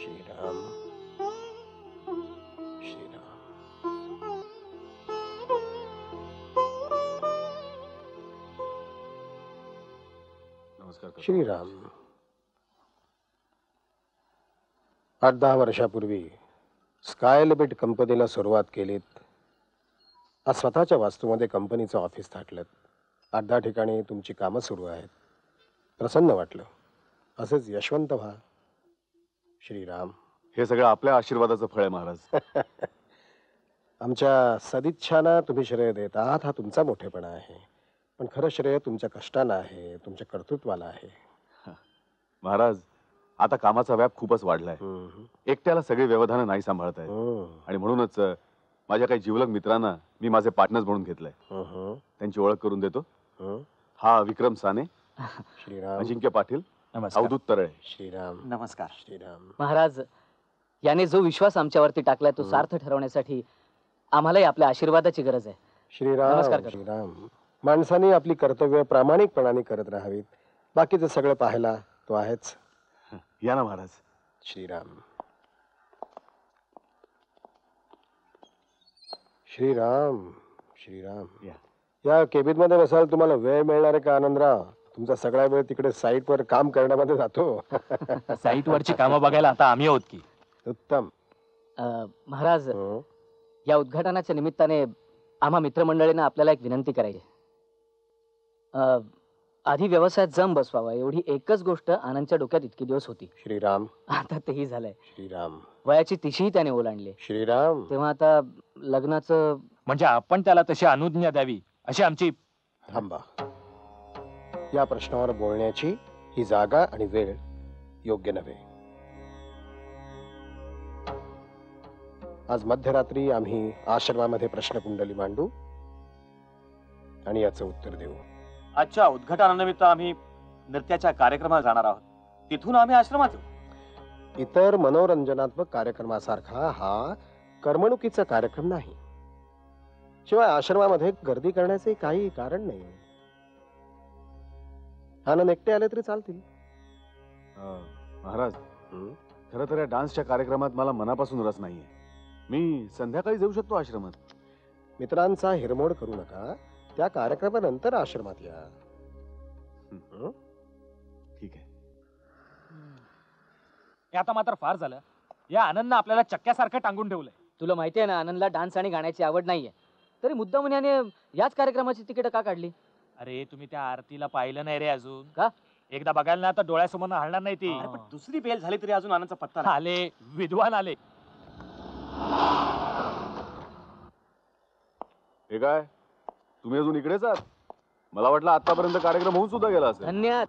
श्री राम, श्री राम। नमस्कार। श्री राम। 8-10 वर्षापूर्वी स्कायलिमिट कंपनीला सुरुवात केलीत. आज स्वतःच्या वास्तूमध्ये कंपनीचं ऑफिस थाटलं. 8-10 ठिकाणी तुमची कामं सुरू आहेत. प्रसन्न वाटलं. असेच यशवंत व्हा. श्रीराम. हे सगळं आपल्या आशीर्वादाचं फळ आहे महाराज. आमच्या सदिच्छांना तुम्ही श्रेय देत आहात हा तुमचा मोठेपणा आहे, पण खरं श्रेय तुमच्या कष्टाला आहे, तुमच्या कर्तृत्वाला आहे. महाराज आता कामाचा व्याप खूपच वाढलाय. एकट्याला सगळी व्यवधानं नाही सांभाळताय, आणि म्हणूनच माझ्या काही जीवलग मित्रांना मी माझे पार्टनर्स म्हणून घेतलंय. त्यांची ओळख करून देतो. हा विक्रम साने. श्रीराम. अजिंक्य पाटील. नमस्कार. तरळे. श्रीराम. नमस्कार. श्रीराम. महाराज, याने जो विश्वास आमच्यावरती टाकलाय तो सार्थ ठरवण्यासाठी आम्हालाही आपल्या आशीर्वादाची गरज आहे. श्रीराम. नमस्कार. श्रीराम. माणसाने आपली कर्तव्य प्रामाणिकपणाने करत राहावीत. बाकीचं सगळं पाहायला तो आहेच. या ना महाराज. श्रीराम. श्रीराम. श्रीराम. या केबिन मध्ये बसायला तुम्हाला वेळ मिळणार आहे का आनंदराव? तुमचा सगळा वेळ तिकडे साईटवर काम करण्यामध्ये जातो. साईटवरची कामं बघायला आता आम्ही आहोत की. उत्तम. महाराज, या उद्घाटनाच्या निमित्ताने आम्हा मित्रमंडळींना आपल्याला एक विनंती करायची. आधी व्यवसायात जम बसवावा एवढी एकच गोष्ट आनंदच्या डोक्यात इतके दिवस होती. श्रीराम. आता तेही झालंय. श्रीराम. वयाची तिशीही त्याने ओलांडली. श्रीराम. तेव्हा आता लग्नाचं म्हणजे आपण त्याला तशी अनुज्ञा द्यावी अशी आमची. थांबा. या प्रश्नावर बोलण्याची ही जागा आणि वेळ योग्य नव्हे. आज मध्यरात्री आम्ही आश्रमामध्ये प्रश्नकुंडली मांडू आणि याचं उत्तर देऊ. आजच्या उद्घाटनानिमित्त आम्ही नृत्याच्या कार्यक्रमाला जाणार आहोत. तिथून आम्ही आश्रमात जाऊ. इतर मनोरंजनात्मक कार्यक्रमासारखा हा करमणुकीचा कार्यक्रम नाही. शिवाय आश्रमामध्ये गर्दी करण्याचे काही कारण नाही. आनंद एकटे आले तरी चालतील. महाराज, खरं तर या डान्सच्या कार्यक्रमात मला मनापासून रस नाहीये. मी संध्याकाळी जाऊ शकतो आश्रमात. मित्रांचा हिरमोड करू नका. त्या कार्यक्रमानंतर आश्रमात या. ठीक आहे. हे आता मात्र फार झालं. या आनंदनं आपल्याला चक्क्यासारखं टांगून ठेवलंय. तुला माहिती आहे ना, आनंदला डान्स आणि गाण्याची आवड नाहीये, तरी मुद्दा म्हणून याने याच कार्यक्रमाची तिकीट का काढली? अरे तुम्ही त्या आरतीला पाहिलं नाही रे अजून. का एकदा बघायला ना आता डोळ्यासमोर हलणार नाही ती. पण दुसरी बेल झाली तरी अजून आनंदचा पत्ता नाही. आले विद्वान आले. हे काय तुम्ही अजून इकडेच आहात? मला वाटलं आतापर्यंत कार्यक्रम होऊन सुद्धा गेला असेल. धन्यवाद.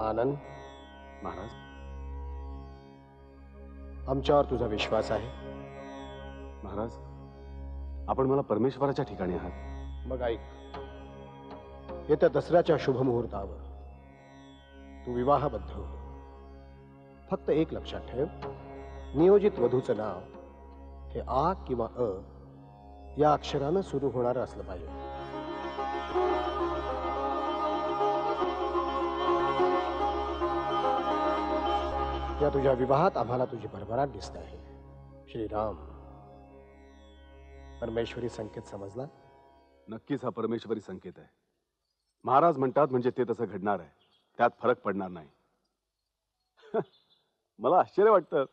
आनंद महाराज, आमच्यावर तुझा विश्वास आहे. महाराज, आपण मला परमेश्वराच्या ठिकाणी आहात. मग ऐक, येत्या दसऱ्याच्या शुभ मुहूर्तावर तू विवाहबद्ध हो. फक्त एक लक्षात ठेव, नियोजित वधूचं नाव हे आ किंवा अ या अक्षरानं सुरू होणारं असलं पाहिजे. या तुझ्या विवाहात आम्हाला तुझी भरभराट दिसते आहे. श्रीराम, परमेश्वरी संकेत समजला? नक्कीच हा परमेश्वरी संकेत आहे. महाराज म्हणतात म्हणजे ते तसं घडणार आहे, त्यात फरक पडणार नाही. मला आश्चर्य वाटतं.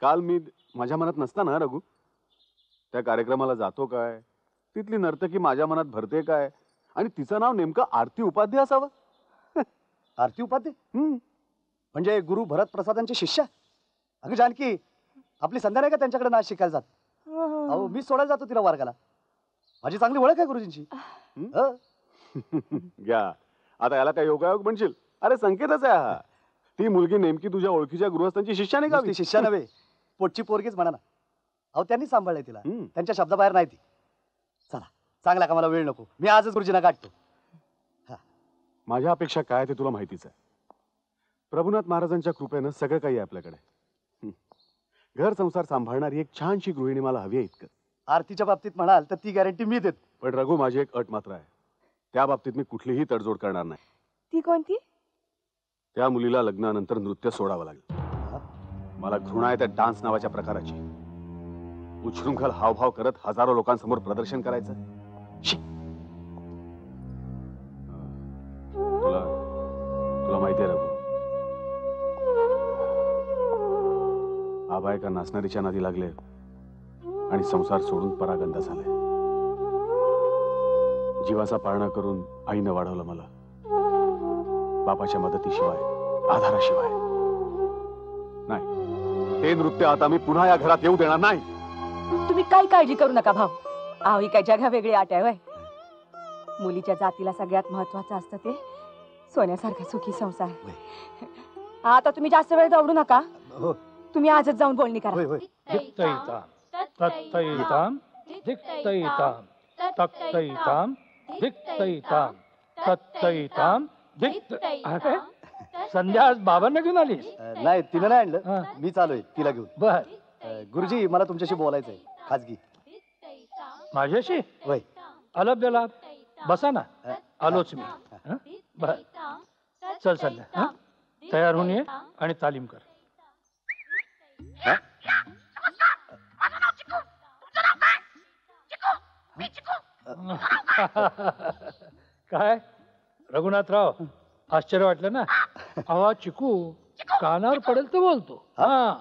काल मी माझ्या मनात नसताना रघु त्या कार्यक्रमाला जातो काय, तिथली नर्तकी माझ्या मनात भरते काय, आणि तिचं नाव नेमकं आरती उपाध्याय असावं. आरती उपाध्याय म्हणजे गुरु भरत प्रसादांची शिष्या. अगं जानकी, आपली संध्या नाही का त्यांच्याकडे नाच शिकायला जात? अहो, मी सोडायला जातो तिला वर्गाला. माझी चांगली ओळख आहे गुरुजींची. घ्या आता याला काय योगायोग म्हणशील. अरे संकेतच आहे हा. ती मुलगी नेमकी तुझ्या ओळखीच्या गृहस्थांची शिष्या नाही का? ती शिष्या नव्हे, पोटची पोरगीच म्हणा ना. अहो, त्यांनी सांभाळले तिला, त्यांच्या शब्दाबाहेर नाही ती. चला, चांगला का, मला वेळ नको, मी आजच गुरुजींना गाठतो. माझ्या अपेक्षा काय ते तुला माहितीच आहे. प्रभुनाथ महाराजांच्या कृपेनं सगळं काही आपल्याकडे. घर संसार सांभाळणारी एक छानशी गृहिणी मला हवी आहे इतकं. आरतीच्या बाबतीत म्हणाल तर ती गॅरंटी मी देत. पण रघु, माझी एक अट मात्र आहे, त्या बाबतीत मी कुठलीही तडजोड करणार नाही. ती कोणती? त्या मुलीला लग्नानंतर नृत्य सोडावं लागलं. मला घृणा आहे त्या डान्स नावाच्या प्रकाराची. उच्छृंखल हावभाव करत हजारो लोकांसमोर प्रदर्शन करायचं. तुला माहिती आहे रघु, आबायका नाचणारीच्या नादी लागले आणि संसार सोडून परागंदा झालाय. जीवाचा पाळणा करून आईनं वाढवलं मला, बापाच्या मदतीशिवाय, आधाराशिवाय. नाही, ते नृत्य आता मी पुन्हा या घरात येऊ देणार नाही. तुम्ही काही काळजी करू नका भाऊ. आहो, ही काय जगा वेगळी आट आहे. मुलीच्या जातीला सगळ्यात महत्वाचं असतं ते सोन्यासारखा सुखी संसार. आता तुम्ही जास्त वेळ दौडू नका. तुम्ही आजच जाऊन बोलणी करा. संध्या बाबांना घेऊन आली? नाही, तिला नाही आणलं, मी चालू तिला घेऊन. बर गुरुजी, मला तुमच्याशी बोलायचंय खाजगी. माझ्याशी? वय आलाप जलाप, बसा ना. आलोच मी. बर चल संध्या, तयार होऊन ये आणि तालीम कर. काय रघुनाथराव, आश्चर्य वाटलं ना? आवा चिकू कानावर पडेल तर बोलतो. हा,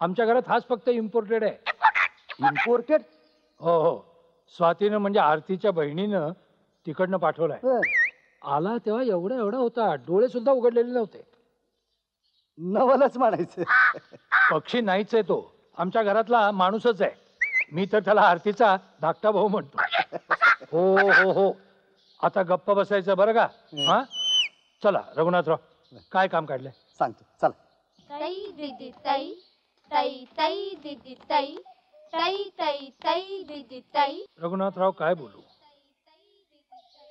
आमच्या घरात हाच फक्त इम्पोर्टेड आहे. इम्पोर्टेड? हो हो, स्वातीनं म्हणजे आरतीच्या बहिणीनं तिकडनं पाठवलाय. आला तेव्हा एवढा एवढा होता, डोळे सुद्धा उघडलेले नव्हते. नवलच म्हणायचं. पक्षी नाहीच आहे तो, आमच्या घरातला माणूसच आहे. मी तर त्याला आरतीचा धाकटा भाऊ म्हणतो. हो हो हो, आता गप्पा बसायचं बरं का. हा चला रघुनाथराव, काय काम काढलंय सांगतो. चला. ताई दीदी ताई, ताई ताई दीदी ताई, ताई ताई ताई दीदी ताई. रघुनाथराव काय बोलू,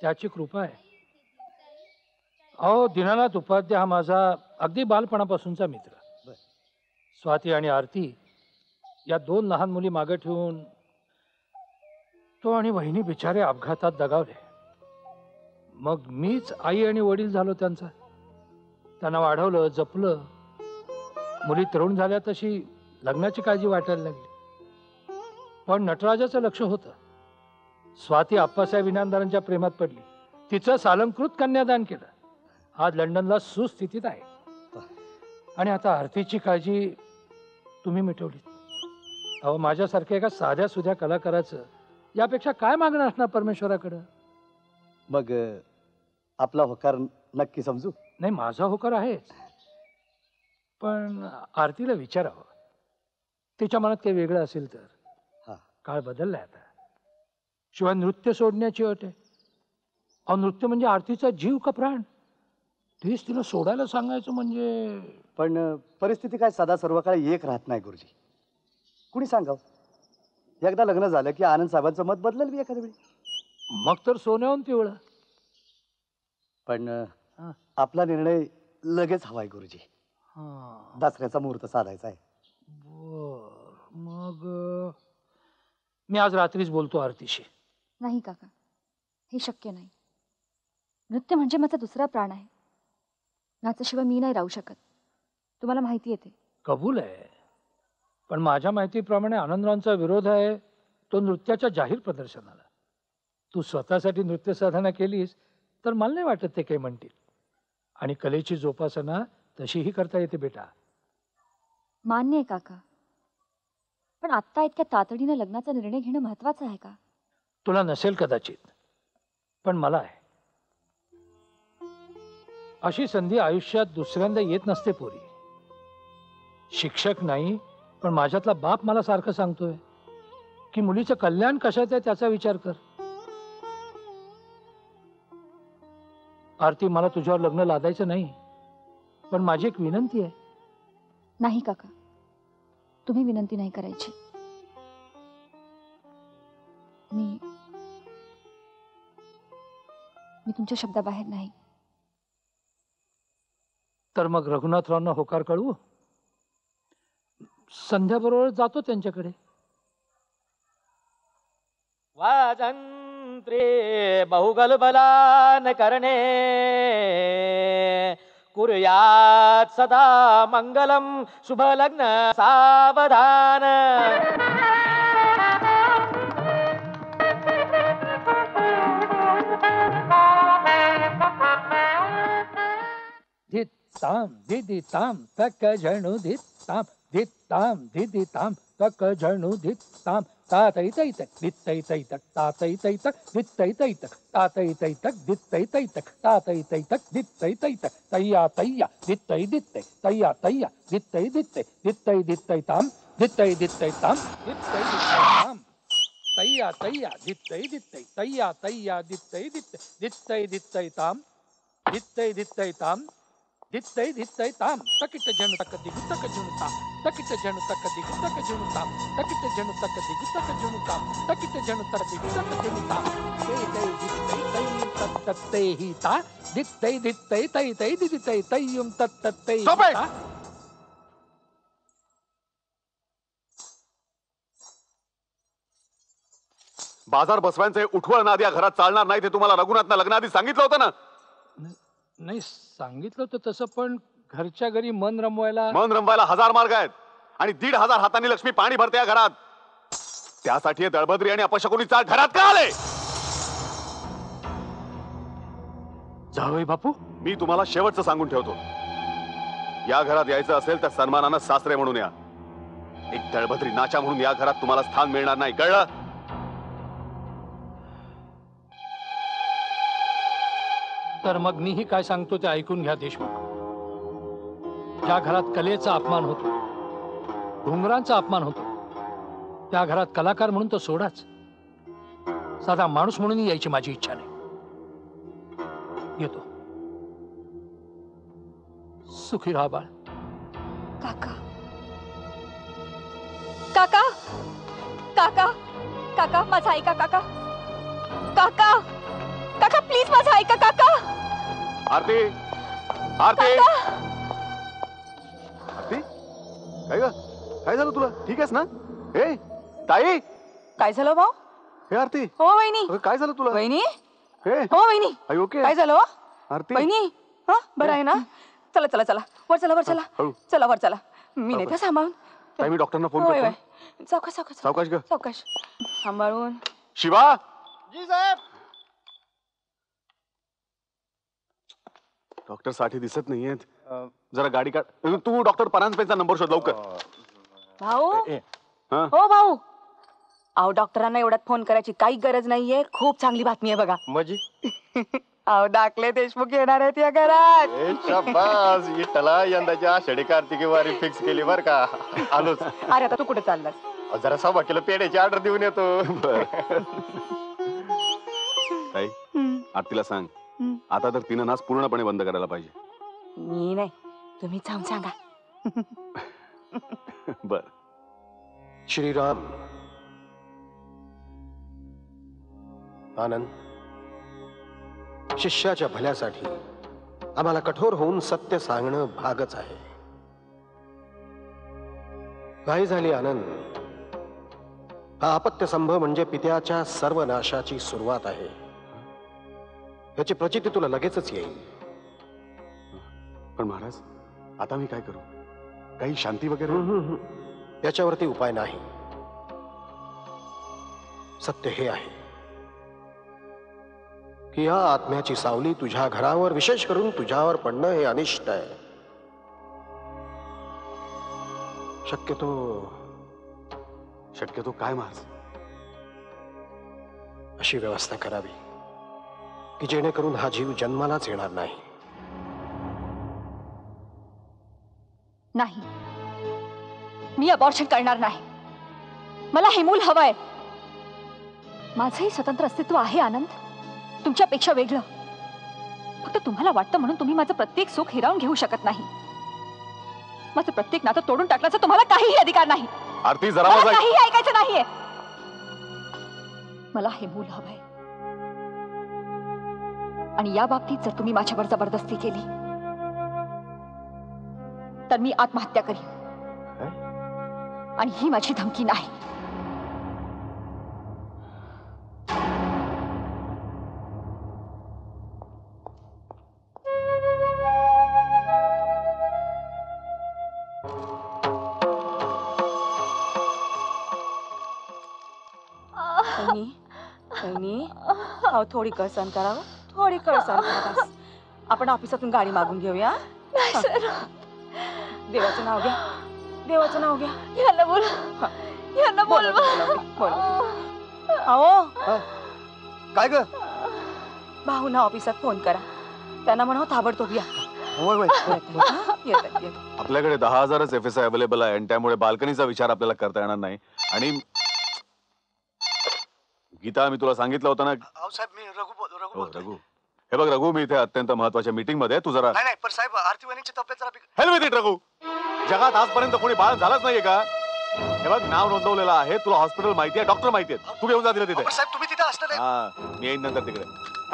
त्याची कृपा आहे. अहो, दिनानाथ उपाध्याय हा माझा अगदी बालपणापासूनचा मित्र. स्वाती आणि आरती या दोन लहान मुली मागे ठेवून तो आणि बहिणी बिचारे अपघातात दगावले. मग मीच आई आणि वडील झालो त्यांचा. त्यांना वाढवलं, जपलं. मुली तरुण झाल्या तशी लग्नाची काळजी वाटायला लागली. पण नटराजाचं लक्ष होतं. स्वाती आप्पासाहेब इनामदारांच्या प्रेमात पडली, तिचं सालंकृत कन्यादान केलं. आज लंडनला सुस्थितीत आहे. आणि आता आरतीची काळजी तुम्ही मिटवली. अहो, माझ्यासारख्या एका साध्या सुध्या कलाकाराचं यापेक्षा काय मागणं असणार परमेश्वराकडं? मग आपला होकार नक्की समजू? नाही, माझा होकार आहेच, पण आरतीला विचारावं, तिच्या मनात काही वेगळं असेल तर. हा, काळ बदललाय आता. शिवाय नृत्य सोडण्याची अट आहे. अहो, नृत्य म्हणजे आरतीचा जीव का प्राण. तेच तिला सोडायला सांगायचं म्हणजे. पण परिस्थिती काय सदा सर्व काळ एक राहत नाही गुरुजी. कुणी सांगावं, एकदा लग्न झालं की आनंद साहेबांचं मत बदलेल बी एखाद्या वेळी, मग तर सोन्याहून पिवळं. पण आपला निर्णय लगेच हवाय गुरुजी. दसऱ्याचा मुहूर्त साधायचा आहे. मग मी आज रात्रीच बोलतो आरतीशी. नाही काका, हे शक्य नाही. नृत्य म्हणजे माझा दुसरा प्राण आहे. नाचाशिवाय मी नाही राहू शकत, तुम्हाला माहिती आहे ते. कबूल आहे, पण माझ्या माहितीप्रमाणे आनंदरावांचा विरोध आहे तो नृत्याच्या जाहीर प्रदर्शनाला. तू स्वतःसाठी नृत्य साधना केलीस तर मला नाही वाटत ते काही म्हणतील. आणि कलेची जोपासना तशीही करता येते बेटा. मान्य आहे काका, पण आत्ता इतक्या तातडीने लग्नाचा निर्णय घेणं महत्वाचं आहे का? तुला नसेल कदाचित, पण मला आहे. अशी संधी आयुष्यात दुसऱ्यांदा येत नसते पोरी. शिक्षक नाही पण माझ्यातला बाप मला सारखं सांगतोय की मुलीचं कल्याण कशात आहे त्याचा विचार कर. आरती, मला तुझ्यावर लग्न लादायचं नाही, पण माझी एक विनंती आहे. नाही काका, तुम्ही विनंती नाही करायची. मी तुमच्या शब्दाबाहेर नाही. तर मग रघुनाथरावांना होकार कळवू. संध्याबरोबर जातो त्यांच्याकडे. वाजंत्रे बहुगल बलान करणे कुर्यात सदा मंगलम शुभ लग्न सावधान. ताम दिदी ताम तक झणू दित ताम तक झणू दित ताम तातई तई तक दितई तई तक तातई तई तक दितई तई तक तातई तई तक दितई तई तक तातई तई तक दितई तई तक तैया तैया दितई दितई तैया तैया दितई दितई दितई दितई ताम दितई दितई ताम दितई दितई ताम तैया तैया दितई दितई तैया तैया दितई दितई दितई दितई ताम दितई दितई ताम दित्तै ताम तकिट जनु तक दिगु तक जनु ताम तकिट जनु तक दिगु तक जनु ताम तकिट जनु तक दिगु तक जनु ताम तकिट जनु तक दिगु तक जनु ताम तैतै दित्तै तै तत तत्तै हि ता दित्तै दित्तै तै तै दित्तै तैयुम तत तत्तै हि ता. बाजार बसवायचे उठवळ नाद्या घरात चालणार नाही ते तुम्हाला रघुनाथनं लग्नाआधी सांगितलं होतं ना? नाही सांगितलं तर तसं, पण घरच्या घरी मन रमवायला हजार मार्ग आहेत आणि 1500 हातांनी लक्ष्मी पाणी भरते या घरात. त्यासाठी दळभद्री आणि अपशकुनी चाट घरात का आले? जावई बापू, मी तुम्हाला शेवटचं सांगून ठेवतो, या घरात यायचं असेल तर सन्मानानं सासरे म्हणून या. एक दळभद्री नाचा म्हणून या घरात तुम्हाला स्थान मिळणार नाही, कळलं? तर मग मीही काय सांगतो ते ऐकून घ्या देशमुख. ज्या घरात कलेचा अपमान होतो, घुंगरांचा अपमान होतो, त्या घरात कलाकार म्हणून तो सोडाच, साधा माणूस म्हणून यायची माझी इच्छा नाही. येतो, सुखी राहा बाळ. काका काका काका काका माझा ऐका. काका काका काका प्लीज माझा ऐका. काका आरती आरती आरती, काय झालं तुला? ठीक आहेस ना? ए ताई, काय झालं भाऊ? हे आरती. हो वहिनी, काय झालं तुला? वहिनी, हो वहिनी, काय झालं आरती? वहिनी हा बरं आहे ना? चला चला चला वर चला, वर चला चला वर चला. मी नाही का सांभाळून? मी डॉक्टरना फोन करतो. सावकाश सावकाश सावकाश ग सावकाश, सांभाळून. शिवा. जी साहेब. डॉक्टर साठी दिसत नाहीये, जरा गाडी काढ. तू डॉक्टर परांजपेचा नंबर शोध लवकर. भाऊ हो भाऊ, अहो डॉक्टरांना एवढ्यात फोन करायची काही गरज नाहीये. खूप चांगली बातमी आहे बघा. मजी अहो दाखले देशमुख येणार आहेत या घरात. यंदाच्या आषाढी कार्तिकी वारी फिक्स केली बर का. आलोच. अरे आता तू कुठे चाललास? जरा 6 किलो पेढ्याची ऑर्डर देऊन येतो. आरतीला सांग आता तर तिनं नाच पूर्णपणे बंद करायला पाहिजे. मी नाही, तुम्ही जाऊन सांगा. बर. श्रीराम. आनंद, शिष्याच्या भल्यासाठी आम्हाला कठोर होऊन सत्य सांगणं भागच आहे. घाई झाली आनंद. हा अपत्यसंभ म्हणजे पित्याच्या सर्वनाशाची सुरुवात आहे. याची प्रचिती तुला लगेचच येईल. पण महाराज, आता मी काय करू? काही शांती वगैरे? याच्यावरती उपाय नाही. सत्य हे आहे की या आत्म्याची सावली तुझ्या घरावर, विशेष करून तुझ्यावर पडणं हे अनिष्ट आहे. शक्यतो शक्यतो काय महाराज? अशी व्यवस्था करावी की जेणेकरून हा जीव जन्मालाच येणार नाही. नाही, मी अबॉर्शन करणार नाही. मला हे मूल हवंय. माझंही स्वतंत्र अस्तित्व आहे आनंद, तुमच्यापेक्षा वेगळं. फक्त तुम्हाला वाटतं म्हणून तुम्ही माझं प्रत्येक सुख हिरावून घेऊ शकत नाही. माझं प्रत्येक नातं तोडून टाकण्याचा तुम्हाला काहीही अधिकार नाही. आरती, जरा मला काही ऐकायचं नाहीये. मला हे मूल हवंय. आणि या बाबतीत जर तुम्ही माझ्यावर जबरदस्ती केली तर मी आत्महत्या करीन. आणि ही माझी धमकी नाही. थोड़ी कळसण करावं, थोड़ी कळसण करा. आपण ऑफिसातून गाडी मागून घेऊया. देवाचं नाव घ्या, देवाचं नाव घ्या. यांना बोलवा, यांना बोलवा. अहो काय ग? भाऊना ऑफिसात फोन करा, त्यांना म्हणावं ताबडतोब या. आपल्याकडे 10,000च FSI अवेलेबल आहे आणि त्यामुळे बाल्कनीचा विचार आपल्याला करता येणार नाही. आणि गीता, मी तुला सांगितलं होतं ना. आओ साहेब, मी रघु. हे बघ रघु, मी इथे अत्यंत महत्त्वाच्या मीटिंग मध्ये. तू जरा. नाही नाही, पण साहेब आरती वहिनीची तब्येत जरा बिघडली. Help with it Raghu. जगात आजपर्यंत कोणी बाळ झालाच नाहीये का? हे बघ, नाव नोंदवलेलं आहे. तुला हॉस्पिटल माहिती आहे, डॉक्टर माहिती आहे. तू घेऊन जा तिला तिथे. पण साहेब तुम्ही तिथे असता. हां, मी येईन नंतर तिकडे.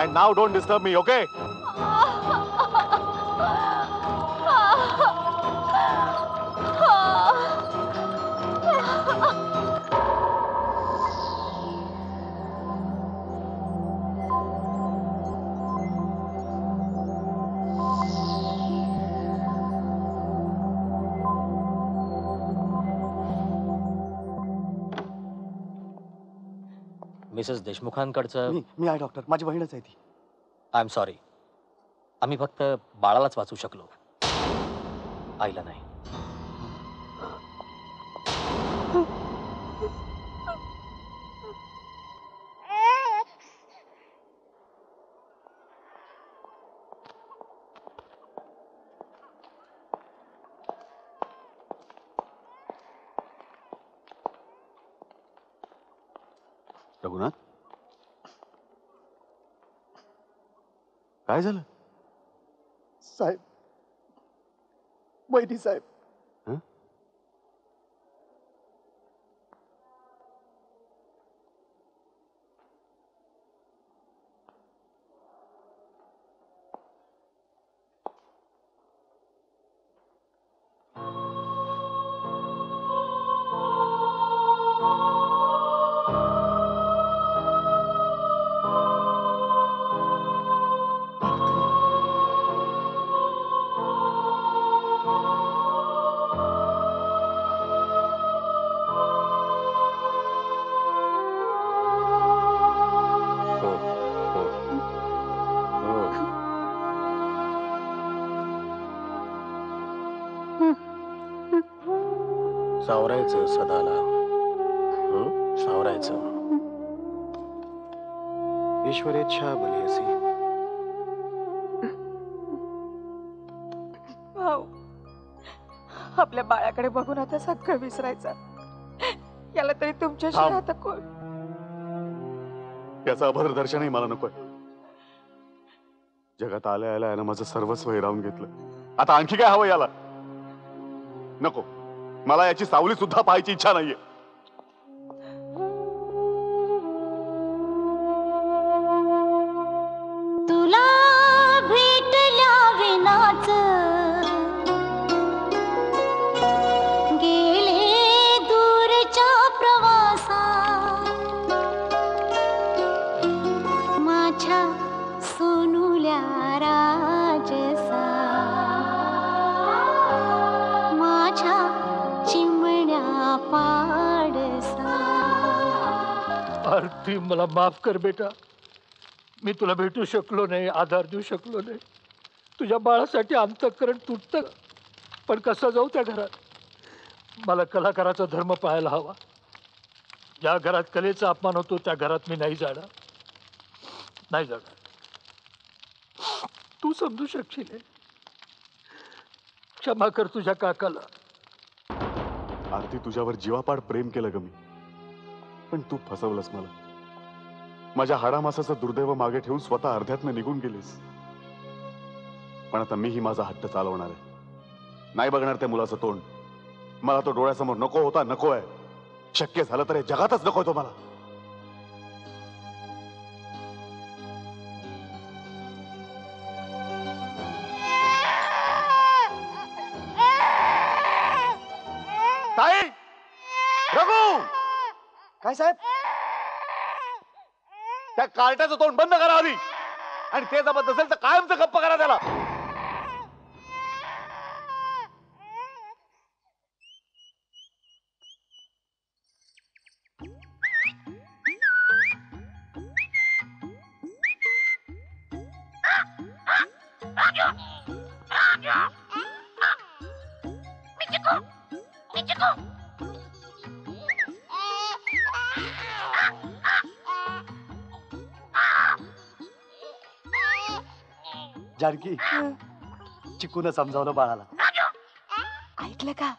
And now don't disturb me, okay? Mrs देशमुखांकडचं. मी आहे डॉक्टर, माझी बहीणच आहे ती. आय एम सॉरी, आम्ही फक्त बाळालाच वाचू शकलो, आईला नाही. काय झालं साहेब? वैदी साहेब. हं? सावरायचं सदाला, सावरायचं. ईश्वरेच्छा भलीसी. भाऊ, आपल्या बाळाकडे बघून आता हक्क विसरायचा. याला तरी तुमच्याशी आता कोण? याचा अभद्र दर्शनही मला नकोय. जगात आल्या आल्या यानं माझं सर्वस्व हिरावून घेतलं. आता आणखी काय हवं याला? नको, मला याची सावली सुद्धा पाहायची इच्छा नाहीये. तुला भेटल्या विनाच गेले दूरच्या प्रवासा, माझ्या सोनुल्या राजसा, माझ्या चिमण्या पाडसा. आरती, मला माफ कर बेटा, मी तुला भेटू शकलो नाही, आधार देऊ शकलो नाही. तुझ्या बाळासाठी अंतःकरण तुटतं, पण कसं जाऊ त्या घरात? मला कलाकाराचा धर्म पाहायला हवा. ज्या घरात कलेचा अपमान होतो त्या घरात मी नाही जाणार, नाही जाणार. तू समजू शकशील. क्षमा कर तुझ्या काकाला. आरती, तुझ्यावर जीवापाड प्रेम केलं ग मी, पण तू फसवलंस मला. माझ्या हाडामासाचं दुर्दैव मागे ठेवून स्वतः अर्ध्यातनं निघून गेलीस. पण आता मीही माझा हट्ट चालवणार आहे. नाही बघणार त्या मुलाचं तोंड. मला तो डोळ्यासमोर नको होता, नको आहे. शक्य झालं तर जगातच नको तो मला. ताई, रघु. काय साहेब? त्या कार्टाचं तोंड बंद करा आधी, आणि ते जमत असेल तर कायमचं गप्प करा त्याला. जानकी, चिकून समजावलं बाळाला. ऐकलं का?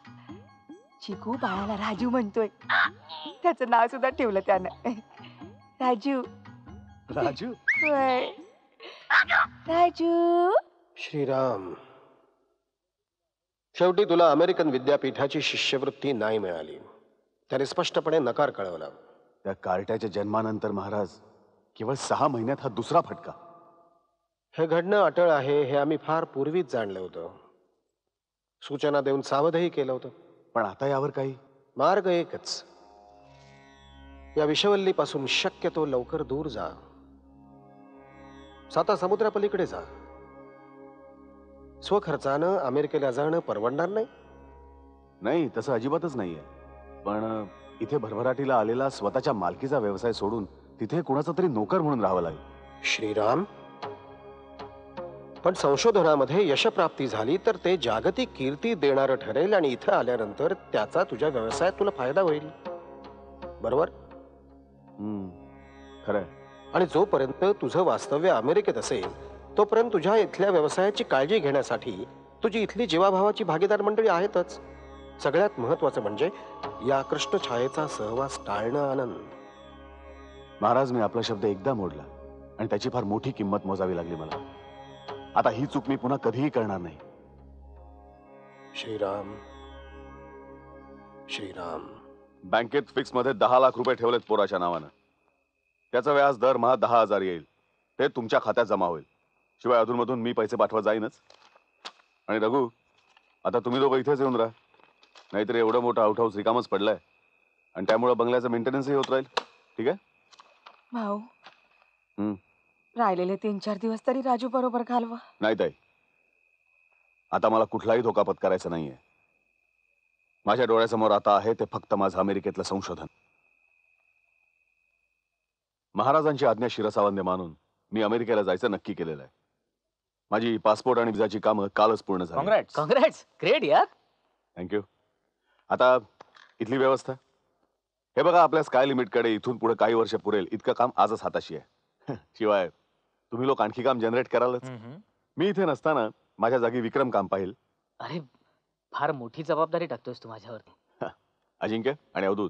चिकू बाळाला राजू म्हणतोय. त्याचं नाव सुद्धा ठेवलं त्यानं, राजू. राजू? राजू. श्रीराम, शेवटी तुला अमेरिकन विद्यापीठाची शिष्यवृत्ती नाही मिळाली. त्याने स्पष्टपणे नकार कळवला. त्या कार्ट्याच्या जन्मानंतर महाराज केवळ 6 महिन्यात हा दुसरा फटका. हे घडणं अटळ आहे हे आम्ही फार पूर्वीच जाणलं होतं. सूचना देऊन सावधही केलं होतं. पण आता यावर काही मार्ग एकच, या विषवल्लीपासून शक्यतो लवकर दूर जा. साता समुद्रापलीकडे जा. स्वखर्चानं अमेरिकेला जाणं परवडणार नाही. नाही, तसं अजिबातच नाहीये. पण इथे भरभराटीला आलेला स्वतःच्या मालकीचा व्यवसाय सोडून तिथे कुणाचा तरी नोकर म्हणून राहावं लागेल. श्रीराम, पण संशोधनामध्ये यशप्राप्ती झाली तर ते जागतिक कीर्ती देणारं ठरेल, आणि इथं आल्यानंतर त्याचा तुझ्या व्यवसायात तुला फायदा होईल. बरोबर? खरंय. आणि जोपर्यंत तुझं वास्तव्य अमेरिकेत असेल तोपर्यंत तुझ्या इथल्या व्यवसायाची काळजी घेण्यासाठी तुझी इथली जीवाभावाची भागीदार मंडळी आहेतच. सगळ्यात महत्वाचं म्हणजे या कृष्ण छायेचा सहवास टाळणं. आनंद महाराज, मी आपला शब्द एकदा मोडला आणि त्याची फार मोठी किंमत मोजावी लागली मला. आता ही चूक मी पुन्हा कधीही करणार नाही. श्रीराम, श्रीराम. बँकेत फिक्स मध्ये 10 लाख रुपये ठेवलेत पोराच्या नावानं. त्याचा व्याज दरमहा 10,000 येईल. ते तुमच्या खात्यात जमा होईल. शिवाय अधूनमधून मी पैसे पाठवा जाईनच. आणि रघु, आता तुम्ही दोघं इथेच येऊन राहा. नाहीतर एवढं मोठं आउटहाऊस रिकामच पडलाय, आणि त्यामुळे बंगल्याचा मेंटेनन्सही होत राहील. ठीक आहे भाऊ? राहिलेले 3-4 दिवस तरी राजू बरोबर घालवा. नाही ताई, आता मला कुठलाही धोका पत्करायचा नाहीये. माझ्या डोळ्यासमोर आता आहे ते फक्त माझं अमेरिकेतलं संशोधन. महाराजांची आज्ञा शिरसावंदे मानून मी अमेरिकेला जायचं नक्की केलेलं आहे. माझी पासपोर्ट आणि विजाची कामं कालच पूर्ण झाली. काँग्रेट्स. काँग्रेट्स. ग्रेट यार. थँक्यू. आता इथली व्यवस्था हे बघा. आपल्या स्काय लिमिटकडे इथून पुढे काही वर्ष पुरेल इतकं काम आजच हाताशी आहे. शिवाय तुम्ही लोक आणखी काम जनरेट करालच. मी इथे नसताना माझ्या जागी विक्रम काम पाहिल. अरे, फार मोठी जबाबदारी टाकतोस तू माझ्यावरती. अजिंक्य आणि अवधूत,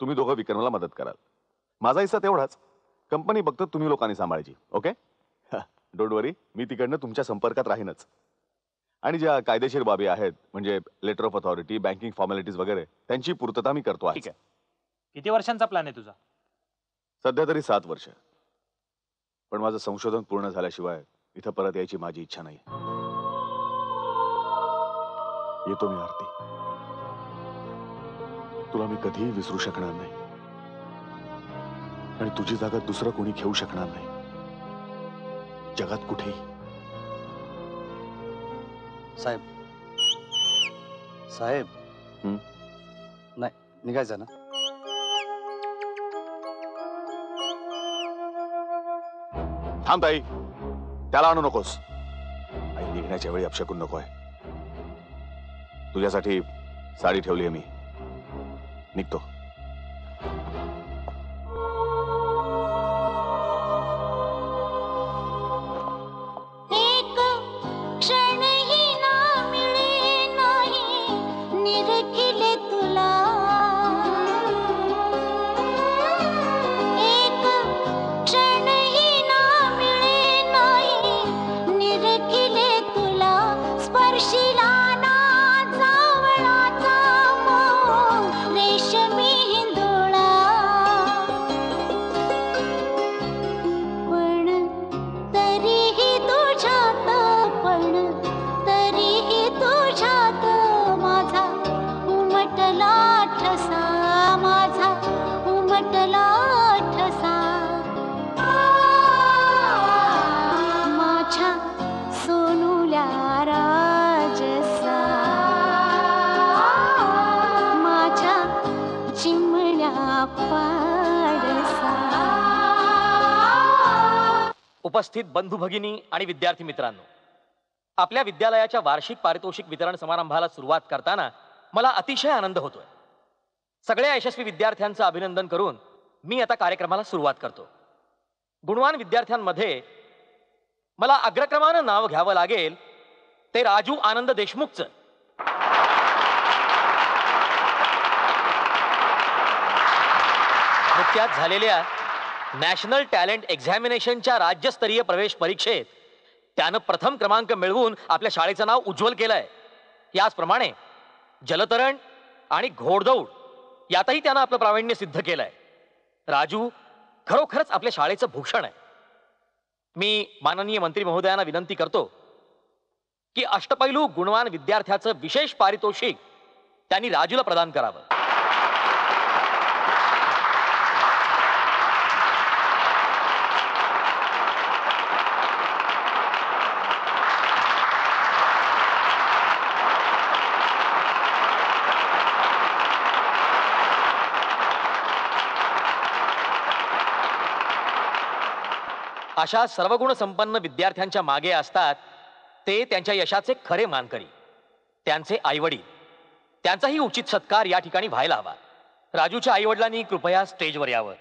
तुम्ही दोघं विक्रमला मदत कराल. माझा हिस्सा तेवढाच. कंपनी बघत तुम्ही लोकांनी सांभाळायची. ओके? डोंट वरी, मी तिकडनं तुमच्या संपर्कात राहीनच. आणि ज्या कायदेशीर बाबी आहेत म्हणजे letter of authority, banking formalities वगैरे त्यांची पूर्तता मी करतो आहे. ठीक आहे. किती वर्षांचा प्लॅन आहे तुझा? सध्या तरी 7 वर्ष, पण माझं संशोधन पूर्ण झाल्याशिवाय इथं परत यायची माझी इच्छा नाही. येतो मी आरती, तुला मी कधीही विसरू शकणार नाही आणि तुझी जागा दुसरं कोणी घेऊ शकणार नाही जगात कुठेही. साहेब, साहेब नाही निघायचं ना? थांब ताई, त्याला आणू नकोस. आई निघण्याच्या वेळी अपशकून नकोय. तुझ्यासाठी साडी ठेवली आहे मी. निघतो. उपस्थित बंधू भगिनी आणि विद्यार्थी मित्रांनो, आपल्या विद्यालयाच्या वार्षिक पारितोषिक वितरण समारंभाला सुरुवात करताना मला अतिशय आनंद होतोय. सगळ्या यशस्वी विद्यार्थ्यांचं अभिनंदन करून मी आता कार्यक्रमाला सुरुवात करतो. गुणवान विद्यार्थ्यांमध्ये मला अग्रक्रमानं नाव घ्यावं लागेल ते राजू आनंद देशमुखचं. नुकत्याच झालेल्या नॅशनल टॅलेंट एक्झॅमिनेशनच्या राज्यस्तरीय प्रवेश परीक्षेत त्यानं प्रथम क्रमांक मिळवून आपल्या शाळेचं नाव उज्ज्वल केलंय. याचप्रमाणे जलतरण आणि घोडदौड यातही त्यानं आपलं प्रावीण्य सिद्ध केलंय. राजू खरोखरच आपल्या शाळेचं भूषण आहे. मी माननीय मंत्री महोदयांना विनंती करतो की अष्टपैलू गुणवान विद्यार्थ्याचं विशेष पारितोषिक त्यांनी राजूला प्रदान करावं. अशा सर्वगुण संपन्न विद्यार्थ्यांच्या मागे असतात ते त्यांच्या यशाचे खरे मानकरी, त्यांचे आईवडील. त्यांचाही उचित सत्कार या ठिकाणी व्हायला हवा. राजूच्या आईवडिलांनी कृपया स्टेजवर यावं.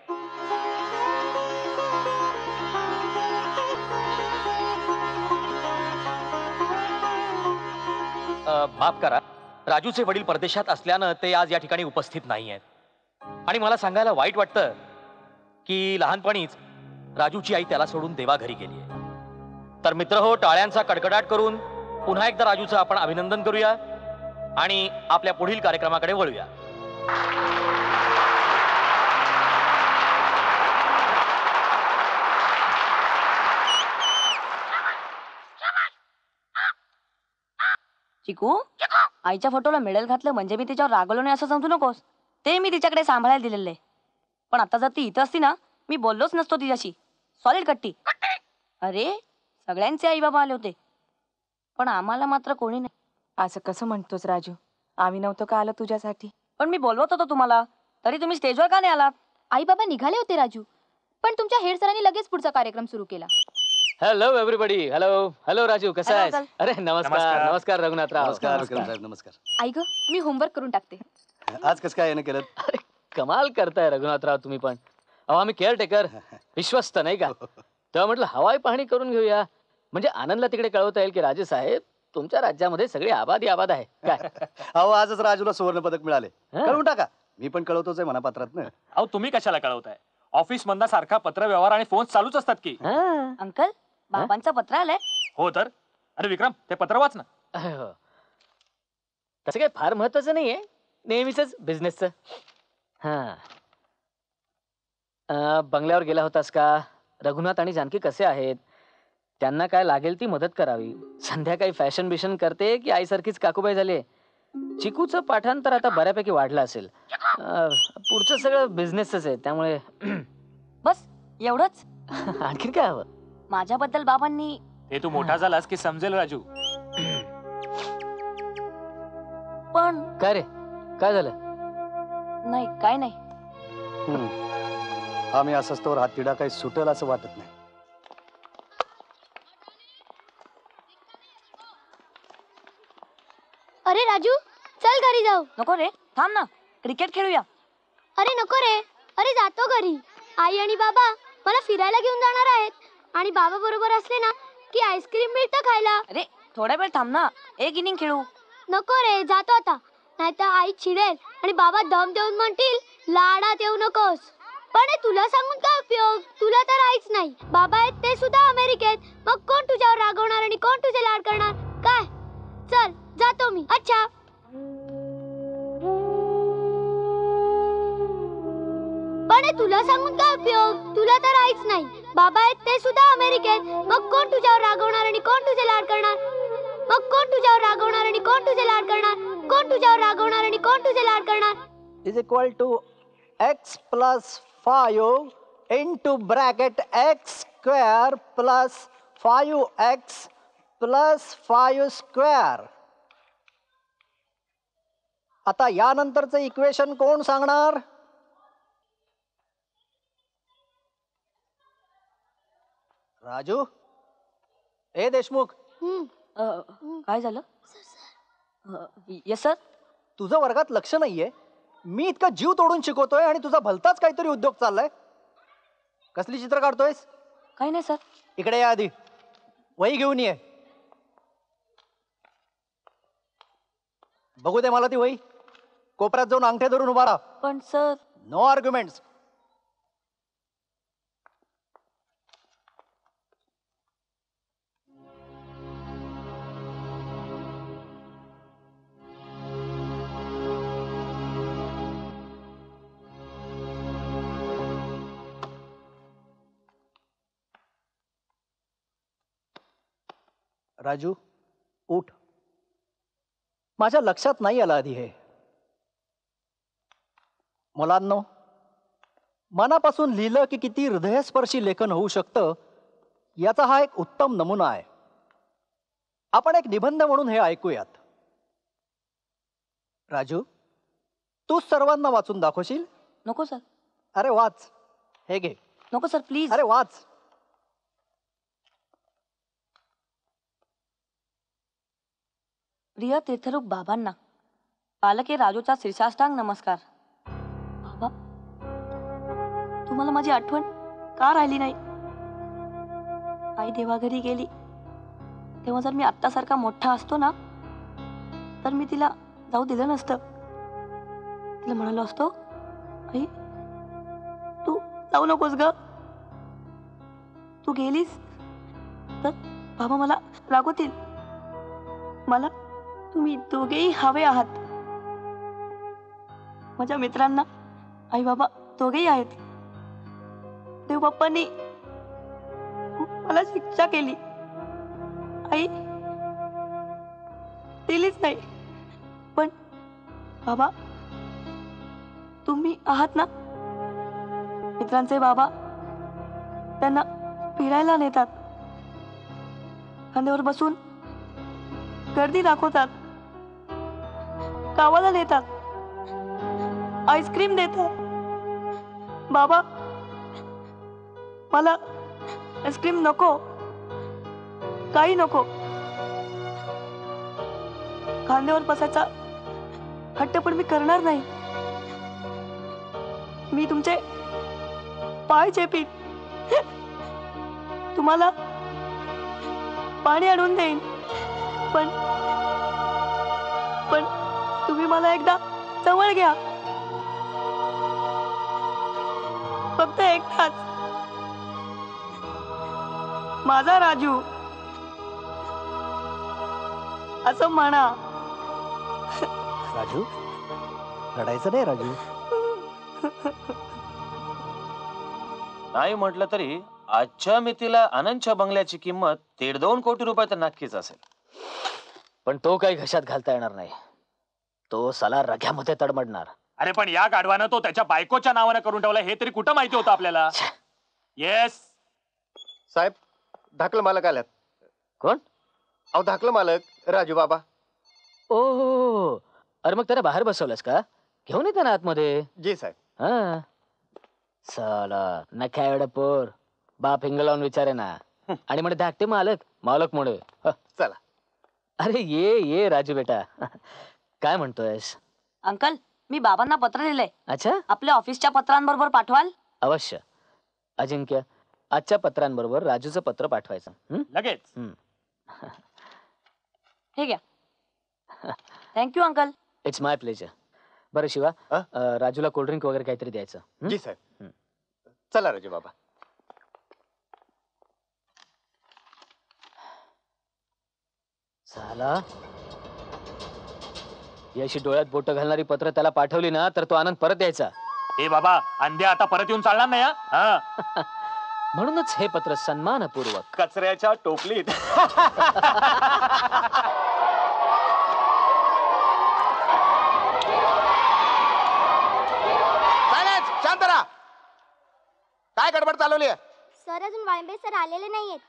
माफ करा, राजूचे वडील परदेशात असल्यानं ते आज या ठिकाणी उपस्थित नाही आहेत आणि मला सांगायला वाईट वाटतं की लहानपणीच राजूची आई त्याला सोडून देवा घरी गेली आहे. तर मित्र हो, टाळ्यांचा कडकडाट करून पुन्हा एकदा राजूचं आपण अभिनंदन करूया आणि आपल्या पुढील कार्यक्रमाकडे वळूया. चिकू, आईच्या फोटोला मेडल घातलं म्हणजे मी तिच्यावर रागवलो नाही असं समजू नकोस. ते मी तिच्याकडे सांभाळायला दिलेलं आहे, पण आता जर ती इथं असती ना, मी बोललोच नसतो तिच्याशी. सॉलिड कट्टी. अरे सगळ्यांचे आई बाबा आले होते, पण आम्हाला मात्र कोणी नाही. असं कसं म्हणतोस राजू, आम्ही नव्हतो का आलो तुझ्यासाठी? पण मी बोलवत होतो तुम्हाला, तरी तुम्ही स्टेजवर का नाही आलात? आई बाबा निघाले होते राजू, पण तुमच्या हेड सरांनी लगेच पुढचा कार्यक्रम सुरू केला. Hello everybody. Hello hello Raju, कसा आहेस? अरे नमस्कार. नमस्कार रघुनाथराव. नमस्कार नमस्कार. आई ग, मी होमवर्क करून टाकते. आज कसं काय केलं? अरे कमाल करताय रघुनाथराव तुम्ही पण. अहो आम्ही केअरटेकर विश्वस्त नाही का, तर म्हटलं हवाई पाहणी करून घेऊया, म्हणजे आनंदला तिकडे कळवता येईल की राजे साहेब तुमच्या राज्यामध्ये सगळी आबादी आबाद आहे काय. अहो आजच राजूला सुवर्ण पदक मिळाले, कळवून टाका. मी पण कळवतोच आहे मनापात्रातनं. अहो तुम्ही कशाला कळवताय, ऑफिस मधला सारखा पत्र व्यवहार आणि फोन चालूच असतात की. अंकल, बाबांचा पत्र आलाय. हो तर. अरे विक्रम, ते पत्र वाच ना. तसं काही फार महत्वाचं नाही आहे, नेहमीच बिझनेसचं. हां, बंगल्यावर गेला होतास का? रघुनाथ आणि जानकी कसे आहेत? त्यांना काय लागेल ती मदत करावी. संध्याकाळी फॅशन बिशन करते की आईसारखीच काकूबाई झाले? चिकूचं पाठांतर आता बऱ्यापैकी वाढलं असेल. पुढचं सगळं बिझनेसच आहे, त्यामुळे बस एवढंच. आणखीन काय हवं? माझ्याबद्दल बाबांनी हे तू मोठा झालास की समजेल राजू. पण काय रे, काय झालं? नाही काय नाही, आम्ही असंच तोवर हातीडा काही सुटेल असं वाटत नाही. अरे राजू चल घरी जाऊ. नको रे, थांब ना, क्रिकेट खेळूया. अरे नको रे, अरे जातो घरी. आई आणि बाबा मला फिरायला घेऊन जाणार आहेत आणि बाबा बरोबर असले ना की आईस्क्रीम मिळतं खायला. अरे थोडा वेळ थांब ना, एक इनिंग खेळू. नको रे, जातो आता, नाहीतर आई चिडेल आणि बाबा दम देऊन म्हणतील लाडात येऊ नकोस. पण तुला सांगून काय उपयोग, तुला तर आईच नाही, बाबा आहेत ते सुद्धा अमेरिकेत. मग कोण तुझ्यावर रागवणार आणि कोण तुझे लाड करणार? काय चल जातो मी. अच्छा पण तुला सांगून काय उपयोग, तुला तर आईच नाही, बाबा आहेत ते सुद्धा अमेरिकेत. मग कोण तुझ्यावर रागवणार आणि कोण तुझे लाड करणार? मग कोण तुझ्यावर रागवणार आणि कोण तुझे लाड करणार? कोण तुझ्यावर रागवणार आणि कोण तुझे लाड करणार? Is equal to x plus 5 into bracket x square plus 5x plus 5 square. आता यानंतरचं इक्वेशन कोण सांगणार? राजू ए देशमुख. काय झालं? Yes sir. तुझं वर्गात लक्ष नाहीये, मी इतका जीव तोडून शिकवतोय आणि तुझा भलताच काहीतरी उद्योग चाललाय. कसली चित्र काढतोयस? काही नाही सर. इकडे या, आधी वही घेऊन ये. बघू दे मला ती वही. कोपऱ्यात जाऊन अंगठे धरून उभा राहा. पण सर. No arguments. राजू उठ, माझ्या लक्षात नाही आलं आधी हे. मुलांनो, मनापासून लिहिलं की किती हृदयस्पर्शी लेखन होऊ शकतं याचा हा एक उत्तम नमुना आहे. आपण एक निबंध म्हणून हे ऐकूयात. राजू तू सर्वांना वाचून दाखवशील? नको सर. अरे वाच, हे घे. नको सर प्लीज. अरे वाच. प्रिय तीर्थरूप बाबांना पालके राजूचा शीर्षाष्टांग नमस्कार. बाबा तुम्हाला माझी आठवण का राहिली नाही? आई देवाघरी गेली तेव्हा जर मी आत्तासारखा मोठा असतो ना तर मी तिला जाऊ दिलं नसतं. तिला म्हणालो असतो आई तू जाऊ नकोस ग, तू गेलीस तर बाबा मला रागवतील. मला तुम्ही दोघेही हवे आहात. माझ्या मित्रांना आई बाबा दोघेही आहेत. देव बाप्पांनी मला शिक्षा केली, आई दिलीच नाही. पण बाबा तुम्ही आहात ना. मित्रांचे बाबा त्यांना फिरायला नेतात, खांद्यावर बसून गर्दी दाखवतात, गावाला नेतात, आईस्क्रीम देतात. बाबा मला आईस्क्रीम नको, काही नको. खांद्यावर बसायचा हट्ट पण मी करणार नाही. मी तुमचे पाय चेपीन, तुम्हाला पाणी आणून देईन. पण तुम्ही मला एकदा जवळ घ्या, फक्त एकदाच. माझा राजू. असं म्हणा. राजू रडायचं नाही. राजू नाही म्हटलं तरी आजच्या मितीला आनंदच्या बंगल्याची किंमत 1.5-2 कोटी रुपये तर नक्कीच असेल. पण तो काही घशात घालता येणार नाही. तो साला रघ्यामध्ये तडमडणार. अरे पण या गाढवानं तो त्याच्या बायकोच्या नावानं करून ठेवला हे तरी कुठं माहिती होतं आपल्याला. येस साहेब धाकल मालक आल्यात. कोण? अहो धाकल मालक राजू बाबा. ओ अरे मग त्याला बाहेर बसवलंस का? घेऊन येते ना आतमध्ये. जी साहेब. हा साला नका एवढं पोर बाप हिंग लावून विचारे ना आणि म्हणे धाकटे मालक मालक म्हणे. चला. अरे ये राजू बेटा काय म्हणतोयस? अंकल मी बाबांना पत्र लिहिलंय. अच्छा. आपल्या ऑफिसच्या पत्रांबरोबर पाठवाल? अवश्य अजिंक्य. आजच्या पत्रांबरोबर राजूचं पत्र पाठवायचं लगेच. हे घ्या. Thank you uncle. It's my pleasure. बरं शिवा राजूला कोल्ड्रिंक वगैरे काहीतरी द्यायचं. जी साहेब. चला राजू बाबा. साला याशी डोळ्यात बोट घालणारी पत्र त्याला पाठवली ना तर तो आनंद परत द्यायचा. हे बाबा अंध्या आता परत येऊन चालणार नाही. म्हणूनच हे पत्र सन्मानपूर्वक कचऱ्याच्या टोपलीत. शांतरा काय गडबड चालवली आहे? सर अजून वाळंबे सर आलेले नाहीयेत.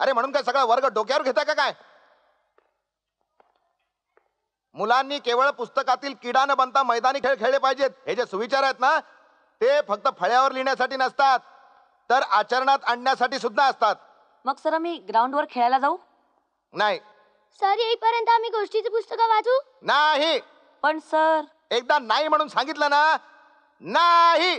अरे म्हणून काय सगळा वर्ग डोक्यावर घेताय का काय? मुलांनी केवळ पुस्तकातील किडा न बनता मैदानी खेळ खेळले पाहिजेत. हे जे सुविचार आहेत ना ते फक्त फळ्यावर लिहिण्यासाठी नसतात तर आचरणात आणण्यासाठी सुद्धा असतात. मग सर आम्ही ग्राउंडवर खेळायला जाऊ? नाही सर. येईपर्यंत आम्ही गोष्टीची पुस्तकं वाचू? नाही. पण सर एकदा नाही म्हणून सांगितलं ना. नाही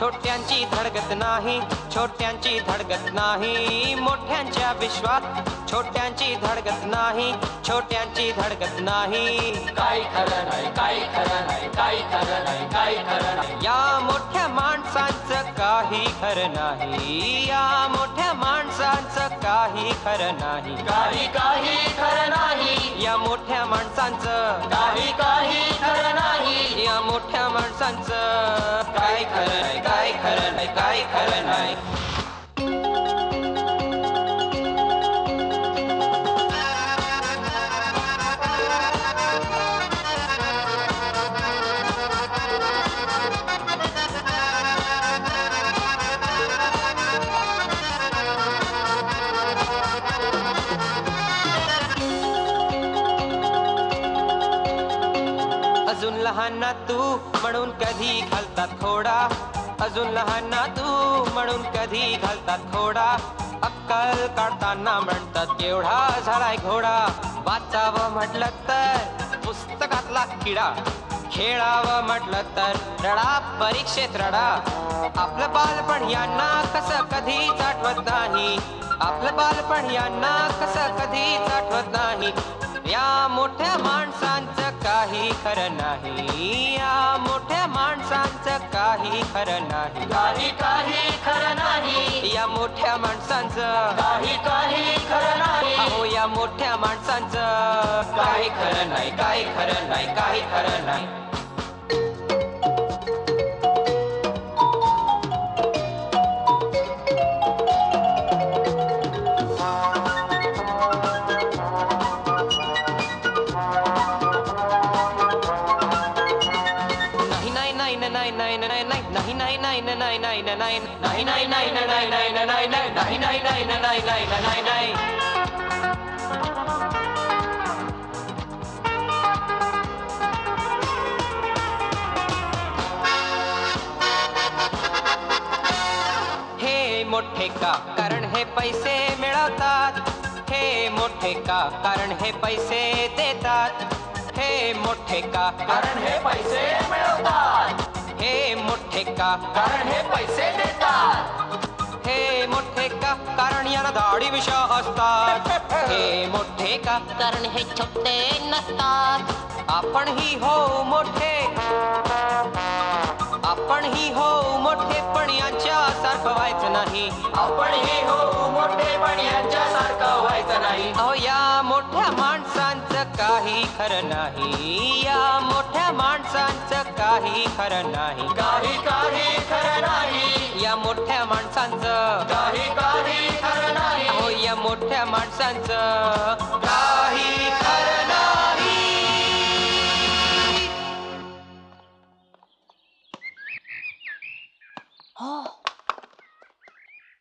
छोट्यांची धडगत नाही. छोट्यांची धडगत नाही. मोठ्यांच्या विश्वात छोट्यांची धडगत नाही. छोट्यांची धडगत नाही. काय खरं नाही काय खरं नाही काय खरं नाही काय खरं नाही. या मोठ्या माणसांचं काही खरं नाही. या मोठ्या माणसांचं काही खरं नाही. काही काही खरं नाही. या मोठ्या माणसांचं काही काही खरं नाही. या मोठ्या माणसांचं काय खरं नाही काय खरं नाही काय खरं नाही. लहाना तू म्हणून कधी घालता थोडा. अजून लहाना तू म्हणून कधी घालता थोडा. अक्कल काढताना म्हणतात केवढा झालाय घोडा. वाचावं म्हटलं तर पुस्तकातला किडा. खेळावं म्हटलं तर रडा परीक्षेत रडा. आपलं बालपण यांना कसं कधीच आठवत नाही. आपलं बालपण यांना कसं कधीच आठवत नाही. या मोठ्या माणसांचं काही खरं नाही. या मोठ्या माणसांचं काही खरं नाही. काही काही खरं नाही. या मोठ्या माणसांचं काही काही खरं नाही. अहो या मोठ्या माणसांचं काही खरं नाही काही खरं नाही काही खरं नाही. हे मोठे का कारण हे पैसे मिळवतात. हे मोठे का कारण हे पैसे देतात, हे मोठे का कारण हे पैसे मिळवतात, हे मोठे का कारण हे पैसे देतात, हे मोठे का कारण यांना दाढी मिशा असतात, हे मोठे का कारण हे छोटे नसतात. आपण ही हो मोठे पण यांच्यासारखं व्हायचं नाही, आपण ही हो मोठे पण यांच्यासारखं व्हायचं नाही. अहो या मोठ्या माणसांचं काही खरं नाही, या मोठ्या माणसांचं काही खरं नाही, काही काही खरं नाही या मोठ्या माणसांचं, काही काही खरं नाही. अहो या मोठ्या माणसांचं काही खरं नाही.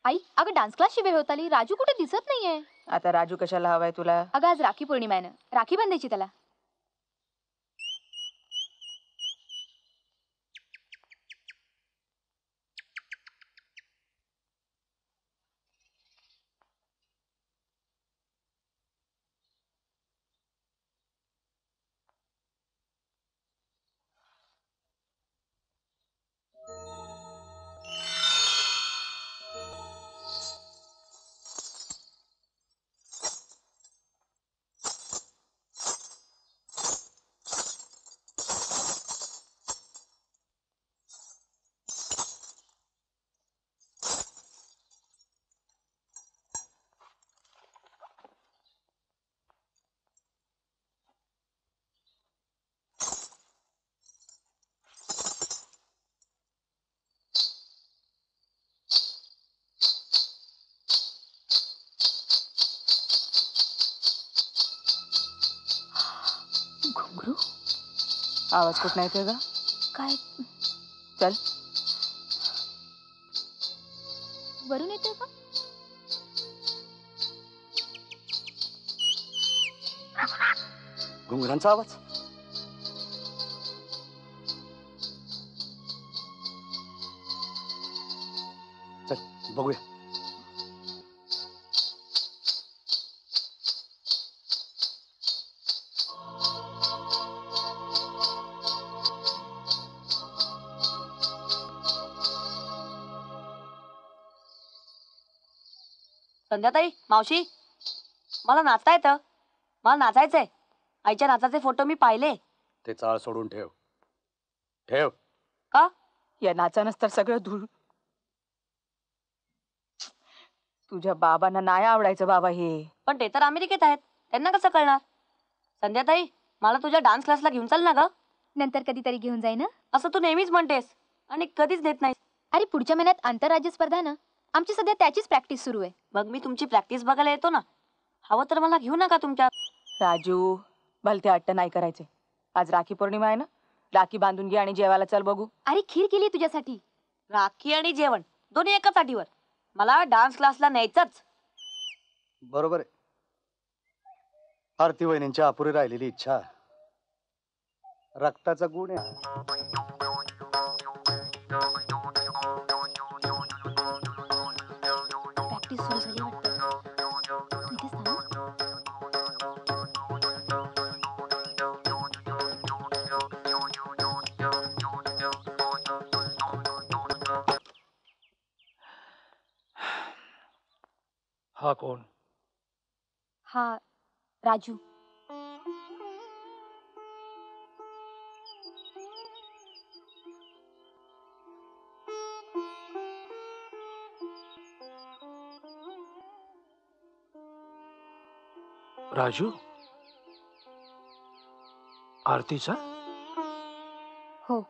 आई अगं डान्स क्लासची वेळ होत आली, राजू कुठे दिसत नाहीये. आता राजू कशाला हवाय तुला? अगं आज राखी पौर्णिमा आहे, राखी बांधायची त्याला. आवाज कुठं नाही येत ग? काय चल वरून येतोय का? घुंगरांचा आवाज. चल बघूया. संध्याताई मावशी, मला नाचता येतं, मला नाचायचंय. आईच्या नाचाचे फोटो मी पाहिले. ते चाळ सोडून ठेव ठेव का? या नाचानंच तर सगळं धूळ. तुझ्या बाबांना नाही आवडायचं बाबा हे. पण ते तर अमेरिकेत आहेत, त्यांना कसं कळणार? संध्याताई मला तुझ्या डान्स क्लासला घेऊन चाल ना ग. नंतर कधीतरी घेऊन जाई ना. असं तू नेहमीच म्हणतेस आणि कधीच देत नाही. अरे पुढच्या महिन्यात आंतरराज्य स्पर्धा ना, आमची सध्या त्याचीच प्रॅक्टिस सुरू आहे. मग मी तुमची प्रॅक्टिस बघायला येतो ना, हवं तर मला घेऊ नका तुमच्या. राजू भलते अट्ट नाही करायचे, आज राखी पौर्णिमा आहे ना, राखी बांधून घे आणि जेवायला चल बघू. अरे खीर केली तुझ्यासाठी. राखी आणि जेवण दोन्ही एकाच आठीवर. मला डान्स क्लासला न्यायचंच. बरोबर आहे, आरती वहिनींची अपुरी राहिलेली इच्छा रक्ताचा गुण आहे. हा कोण? हा राजू. राजू आरतीचा? हो.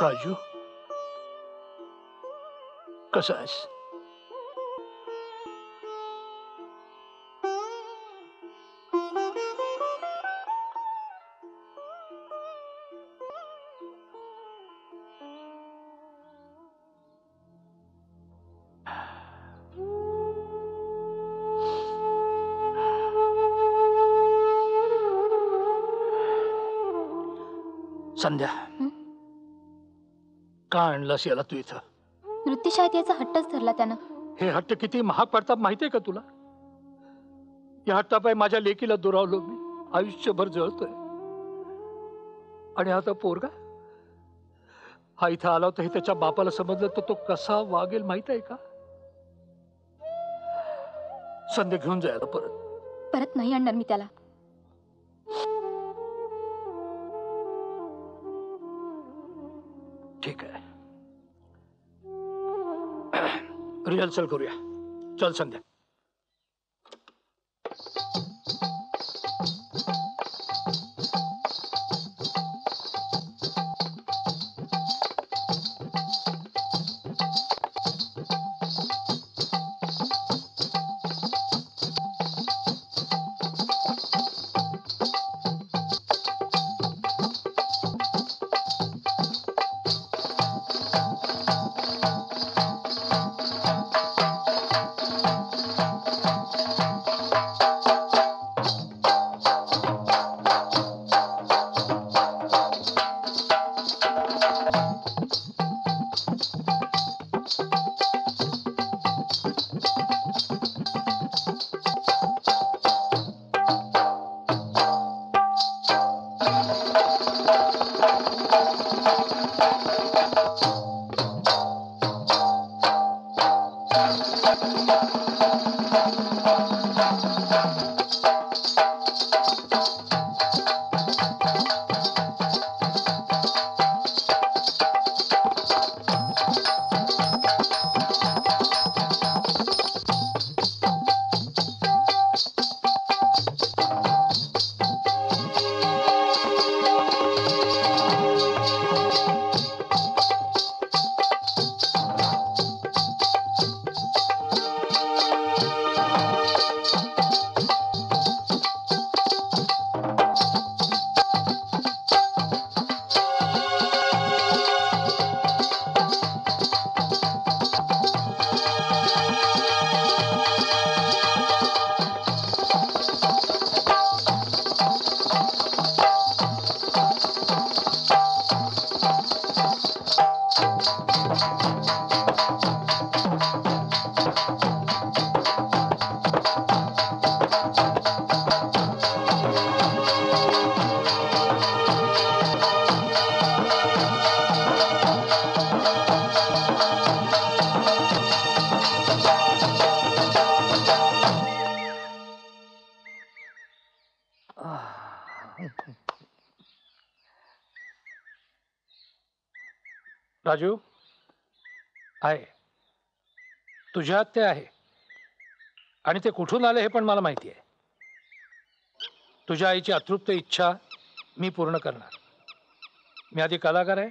राजू कसा आहेस? संध्या का आणलास याला तू इथं? नृत्यशाळेत याचा हट्टच धरला त्यानं. हे हट्ट किती महाग पडतात माहितीये का तुला? या हट्टापायी माझ्या लेकीला दुरावलो मी. आयुष्यभर जळतोय. आणि आता पोरगा हा इथं आला होता हे त्याच्या बापाला समजलं तर तो कसा वागेल माहित आहे का? संध्या घेऊन जायला परत. परत नाही आणणार मी त्याला. ठीक है, रिहर्सल करूया. चल संध्या. राजू आहे तुझ्या ते आहे आणि ते कुठून आले हे पण मला माहिती आहे. तुझ्या आईची अतृप्त इच्छा मी पूर्ण करणार. मी आधी कलाकार आहे,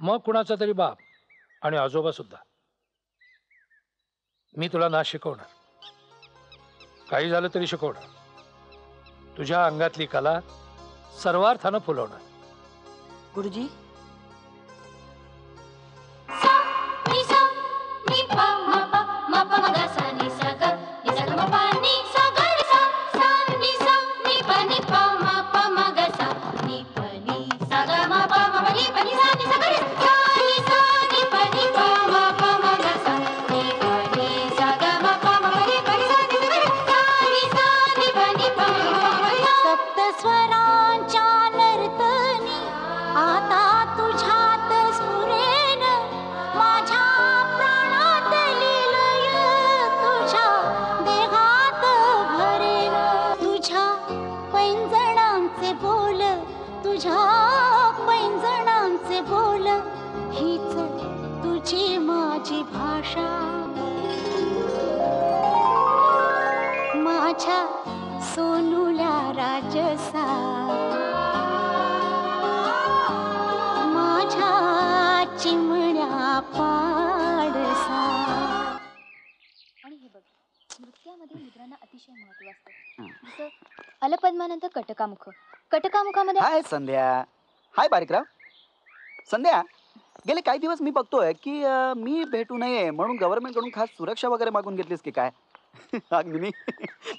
मग कुणाचा तरी बाप आणि आजोबा सुद्धा. मी तुला ना शिकवणार, काही झालं तरी शिकवणार. तुझ्या अंगातली कला सर्वार्थानं फुलवणार. गुरुजी हाय संध्या. हाय बारीकराव. संध्या गेले काही दिवस मी बघतोय की मी भेटू नये म्हणून गव्हर्नमेंट कडून खास सुरक्षा वगैरे मागून घेतलीस की काय?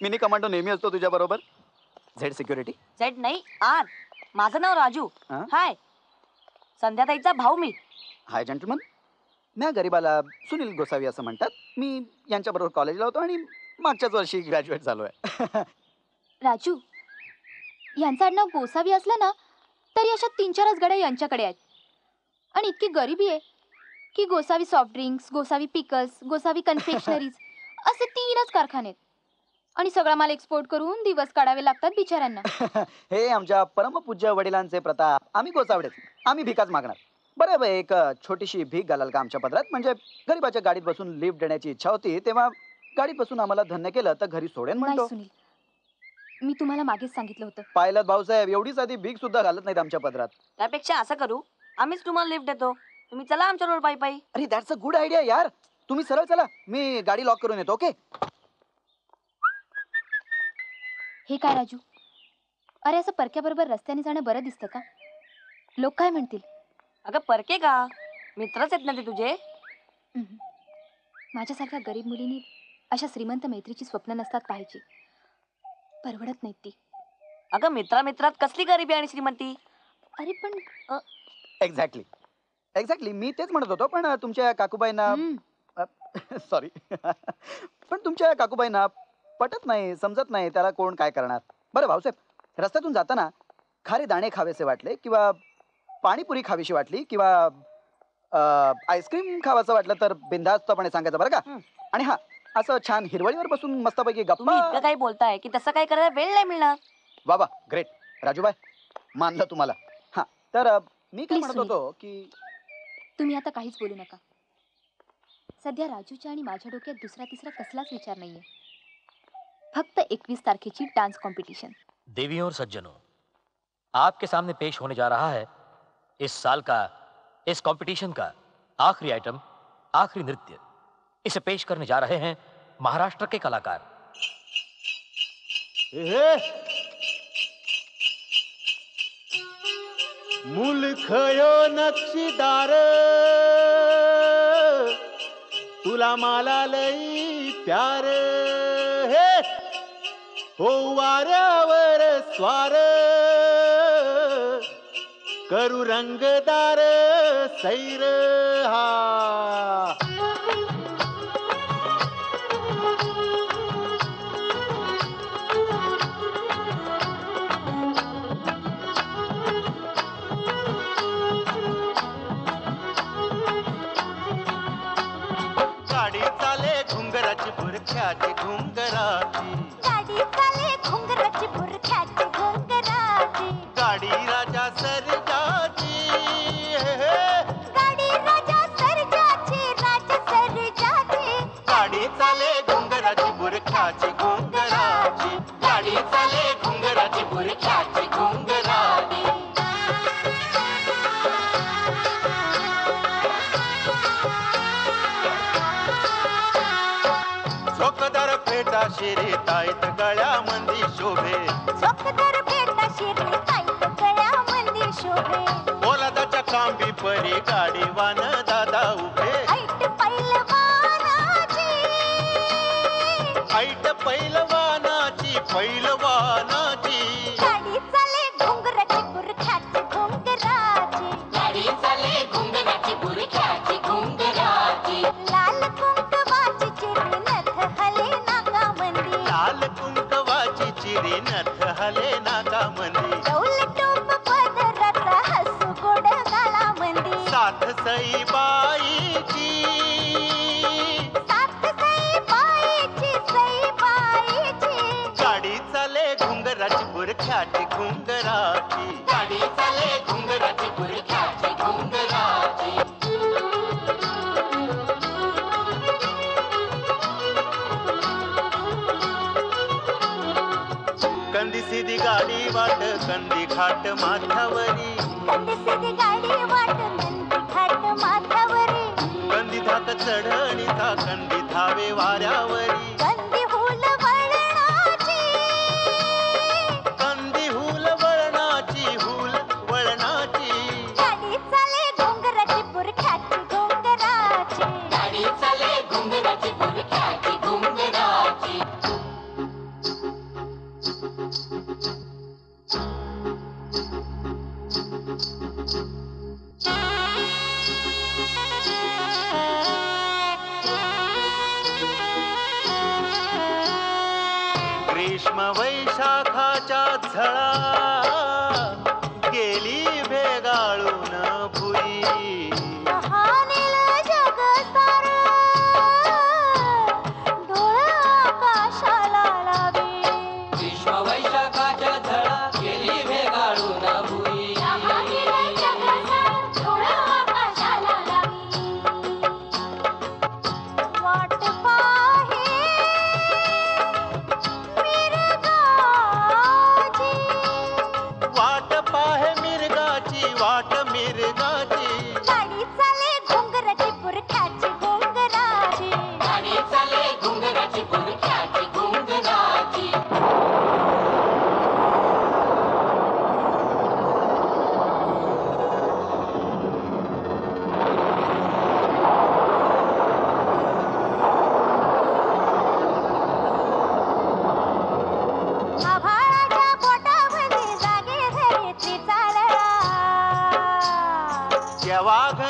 मिनी कमांडो नेहमी असतो तुझ्या बरोबर. Z security. झेड नाही आर. माझं नाव राजू. हाय संध्याताईचा भाऊ मी। हाय जेंटलमन, मैं गरीबाला सुनील गोसावी असं म्हणतात। मी यांच्याबरोबर कॉलेजला होतो आणि मागच्याच वर्षी ग्रॅज्युएट झालो आहे। राजू यांचं आडनाव गोसावी असलं ना तरी अशा 3-4 गड्या यांच्याकडे आहेत आणि इतकी गरिबी आहे की Gosavi soft drinks, Gosavi pickles, Gosavi confectioneries असे 3 कारखाने आणि सगळा माल एक्सपोर्ट करून दिवस काढावे लागतात बिचाऱ्यांना। हे आमच्या परमपूज्य वडिलांचे प्रताप, आम्ही गोसावडे, आम्ही भिकाच मागणार। बरं, एक छोटीशी भीक घालाल का आमच्या पदरात? म्हणजे गरीबाच्या गाडीत बसून लिफ्ट देण्याची इच्छा होती तेव्हा गाडीत बसून आम्हाला धन्य केलं तर घरी सोडेन म्हणतो। मी तुम्हाला मागेच सांगितलं होतं। पायलट भाऊसाहेब एवढी साधी भीक सुद्धा घालत नाहीत आमच्या पदरात। त्यापेक्षा असं करू, आम्हीच तुम्हाला लिफ्ट देतो, तुम्ही चला आमच्याबरोबर पायी पायी। अरे दॅट्स अ गुड आयडिया यार, तुम्ही सरळ चला, मी गाडी लॉक करून येतो। ओके। हे काय राजू, अरे असं परक्याबरोबर रस्त्याने जाणं बरं दिसतं का? लोक काय म्हणतील? अगं परके का, मित्रच आहेत ना ते तुझे। माझ्यासारख्या गरीब मुलींनी अशा श्रीमंत मैत्रीची स्वप्न नसतात पाहिजे, परवडत नाहीत ती। अगं मित्रात कसली गरिबी आणि श्रीमंती? अरे पण एक्झॅक्टली मी तेच म्हणत होतो। पण तुमच्या काकूबाईंना सॉरी पण तुमच्या काकूबाईंना पटत नाही, समजत नाही, त्याला कोण काय करणार? बरं भाऊसाहेब, रस्त्यातून जाताना खारे दाणे खावेसे वाटले किंवा पाणीपुरी खावीशी वाटली किंवा आईस्क्रीम खावाचं वाटलं तर बिनधास्तपणे सांगायचं बरं का। आणि हा, असं छान हिरवळीवर बसून मस्तपैकी गप्पा। इतकं काय बोलताय की तसं काय करायला वेळ नाही मिळणार। वा वा, ग्रेट राजूबाई, मानलं तुम्हाला। हा तर मी काय म्हणत होतो की तुम्ही आता काहीच बोलू नका। सध्या राजूच्या आणि माझ्या डोक्यात दुसरा तिसरा कसलाच विचार नाहीये, फक्त 21 तारखेची डांस कॉम्पिटिशन। देवियों और सज्जनों, आपके सामने पेश होने जा रहा है इस साल का, इस कंपटीशन का आखिरी आइटम, आखिरी नृत्य। इसे पेश करने जा रहे हैं महाराष्ट्र के कलाकार। मुलखयो नक्षीदार, तुला माला लई प्यार, हे हो वाऱ्यावर स्वार, करू रंगदार सैर। हा गाडी चाले घुंगराची बुरख्याची घुंगराची, गाडी चाले घुंगराची बुरख्याची घुंगराची, गाडी राजा सर शिरे ताईत गळ्या मंदी शोभे, झोकदार फेटा शिरे ताईत गळ्या मंदी शोभे, ओलादाच्या कांबी परी गाडीवान दादा उभे, ऐट पैलवानाची, ऐट पैलवानाची, पैलवानाची, गाडी चाले घुंगराची बुरख्याची घुंगराची, गाडी चाले घुंगराची बुरख्याची घुंगराची, लाल कुंकवाची चिरनथ हले नथ हले नाका मंदी, डौलटोप पदराचा हसू गोड गाला मंदी, साथ सई बाईची, साथ सई बाईची, सई बाईची, गाडी चाले घुंगराची बुरख्याची घुंगराची, गाडी चाले घुंगराची बुरख्याची घुंगराची। कंदी सीधी गाडी वाट कंदी घाट माथावरी, कंदी सीधी गाडी वाट कंदी घाट माथावरी, कंदी धाक चढणी था कंदी धावे वाऱ्यावरी, कंदी हुल वळणाची, हुल वळणाची, गाडी चाले घुंगराची बुरख्याची घुंगराची, गाडी चाले घुंगराची बुरख्याची घुंगराची। ग्रीष्म वैशाखाच्या झळा गेली भेगाळून भुई जग सारं डोळा आकाशाला लावी ग्रीष्म वैशाखाच्या झळा गेली भेगाळून भुई जग सारं डोळा आकाशाला लावी वाट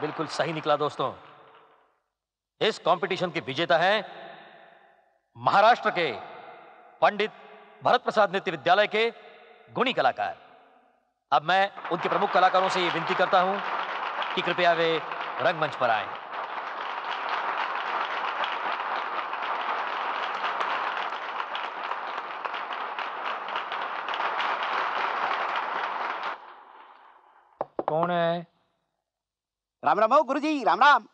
बिल्कुल सही निकला दोस्तों। इस कंपटीशन के विजेता हैं महाराष्ट्र के पंडित भरत प्रसाद नृत्य विद्यालय के गुणी कलाकार। अब मैं उनके प्रमुख कलाकारों से यह विनती करता हूं कि कृपया वे रंगमंच पर आएं। कौन है? राम राम हो गुरुजी, राम राम।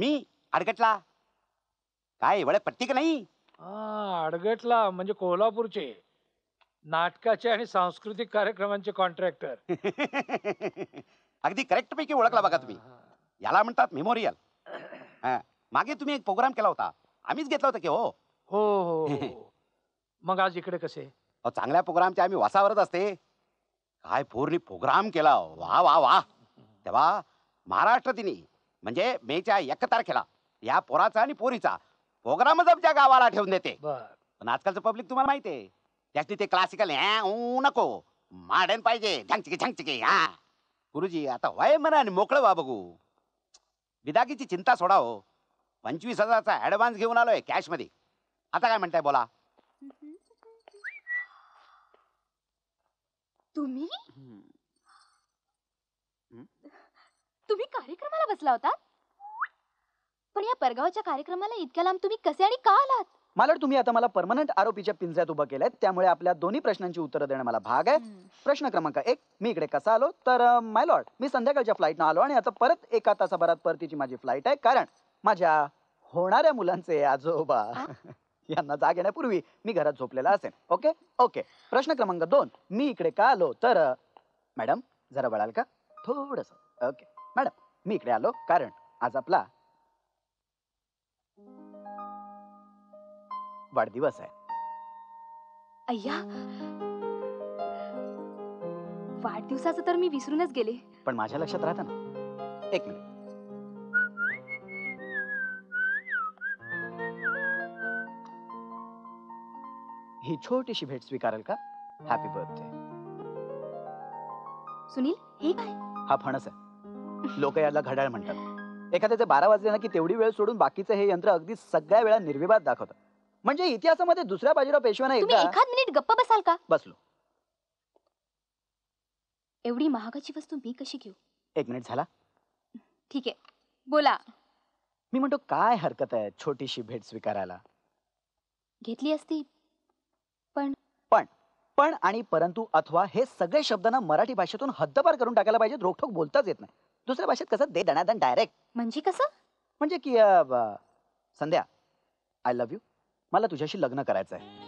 मी अडगटला। काय एवढे पट्टी का नाही? अडगटला म्हणजे कोल्हापूरचे नाटकाचे आणि सांस्कृतिक कार्यक्रमांचे कॉन्ट्रॅक्टर। अगदी करेक्ट पैकी ओळखला बघा तुम्ही। याला म्हणतात मेमोरियल। मागे तुम्ही एक प्रोग्राम केला होता, आम्हीच घेतला होता की हो? हो हो। मग आज इकडे कसे? चांगल्या प्रोग्रामचे आम्ही वासावरच असते। काय फोरनी प्रोग्राम केला, वाह वाह वाह। तेव्हा महाराष्ट्र दिनी म्हणजे मेच्या 1 तारखेला या पोराचा आणि पोरीचा प्रोग्रामच आमच्या गावाला ठेवून देते। पण आजकालचं पब्लिक तुम्हाला माहिती आहे, त्यासाठी ते क्लासिकल नको, मॉडर्न पाहिजे, झंगचिके झंगचिके। हा गुरुजी, आता वय म्हणा आणि मोकळं वा बघू। बिदागीची चिंता सोडा हो। 25,000चा ॲडव्हान्स घेऊन आलोय कॅशमध्ये। आता काय म्हणताय बोला तुम्ही? तुम्ही कार्यक्रमाला बसला होता, पण या परगावच्या कार्यक्रमाला इतक्या लांब तुम्ही कसे आणि का आलात? मालर, तुम्ही आता मला परमनंट आरोपीच्या पिंजऱ्यात उभा केलाय, त्यामुळे आपल्या दोन्ही प्रश्नांची उत्तरं देणं मला भाग आहे। प्रश्न क्रमांक 1, मी इकडे कसा आलो? तर माय लॉर्ड, मी संध्याकाळच्या फ्लाईटनं आलो आणि आता परत 1 तासाभरात परतीची माझी फ्लाईट आहे, कारण माझ्या होणाऱ्या मुलांचे आजोबा यांना जाग येण्यापूर्वी मी घरात झोपलेला असेन। ओके ओके, प्रश्न क्रमांक 2, मी इकडे का आलो तर मॅडम जरा वळाल का थोडंसं। ओके मॅडम, मी इकडे आलो कारण आज आपला वाढदिवस आहे। अय्या, वाढदिवसाचं तर मी विसरूनच गेले, पण माझ्या लक्षात राहतं ना। एक मिनिट, ही छोटीशी भेट स्वीकारेल का? Happy birthday. सुनील, हे काय? हा फणस आहे। लोक याला घड्याळ म्हणतात। एखाद्याचे 12 वाजले ना की तेवढी वेळ सोडून बाकीचे हे यंत्र अगदी सगळ्या वेळा निर्विवाद दाखवतं। म्हणजे इतिहासामध्ये दुसऱ्या बाजीराव पेशव्याने एकदा। तुम्ही एखाद मिनिट गप्प बसाल का? बसलो। एवढी महागाची वस्तू मी कशी घेऊ? एक मिनिट झाला। ठीक आहे, बोला। मी म्हणतो काय हरकत आहे छोटीशी भेट स्वीकारायला? घेतली असती पण पण पण आणि परंतु अथवा हे सगळे शब्द ना मराठी भाषेतून हद्दपार करून टाकायला पाहिजेत। रोखोक बोलताच येत नाही। दुसऱ्या भाषेत कसं दे दणादण डायरेक्ट। म्हणजे कसं? म्हणजे की संध्या, आय लव्ह यू, मला तुझ्याशी लग्न करायचं आहे।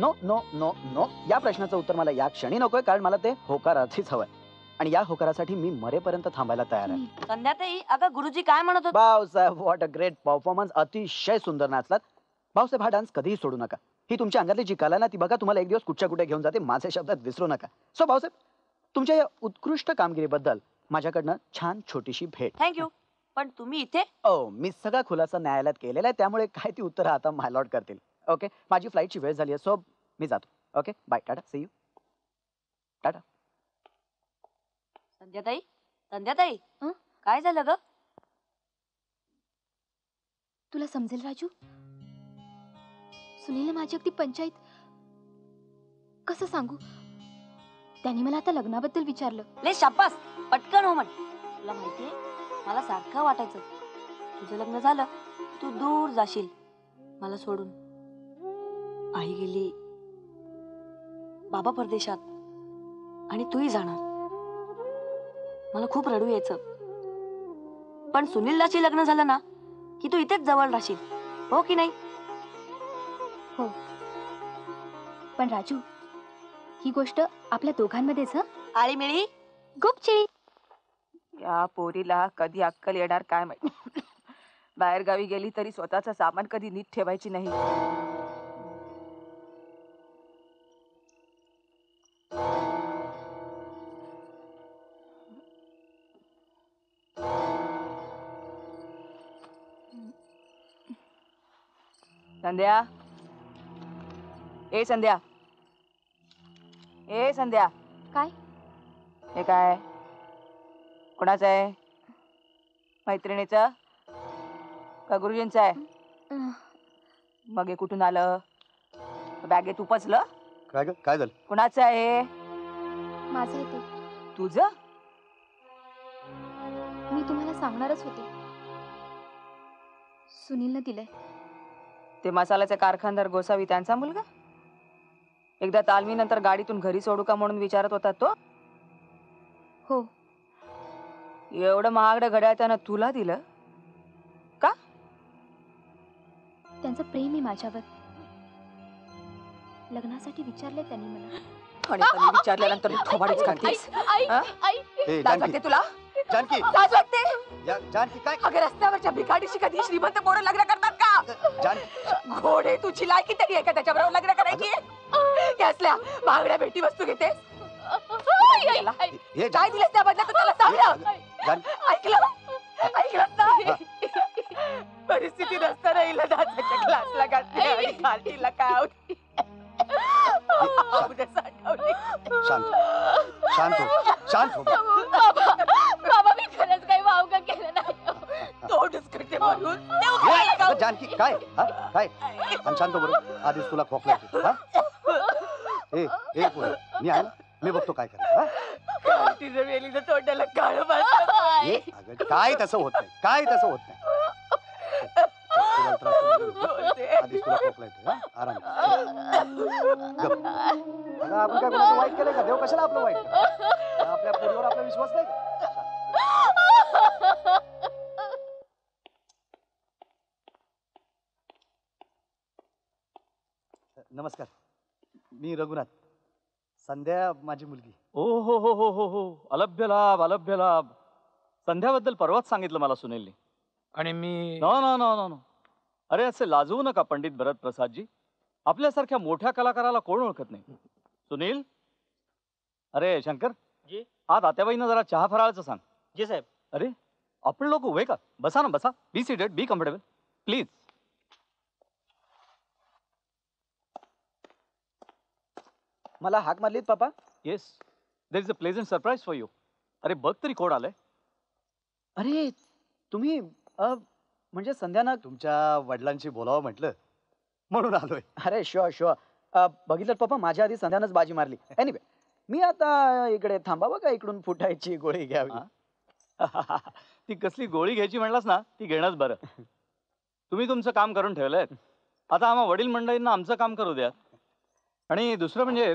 नो नो नो नो, या प्रश्नाचं उत्तर मला या क्षणी नकोय, कारण मला ते होकाराचीच हवंय आणि या होकारासाठी मी मरेपर्यंत थांबायला तयार आहे। संध्याताई, अगं गुरुजी काय म्हणत होते? Bhausaheb, what a great performance, अतिशय सुंदर नाचलात। भाऊसाहेब, हा डान्स कधीही सोडू नका। ही तुमच्या अंगातली जी कला ना ती बघा तुम्हाला एक दिवस कुठच्या कुठे घेऊन जाते, माझे शब्दात विसरू नका। सो भाऊसाहेब, तुमच्या या उत्कृष्ट कामगिरीबद्दल माझ्याकडनं छान छोटीशी भेट। थँक्यू, पण तुम्ही इथे? ओ, मी सगळा खुलासा न्यायालयात केलेला आहे, त्यामुळे काय ती उत्तर आता मायलॉर्ड करतील। ओके, माझी फ्लाईटची वेळ झाली आहे, सो मी जातो। Okay bye, Tata, see you, Tata. संध्याताई, संध्याताई, काय झालं ग? तुला समजेल राजू, सुनीलने माझी अगदी पंचायत। कसं सांगू, त्यांनी मला आता लग्नाबद्दल विचारलं। ले शाबास, पटकन हो म्हण। तुला माहितीये मला सारखं वाटायचं तुझं लग्न झालं तू दूर जाशील मला सोडून। आई गेली, बाबा परदेशात आणि तूही जाणार। मला खूप रडू यायचं, पण सुनीललाशी लग्न झालं ना की तू इथेच जवळ राहशील, हो की नाही? हो, पण राजू ही गोष्ट आपल्या दोघांमध्येच। आळीमिळी गुपचिळी, या पोरीला कधी अक्कल येणार काय माहिती। बाहेरगावी गेली तरी स्वतःचं सामान कधी नीट ठेवायची नाही। संध्या, ए संध्या, ए संध्या। काय हे काय? कोणाचं आहे? मैत्रिणीचं का गुरुजींचं आहे? मग हे कुठून आलं? बॅगेत उपसलं काय? काय झालं? कोणाचं आहे? माझं आहे ते। तुझं? मी तुम्हाला सांगणारच होते, सुनीलनं दिलंय। ते मसाल्याचा कारखानदार गोसावी त्यांचा मुलगा एकदा तालमीनंतर गाडीतून घरी सोडू का म्हणून विचारत होता तो। हो, एवढं महागडं घड्याळ त्यानं तुला दिलं का? त्यांचं प्रेम आहे माझ्यावर, लग्नासाठी विचारले त्यांनी मला। आणि त्यांनी विचारल्यानंतर थोबाडच काढतेस? आई लाज वाटते तुला? जानकी, लाज वाटते? जानकी काय? अगं रस्त्यावरच्या भिकारीशी कधी श्रीमंत पोरं लग्न करतात का? जानकी, घोडे तुझी लायकी तरी आहे का त्याच्याबरोबर लग्न करायची? कसल्या महागड्या भेटी वस्तू घेतेस? काय दिलंस त्या बदल्यात त्याला? सांग, ऐकलं ऐकलं ना? परिस्थिती नसताना हिला दादाच्या क्लासला घातली आणि खालीला काय जानकी काय? काय शांत बरोबर, आधीच तुला खोकला। मी आहे ना, मी बघतो काय करायचं। तोंडाला काळ बांधलं काय? तसं होत नाही, काय तसं होत नाही। आधीच तुला खोकला येतोय, आराम कर। आपण काय कोणाचं वाईट केलं का? देव कशाला आपलं वाईट करतो? आपल्या पोरीवर आपला विश्वास नाही का? नमस्कार, मी रघुनाथ. संध्या माझी मुलगी. ओ हो हो हो हो हो, अलभ्य लाभ अलभ्य लाभ. संध्याबद्दल परवाच सांगितलं मला सुनीलने. आणि मी नो नो नो नो. अरे असे लाजवू नका पंडित भरत प्रसादजी, आपल्यासारख्या मोठ्या कलाकाराला कोण ओळखत नाही. सुनील, अरे शंकर जी, आज आत्याबाईंना जरा चहा फराळाचं सांग. जी साहेब. अरे आपण लोक उभे का? बसा ना, बसा. Be seated, be comfortable please. मला हाक मारलीत पापा? Yes, there is a pleasant surprise for you. अरे बघ तरी कोण आलंय. अरे तुम्ही म्हणजे संध्याना तुमच्या वडिलांशी बोलावं म्हटलं म्हणून आलोय. अरे शुअर शुअर. बघितलं पापा, माझ्या आधी संध्यानंच बाजी मारली. एनिवे, मी आता इकडे थांबावं का इकडून फुटायची गोळी घ्यावी? ती कसली गोळी घ्यायची म्हणलास ना, ती घेणंच बरं. तुम्ही तुमचं काम करून ठेवलंय, आता आम्हा वडील मंडळींना आमचं काम करू द्या. आणि दुसरं म्हणजे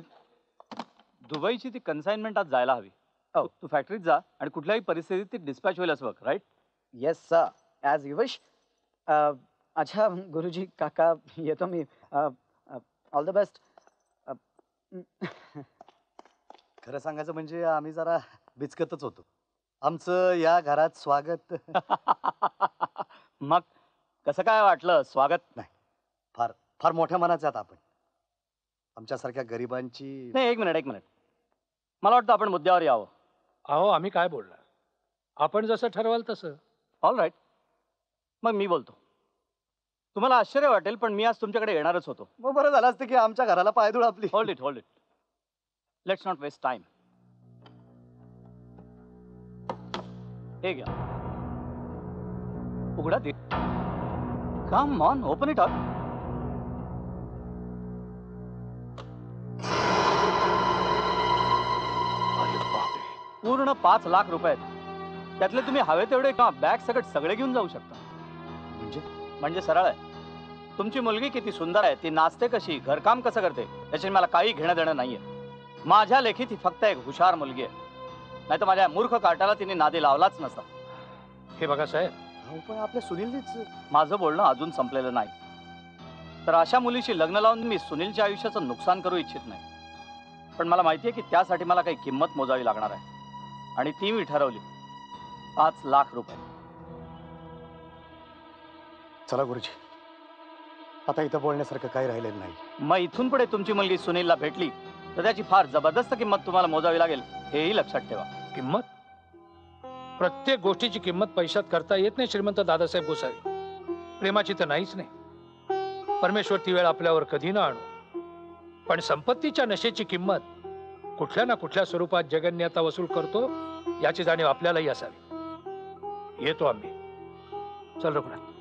दुबईची ती कन्साइनमेंट आज जायला हवी. हो, तू फॅक्टरीत जा आणि कुठल्याही परिस्थितीत ती डिस्पॅच होईल असं बघ. Right? Yes sir, as you wish. अच्छा गुरुजी काका, येतो मी. All the best. खरं सांगायचं म्हणजे आम्ही जरा बिचकतच होतो. आमचं या घरात स्वागत. मग कसं काय वाटलं स्वागत? नाही, फार फार मोठ्या मनाचं आहात आपण, आमच्यासारख्या गरिबांची. नाही, एक मिनिट एक मिनिट, मला वाटतं आपण मुद्द्यावर यावं. अहो आम्ही काय बोलणार, आपण जसं ठरवाल तसं. ऑल राईट, मग मी बोलतो. तुम्हाला आश्चर्य वाटेल पण मी आज तुमच्याकडे येणारच होतो. मग बरं झालं असतं की आमच्या घराला पायधूळ आपली. Hold it hold it, let's not waste time. हे घ्या, उघडा दे. Come on, open it up. पूर्ण 5 लाख रुपये, त्यातले तुम्ही हवे तेवढे बॅग सकट सगळे घेऊन जाऊ शकता. म्हणजे सरळ आहे. तुमची मुलगी किती सुंदर आहे, ती नाचते कशी, घरकाम कसं करते, त्याच्याशी मला काही घेणं देणं नाहीये. माझ्या लेखी ती फक्त एक हुशार मुलगी आहे, नाही तर माझ्या मूर्ख काटाला तिने नादी लावलाच नसता. हे बघा साहेब, पण आपल्या सुनीलनीच. माझं बोलणं अजून संपलेलं नाही. तर अशा मुलीशी लग्न लावून मी सुनीलच्या आयुष्याचं नुकसान करू इच्छित नाही. पण मला माहिती आहे की त्यासाठी मला काही किंमत मोजावी लागणार आहे, आणि ती मी ठरवली. 5 लाख रुपये. चला गुरुजी, आता इथं बोलण्यासारखं काही राहिलेलं नाही. मग इथून पुढे तुमची मुलगी सुनीलला भेटली तर त्याची फार जबरदस्त किंमत तुम्हाला मोजावी लागेल, हेही लक्षात ठेवा. किंमत? प्रत्येक गोष्टीची किंमत पैशात करता येत नाही श्रीमंत दादासाहेब गोसावी. प्रेमाची तर नाहीच नाही. परमेश्वर ती वेळ आपल्यावर कधी ना आणू, पण संपत्तीच्या नशेची किंमत कुठल्या ना कुठल्या स्वरूपात जगन्य आता वसूल करतो, याची जाणीव आपल्यालाही असावी. येतो आम्ही. चल रघुनाथ.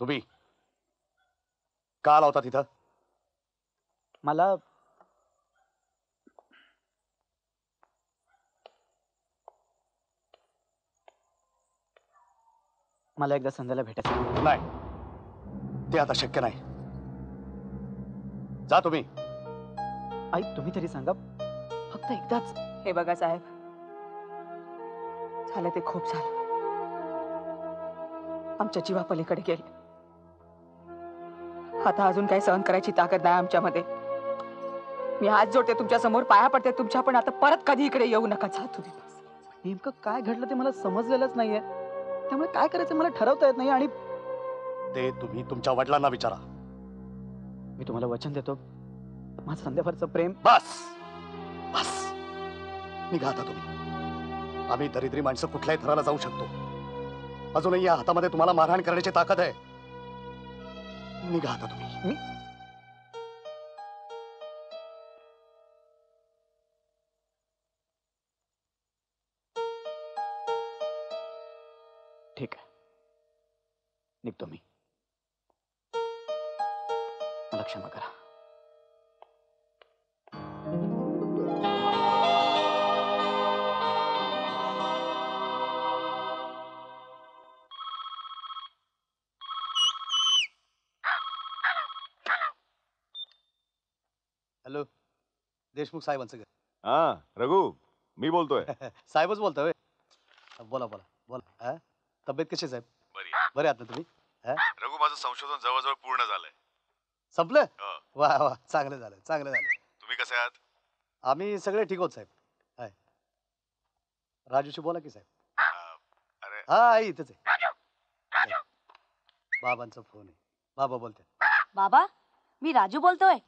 तुम्ही का आला होता तिथं? मला मला एकदा संध्याला भेटायचं. नाही, ते आता शक्य नाही. जा तुम्ही. आई, तुम्ही तरी सांगा, फक्त एकदाच. हे बघा साहेब, झालं ते खूप झालं. आमच्या जीवा पलीकडे गेले. आता अजून काही सहन करायची ताकद नाही आमच्यामध्ये. मी हात जोडते तुमच्या समोर, पाया पडते तुमच्या, पण आता परत कधी इकडे येऊ नका. जा तुम्ही. नेमकं काय घडलं ते मला समजलेलंच नाहीये, त्यामुळे काय करायचं मला ठरवता येत नाही. आणि ते तुम्ही तुमच्या वडिलांना विचारा. मी तुम्हाला वचन देतो, माझं संध्यावरचं प्रेम. बस बस, निघा आता तुम्ही. आम्ही दरिद्री माणसं कुठल्याही थराला जाऊ शकतो. अजूनही या हातामध्ये तुम्हाला मारहाण करण्याची ताकद आहे. निघा आता तुम्ही. ठीक आहे, निघतो मी. मला क्षमा करा. देशमुख साहेबांचं घर. हां रघु मी बोलतोय. साहेबच बोलता वे. बोला बोला बोला. तब्येत कशी साहेब? बरी बरी आहात तुम्ही? रघु माझं संशोधन जवळजवळ पूर्ण झालंय. संपलं? वा वा चांगलं झालं चांगलं झालं. तुम्ही कसे आहात? आम्ही सगळे ठीक आहोत साहेब. हाय राजूशी बोला की साहेब. अरे हां इथेच आहे. बाबांचा फोन आहे. बाबा बोलतात. बाबा मी राजू बोलतोय.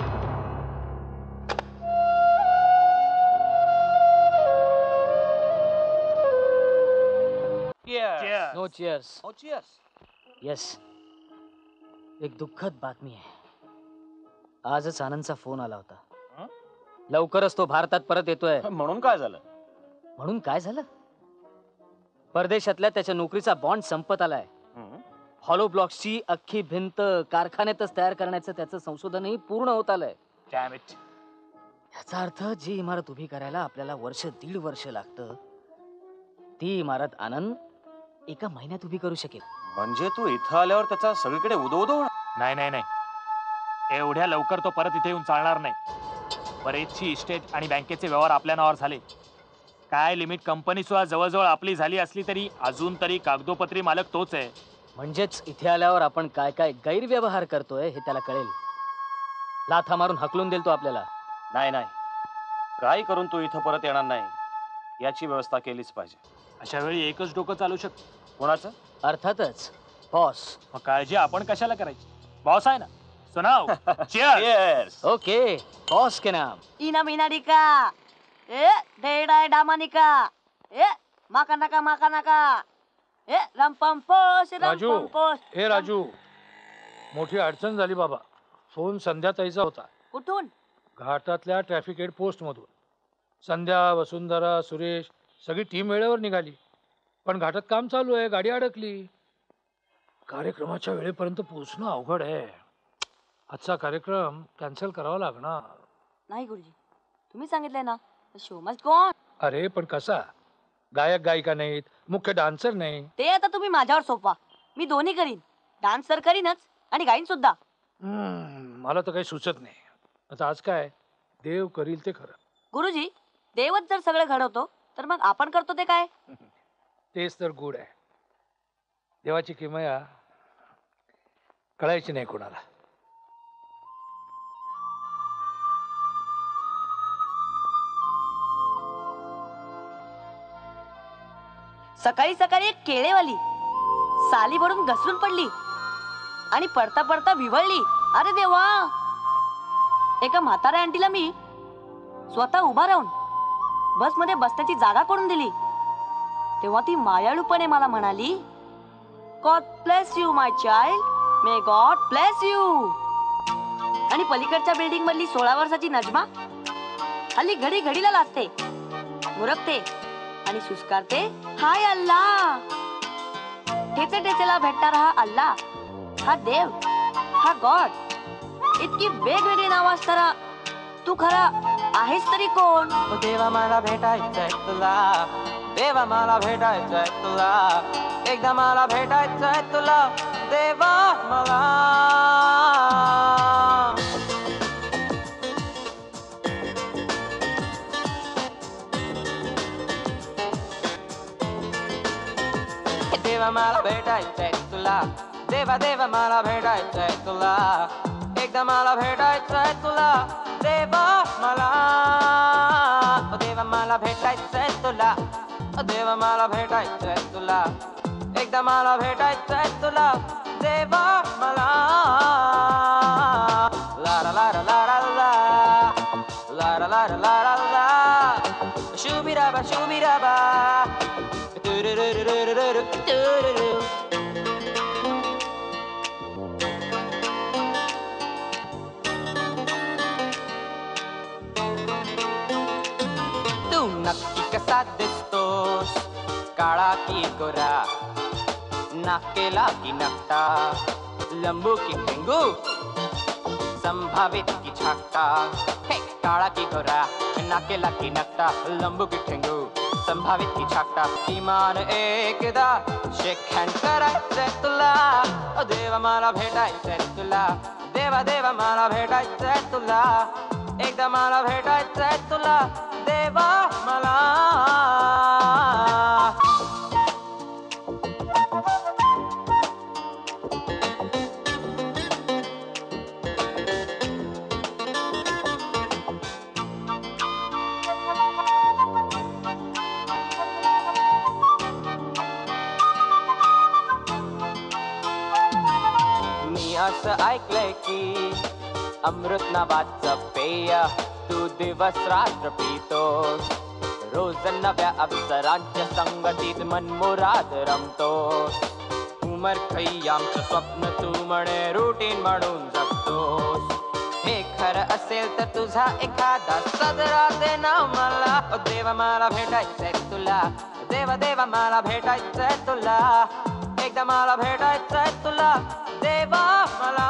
Cheers. No cheers. No cheers. Yes. एक दुःखद बातमी आहे. आजच आनंदचा फोन आला होता. लवकरच तो भारतात परत येतोय. म्हणून काय झालं? म्हणून काय झालं? परदेशातल्या त्याच्या नोकरीचा बॉन्ड संपत आलाय. हॉलो ब्लॉक्सची अख्खी भिंत कारखान्यातच तयार करण्याचं त्याचं संशोधनही पूर्ण होत आलंय. Damn it. याचा अर्थ जी इमारत उभी करायला आपल्याला वर्ष दीड वर्ष लागतं ती इमारत आनंद एका महिन्यात उभी करू शकेल. म्हणजे तू इथं आल्यावर त्याचा सगळीकडे उदोउदो होणार. नाही नाही नाही एवढ्या लवकर तो परत इथे येऊन चालणार नाही. बरेचशी इस्टेट आणि बँकेचे व्यवहार आपल्या नावावर झाले. काय लिमिट कंपनी सुद्धा जवळजवळ आपली झाली असली तरी अजून तरी कागदोपत्री मालक तोच आहे. म्हणजेच इथे आल्यावर आपण काय काय गैरव्यवहार करतोय हे त्याला कळेल. लाथा मारून हकलून देईल तो आपल्याला. नाही नाही काय करून तू इथं परत येणार नाही याची व्यवस्था केलीच पाहिजे. अशा वेळी एकच डोकं चालू शकतो. कोणाचं? अर्थातच बॉस. मग काळजी आपण कशाला करायची? बॉस आहे ना. सुनाओ. चीयर्स. ओके बॉस के नाम. इना मिनाडिका ए डेडाय डामानिका ए माकानाका माकानाका ए रंपंपोश रंपंपोश. हे राजू मोठी अडचण झाली बाबा. फोन संध्याताईचा होता. कुठून? घाटातल्या ट्रॅफिक हेड पोस्ट मधून. संध्या वसुंधरा सुरेश सगळी टीम वेळेवर निघाली पण घाटात काम चालू आहे. गाडी अडकली. कार्यक्रमाच्या वेळेपर्यंत पोहोचणं अवघड आहे. आजचा कार्यक्रम कॅन्सल करावा लागणार. नाही गुरुजी तुम्ही सांगितलंय ना. Show must go on. अरे पण कसा? गायक गायिका नाहीत मुख्य डान्सर नाही. ते आता तुम्ही माझ्यावर सोपवा. मी दोन्ही करीन. डान्सर करीनच आणि गाईन सुद्धा. मला तर काही सुचत नाही आता. आज काय देव करील ते खरं. गुरुजी देवच जर सगळं घडवतो तर मग आपण करतो ते काय? तेच तर गुड आहे. देवाची किमया कळायची नाही कोणाला. सकाळी सकाळी एक केळेवाली साली भरून घसरून पडली आणि पडता पडता विवळली. अरे देवा. एका म्हाताऱ्या आंटीला मी स्वतः उभा राहून बस मध्ये बसण्याची जागा करून दिली तेव्हा ती मायाळूपणे मला म्हणाली God bless you my child may God bless you. आणि पलीकडच्या बिल्डिंग मधली 16 वर्षाची नजमा हल्ली घडी घडीला लाजते मुरकते आणि सुस्कारते. हाय अल्ला. ठेचे ठेचेला भेटणारा हा अल्ला हा देव हा गॉड इतकी वेगवेगळी नावं असताना तू खरा आहेस तरी कोण? देवा मला भेटायचंय तुला. देवा मला भेटायचंय तुला. एकदा मला भेटायचंय तुला. देवा मला. देवा मला भेटायचंय तुला. देवा देवा मला भेटायचंय तुला. एकदा मला भेटायचंय तुला. देवा मला. देवा मला भेटायचंय तुला. देवा मला भेटायचंय तुला. एकदा मला भेटायचंय तुला. देवा मला. ला ला ला ला ला ला ला ला ला ला. शुभिरा बा शुभिरा बा. नक्की कसा दिसतोस काळा की गोरा नाकेला की नक्ता लंबू की ठेंगू संभावित की छाकता. हे काळा की गोरा नाकेला की नक्ता लंबू की ठेंगू संभावित की छाकता. किमान एकदा शिक्षण करायचंय तुला. देवा मला भेटायचंय तुला. देवा देवा मला भेटायचंय तुला. एकदा मला भेटायचंय तुला देवा मला. मी असं ऐकलंय की अमृत नावाचं पेय तू दिवस रात्र पितोस, रोज नव्या अप्सरांच्या संगतीत मनमुराद रमतोस. उमर खय्यामचं स्वप्न तू म्हणे रुटीन म्हणून जगतोस. हे खरं असेल तर तुझा एखादा सदरा दे ना मला. देवा मला भेटायचंय तुला, देवा देवा मला भेटायचंय तुला, एकदा मला भेटायचंय तुला देवा मला.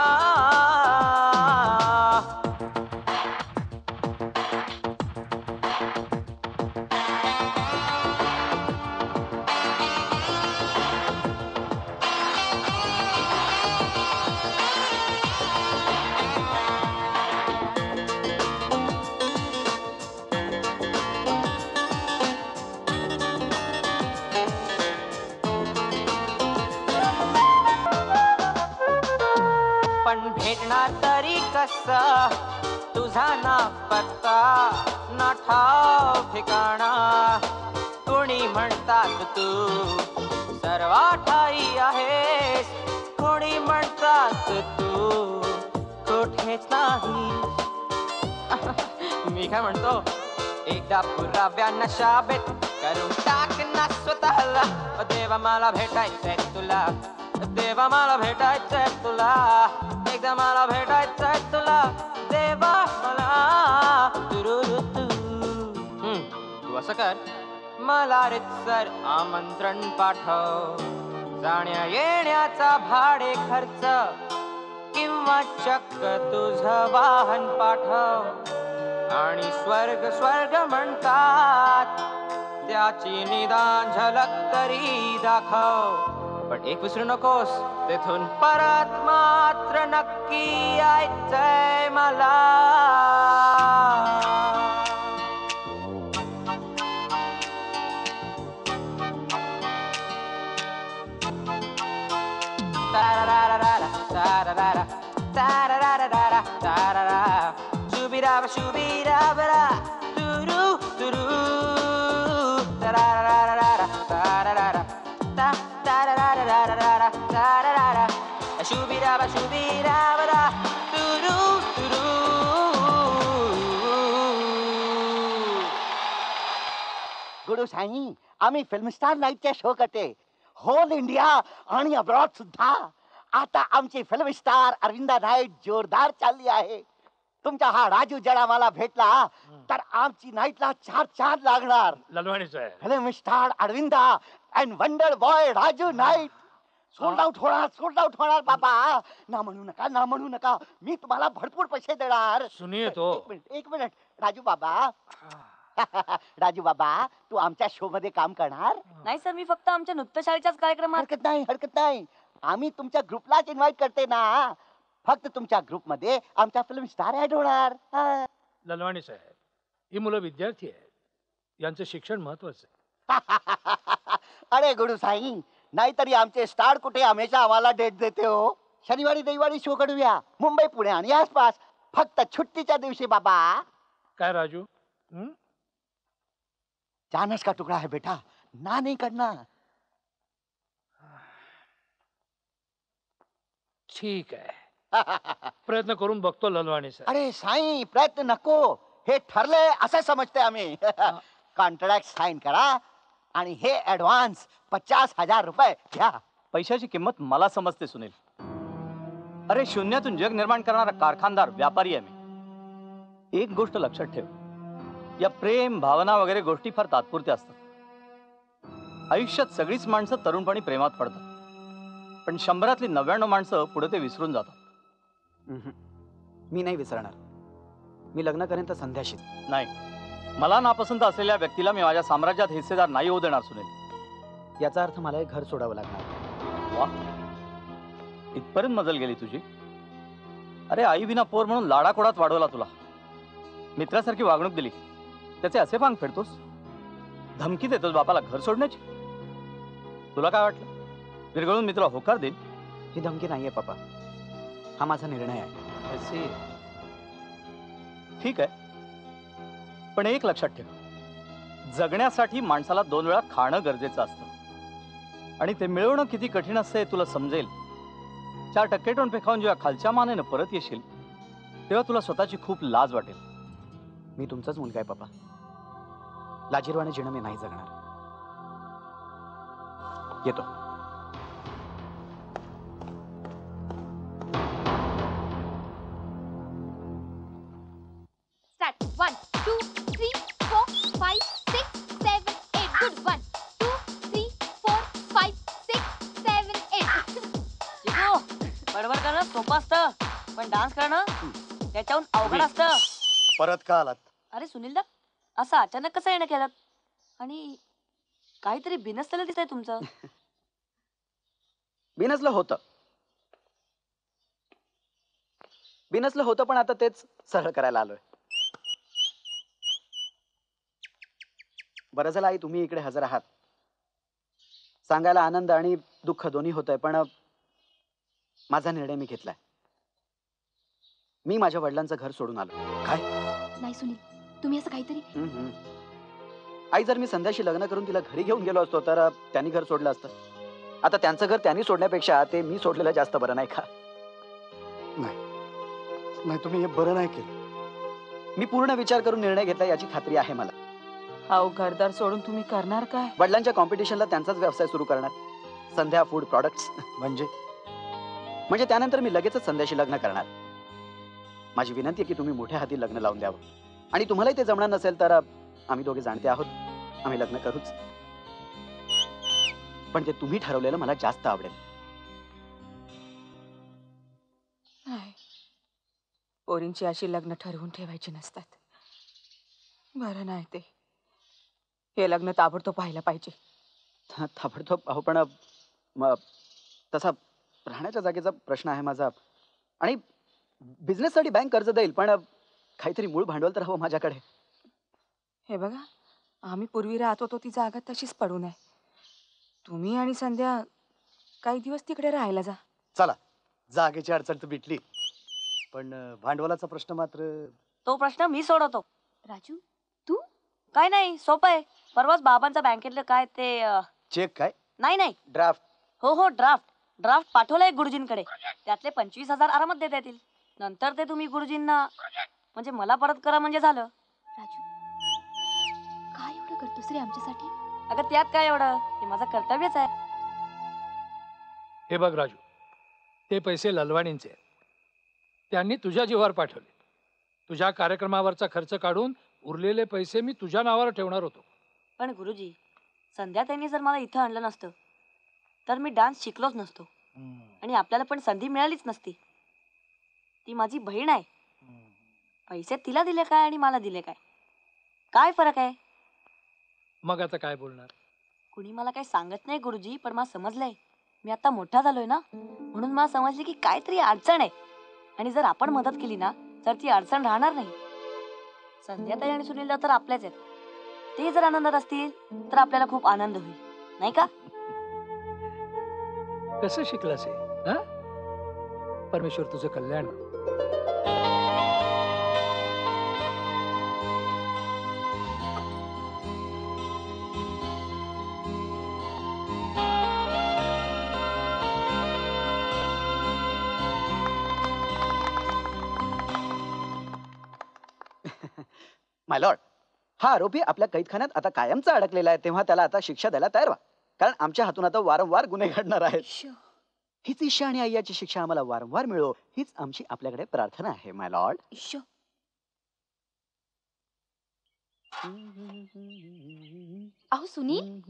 भेटणार तरी कसं, तुझा ना पत्ता ना ठाव ठिकाणा. कोणी म्हणतात तू सर्वा ठाई आहेस, कोणी म्हणतात तू कुठेच नाही. मी काय म्हणतो, एकदा पुराव्या नशाबेत करून टाक ना स्वतःला. देवा मला भेटायचंय तुला, देवा मला भेटायचंय तुला, एकदा मला भेटायचंय तुला देवा मला. तू असं कर, मला रीतसर आमंत्रण पाठव. जाण्या येण्याचा भाडे खर्च किंवा चक्क तुझं वाहन पाठव. आणि स्वर्ग स्वर्ग म्हणतात त्याची निदान झलक तरी दाखव. पण एक विसरू नकोस, तेथून परत मात्र नक्की यायचंय मला. शुबिराब शुबिराबरा तुरू तुरू गुरु साई, आम्ही फिल्मस्टार लाईव्हचा शो करते होल इंडिया आणि अब्रॉड सुद्धा. आता आमची फिल्मस्टार अरविंदा नाईट जोरदार चालली आहे. तुमचा हा राजू जरा मला भेटला तर आमची नाईटला 4-4 लागणार. Film star Arvinda and wonder boy Raju night. Sold out होणार बाबा. ना म्हणू नका, ना म्हणू नका, मी तुम्हाला भरपूर पैसे देणार. सुनिए तो एक मिनिट राजू बाबा. राजू बाबा, तू आमच्या शो मध्ये काम करणार नाही? सर, मी फक्त आमच्या नृत्यशाळेच्याच कार्यक्रमात. हरकत नाही, आम्ही तुमच्या ग्रुपलाच इन्व्हाइट करते ना. फक्त तुमच्या ग्रुप मध्ये आमच्या फिल्म स्टार ऍड होणार. ललवाणी साहेब, ही मुलं विद्यार्थी आहेत, यांचं शिक्षण महत्वाचं आहे. अरे गुरु साई, नाहीतरी आमचे स्टार कुठे हमेशा आम्हाला डेट देते हो. शनिवारी रविवारी शो करूया, मुंबई पुणे आणि आसपास. फक्त छुट्टीच्या दिवशी बाबा. काय राजू, जानस का टुकड़ा है बेटा, ना नहीं करना. ठीक आहे, प्रयत्न करून बघतो ललवाणी साहेब. अरे साई, प्रयत्न नको, हे ठरले असं समजते आम्ही. कॉन्ट्रॅक्ट साइन करा आणि हे ऍडव्हान्स 50,000 रुपये घ्या. पैशाची किंमत मला समजते सुनील. अरे शून्यातून जग निर्माण करणारा कारखानदार व्यापारी आहे मी. एक गोष्ट लक्षात ठेव, या प्रेम भावना वगैरे गोष्टी फार तात्पुरत्या असतात. आयुष्यात सगळीच माणसं तरुणपणी प्रेमात पडतात, पण 100 तली 99 माणसं पुढे ते विसरून जातात. मी नाही विसरणार. मी लग्न करेन तर संध्याशीच. नाही, मला नापसंत असलेल्या व्यक्तीला मी माझ्या साम्राज्यात हिस्सेदार नाही होऊ देणार सुनील. याचा अर्थ मला एक घर सोडावं लागणार. वा, इतपर्यंत मजल गेली तुझी. अरे आईविना पोर म्हणून लाडाकोडात वाढवला तुला. मित्रासारखी वागणूक दिली त्याचे असे भांग फेडतोस, धमकी देतोस बापाला घर सोडण्याची। तुला काय वाटलं विरघळून मित्र होकार देईन? ही धमकी नाहीये पापा, हा माझा निर्णय आहे। असे ठीक आहे, पण एक लक्षात ठेव, जगण्यासाठी माणसाला दोन वेळा खाणं गरजेचं असतं आणि ते मिळवणं किती कठीण असते तुला समजेल। 4% टोन फेकावून जेव्हा खालच्या मानेनं परत येशील तेव्हा तुला स्वतःची खूप लाज वाटेल। मी तुमचाच मुलगा आहे पापा, लाजीरवाने जीणं मी नाही जगणार। येतो। डान्स करना त्याच्याहून अवघड असतं। परत का आलात? अरे सुनील दा, असं अचानक कसं येणं केलं? आणि काहीतरी बिनसलेलं दिसतंय तुमचं। बिनसलं होतं पण आता तेच सरळ करायला आलोय। बरं झालं आई तुम्ही इकडे हजर आहात। सांगायला आनंद आणि दुःख दोन्ही होतंय, पण माझा निर्णय मी घेतलाय। मी माझ्या वडिलांचं घर सोडून आलो। काय? नाही सुनील, तुम्ही असं काहीतरी। आई जर मी संध्याशी लग्न करून तिला घरी घेऊन गेलो असतो तर त्यांनी घर सोडलं असतं। आता त्यांचं घर त्यांनी सोडण्यापेक्षा ते मी सोडलेलं जास्त बरं नाही का? नाही, तुम्ही हे बरं नाही केलं। मी पूर्ण विचार करून निर्णय घेतला याची खात्री आहे मला। अहो घरदार सोडून तुम्ही करणार काय? वडिलांच्या कॉम्पिटिशनला त्यांचाच व्यवसाय सुरू करणार, संध्या फूड प्रॉडक्ट्स। म्हणजे त्यानंतर मी लगेचच संध्याशी लग्न करणार। माझी विनंती आहे की तुम्ही मोठ्या हाती लग्न लावून द्यावं, आणि तुम्हालाही ते जमणार नसेल तर आम्ही दोघे जाणते आहोत, आम्ही लग्न करूच। पण ते तुम्ही ठरवलेलं मला जास्त आवडेल। पोरींची अशी लग्न ठरवून ठेवायची नसतात, बरं नाही ते। हे लग्न ताबडतोब पाहायला पाहिजे। ताबडतोब? अहो पण तसा राहण्याच्या जागेचा प्रश्न आहे माझा, आणि बिझनेस साठी बँक कर्ज देईल, पण काहीतरी मूळ भांडवल तर हवं माझ्याकडे। हे बघा, आम्ही पूर्वी राहत होतो ती जागा तशीच पडून आहे। तुम्ही आणि संध्या काही दिवस तिकडे राहायला जा। चला, जागेची अडचण तर मिटली, पण भांडवलाचा प्रश्न मात्र। तो प्रश्न मी सोडवतो। राजू तू? काय नाही, सोपं आहे। परवाच बाबांचा बँकेतलं काय ते चेक काय? नाही ड्राफ्ट। हो ड्राफ्ट पाठवलाय गुरुजींकडे, त्यातले 25,000 आरामात देता येतील। नंतर ते तुम्ही गुरुजींना म्हणजे मला परत करा म्हणजे झालं। राजू काय एवढं करतोस रे आमच्यासाठी? अगं त्यात काय एवढं, हे माझं कर्तव्यच आहे। हे बघ राजू, ते पैसे ललवाणींचे आहेत, त्यांनी तुझ्या जीवावर पाठवले। तुझ्या कार्यक्रमावरचा खर्च काढून उरलेले पैसे मी तुझ्या नावावर ठेवणार होतो। पण गुरुजी, संध्या त्यांनी जर मला इथं आणलं नसतं तर मी डान्स शिकलोच नसतो, आणि आपल्याला पण संधी मिळालीच नसती। ती माझी बहीण आहे, पैसे तिला दिले काय आणि मला दिले काय, काय फरक आहे? मग आता काय बोलणार? कुणी मला काय सांगत नाही गुरुजी, पण मला समजलंय। मी आता मोठा झालोय ना, म्हणून मला समजले की काहीतरी अडचण आहे, आणि जर आपण मदत केली ना तर ती अडचण राहणार नाही। संध्याताई आणि सुनीलदा तर आपल्याच आहेत, ते जर आनंदात असतील तर आपल्याला खूप आनंद होईल नाही का? कसं शिकलास हे? परमेश्वर तुझं कल्याण। माय लॉर्ड, हा आरोपी आपल्या कैदखान्यात आता कायमचा अडकलेला आहे, तेव्हा त्याला आता शिक्षा द्यायला तयार व्हा, कारण आमच्या हातून आता वारंवार गुन्हे घडणार आहेत। हीच ईशा आणि आईची शिक्षा आम्हाला वारंवार मिळो, हीच आमची आपल्याकडे प्रार्थना आहे माय लॉर्ड। अहो सुनील,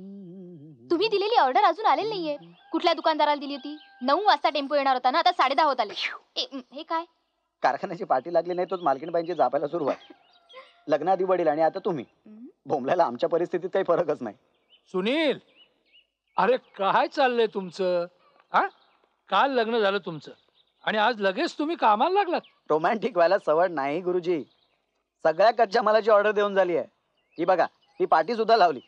तुम्ही दिलेली ऑर्डर अजून आलेली नाहीये। कुठल्या दुकानदाराला दिली होती? 9 वाजता टेम्पो येणार होता ना, आता 10:30 आले। हे काय? कारखान्याची पार्टी लागली नाही तोच मालकीणबाईंची जापायला सुरुवात। लग्नाआधी वडील आणि आता तुम्ही, भोमल्याला आमच्या परिस्थितीत काही फरकच नाही। सुनील, अरे काय चाललंय तुमचं? काल लग्न झालं तुमचं आणि आज लगेच तुम्ही कामाला लागलात? रोमॅन्टिक व्हायला सवड नाही गुरुजी, सगळ्या कच्च्या मालाची ऑर्डर देऊन झाली आहे। ही बघा ही पार्टी सुद्धा लावली।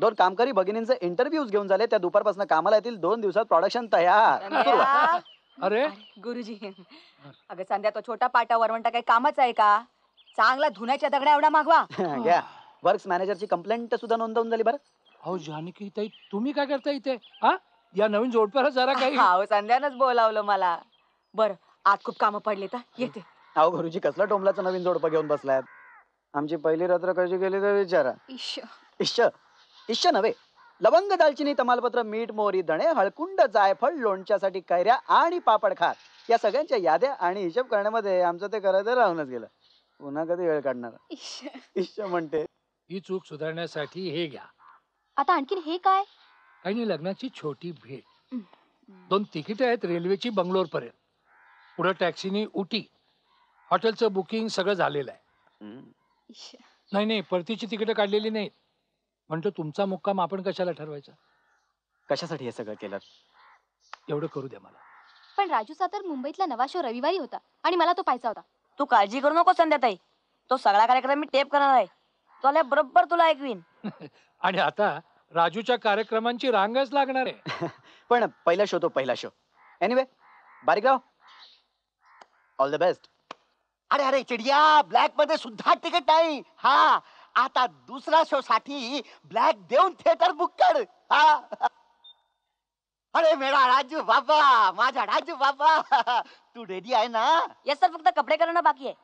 दोन कामकरी भगिनींचे इंटरव्ह्यूज घेऊन झाले। त्या दुपारपासून कामाला येतील। 2 दिवसात प्रोडक्शन तयार। अरे गुरुजी अगं संध्या तो छोटा पाटा वरवंटा काही कामच आहे का? चांगला धुण्याच्या दगड्या एवढा मागवा। घ्या वर्क्स मॅनेजरची कंप्लेंट सुद्धा नोंदवून झाली बरं। अहो जानकी ताई तुम्ही काय करता इथे? हां या नवीन जोडप्याला जरा काही हाव संध्यानच बोलावलं मला। बरं आज खूप काम पडले तर येते। अहो गुरुजी कसला टोमलाचा नवीन जोडपा घेऊन बसलाय। आमची पहिली रात्र कशी गेली ते विचारा। इश इश इश नवे लवंग दालचिनी तमालपत्र मीठ मोहरी धणे हळकुंड जायफळ लोणच्यासाठी कैऱ्या आणि पापड खात या सगळ्यांच्या याद्या आणि हिशोब करण्यामध्ये आमचं ते करायचं राहूनच गेलं। पुन्हा कधी वेळ काढणार? इश इश म्हणते ही चूक सुधारण्यासाठी हे घ्या। आता आणखीन हे काय? काही नाही लग्नाची छोटी भेट। 2 तिकिटे आहेत रेल्वेची बंगलोर पर्यंत। पुढे टॅक्सीनी उटी। हॉटेलचं बुकिंग सगळं झालेलं आहे। नाही नाही परतीची तिकिटे काढलेली नाही। म्हणतो तुमचा मुक्काम आपण कशाला ठरवायचा? कशासाठी हे सगळं केलं? एवढं करू द्या मला। पण राजूचा तर मुंबईतला नवा शो रविवारी होता आणि मला तो पाहायचा होता। तू काळजी करू नको संध्याताई। तो सगळा कार्यक्रम मी टेप करणार आहे। तोला बरोबर तुला ऐकवीन। आणि आता राजूच्या कार्यक्रमांची रांगच लागणार आहे। पण पहिला शो तो पहिला शो। एनीवे बारीक राव। All the best. अरे अरे चिड़िया ब्लैक मध्ये सुद्धा तिकीट नाही। हां आता दुसरा शो साठी ब्लैक देऊन थिएटर बुक कर। अरे मेरा राजू बाबा माझा राजू बाबा तू रेडी आहे ना? यस सर फक्त कपडे करणं बाकी आहे।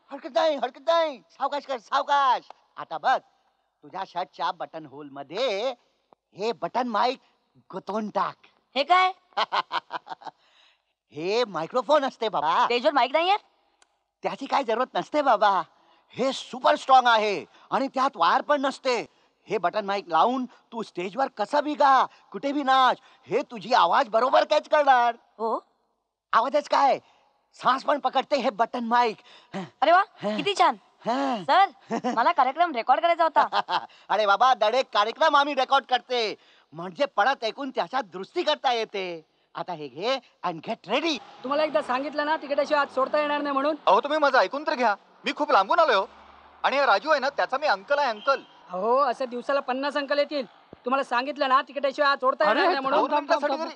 हरकत नाही सावकाश कर सावकाश। आता बघ तुझ्या शर्टच्या बटन होल मध्ये हे बटन माइक गुतवून टाक। हे काय? हे मायक्रोफोन असते बाबा। त्याच्यावर माइक नाहीये। त्याची काय जरूरत नसते बाबा। हे सुपर स्ट्रॉंग आहे आणि त्यात वायर पण नसते। हे बटन माइक लावून तू स्टेजवर कसा भी गा कुठे भी नाच। हे तुझी आवाज बरोबर कॅच करणार। हो आवाजच काय सांस पण पकडते हे बटन माइक। अरे वा किती छान। सर मला कार्यक्रम रेकॉर्ड करायचा होता। अरे बाबा दरेक कार्यक्रम आम्ही रेकॉर्ड करते म्हणजे परत ऐकून त्याच्यात दुरुस्ती करता येते। आता हे घे अँड गेट रेडी। तुम्हाला एकदा सांगितलं ना तिकडेशी आज सोडता येणार नाही म्हणून। अहो तुम्ही माझं ऐकून तर घ्या। मी खूप लांबून आलोय आणि हा राजू आहे ना त्याचा मी अंकल आहे अंकल। हो असं दिवसाला 50 अंकल येतील। तुम्हाला सांगितलं ना तिकडेशी आज सोडता येणार नाही म्हणून।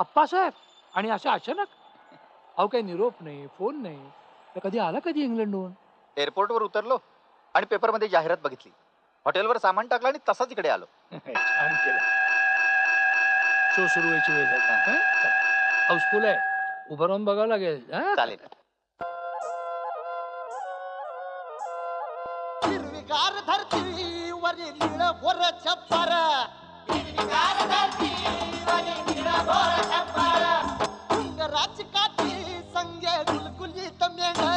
अप्पा साहेब आणि अशा अचानक अहो काही निरोप नाही फोन नाही। तर कधी आला कधी इंग्लंडहून? एअरपोर्ट वर उतरलो आणि पेपर मध्ये जाहिरात बघितली। हॉटेल वर सामान टाकलं आणि तसाच इकडे आलो। छान केलं। शो सुरू व्हायची वेळ झाली। हाऊसफुल आहे उभं राहून बघावं लागेल। चालेल। हिरवीगार धरती वरी नीळ भोर छप्पर। हिरवीगार धरती वरी नीळ भोर छप्पर। डोंगराची काठी संगे गुलगुलीत मेंढर।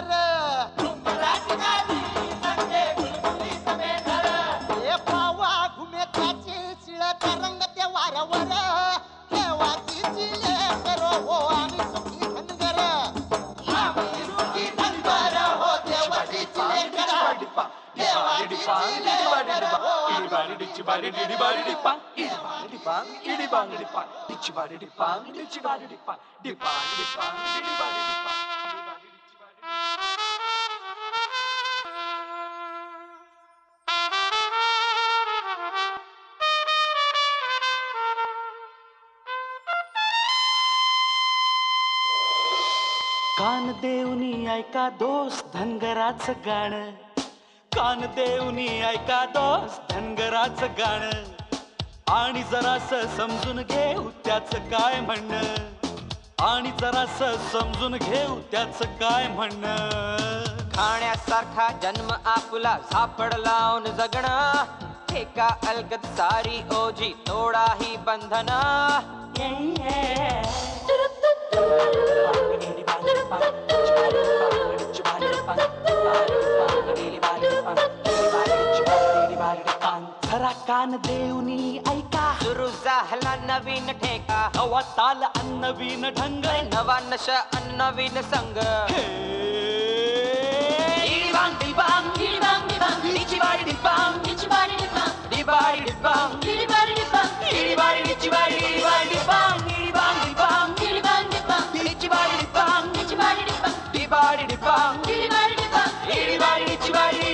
कान देवनी ऐका दोस्त धनगराचं गाणं। कान देवनी ऐका दोस्त धनगराचं गाणं। आणि जरासं समजून घेऊ त्याचं काय म्हणणं। आणि जरासं समजून घेऊ त्याचं काय म्हणणं। खाण्यासारखा जन्म आपला झापड लावून जगणं। ठेका अलगद सारी ओझी तोडाही बंधना। जरा कान देऊनी ऐका सुरू झाला नवीन ठेका। हवा ताल नवीन ढंग नवा नशा नवीन संग। Everybody, everybody.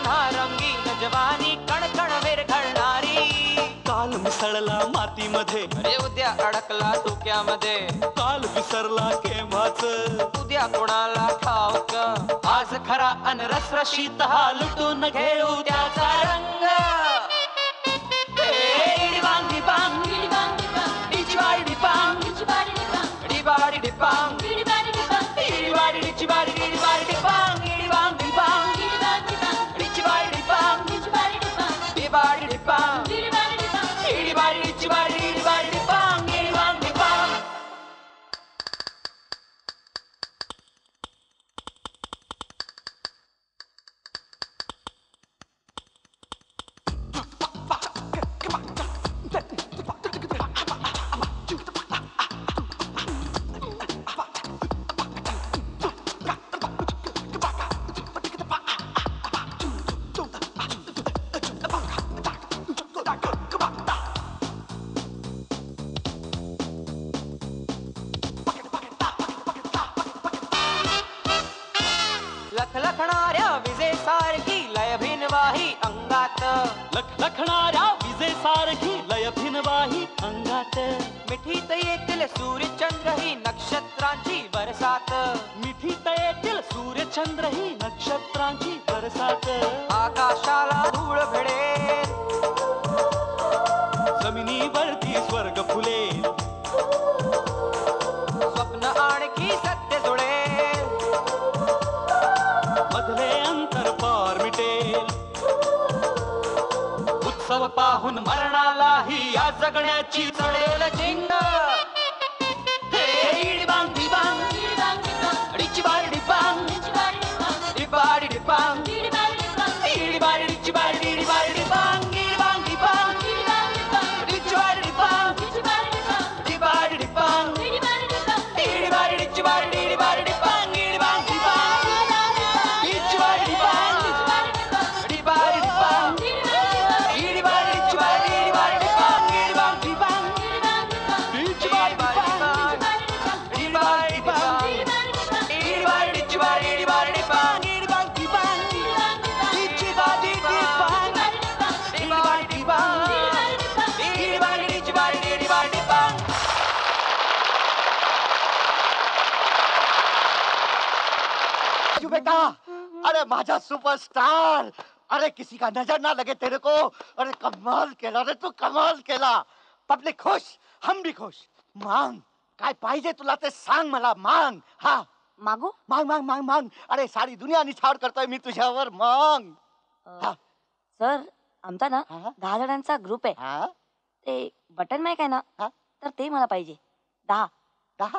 पुन्हा रंगीन जवानी कण कण वेर घडणारी काल मिसळला मातीमध्ये अरे उद्या अडकला डोक्यामध्ये काल विसरला केव्हाच उद्या कोणाला ठाऊक आज खरा अन रसरशीत हा लुटून घेऊ त्याचा रंग डिबांगी बांग डिबांगी बांग डिचवाडी डिबांग डिचवाडी डिबांग डिबाडी डिबांग डिबाडी डिबांग डिबाडी डिचवाडी डिबाडी डिबांग डिबांगी बांग डिबांगी बांग डिचवाडी डिबांग डिचवाडी डिबांग डिबाडी डिबांग डिबाडी डिबांग डिबाडी डिचवाडी डिबाडी डिबांग डिबांगी बांग। लखलखणाऱ्या विजेसारखी लय भिनवाही अंगात लखलखणाऱ्या विजेसारखी लय भिनवाही अंगात मिठीत येतील सूर्यचंद्र ही नक्षत्रांची बरसात मिठीत येतील सूर्यचंद्र ही नक्षत्रांची बरसात आकाशाला धूळ भिडेल जमिनीवरती स्वर्ग फुलेल स्वप्न आणखी सत्य जुळेल अंतर पार मिटेल उत्सव पाहून मरणालाही या जगण्याची चढेल झिंग बेटा, अरे माझा सुपरस्टार, अरे किसी का नजर ना लगे तेरे को, अरे कमाल केला रे तू, कमाल केला। पब्लिक खुश, हम भी खुश। मांग, काय पाहिजे तुला ते सांग मला, मांग। हा मागू? मांग मांग मांग मांग, अरे सारी दुनिया निछावर करतोय मी तुझ्यावर, मांग। सर, आमचा ना 10 जणांचा ग्रुप आहे, ते बटन माईक आहे ना, तर ते मला पाहिजे। 10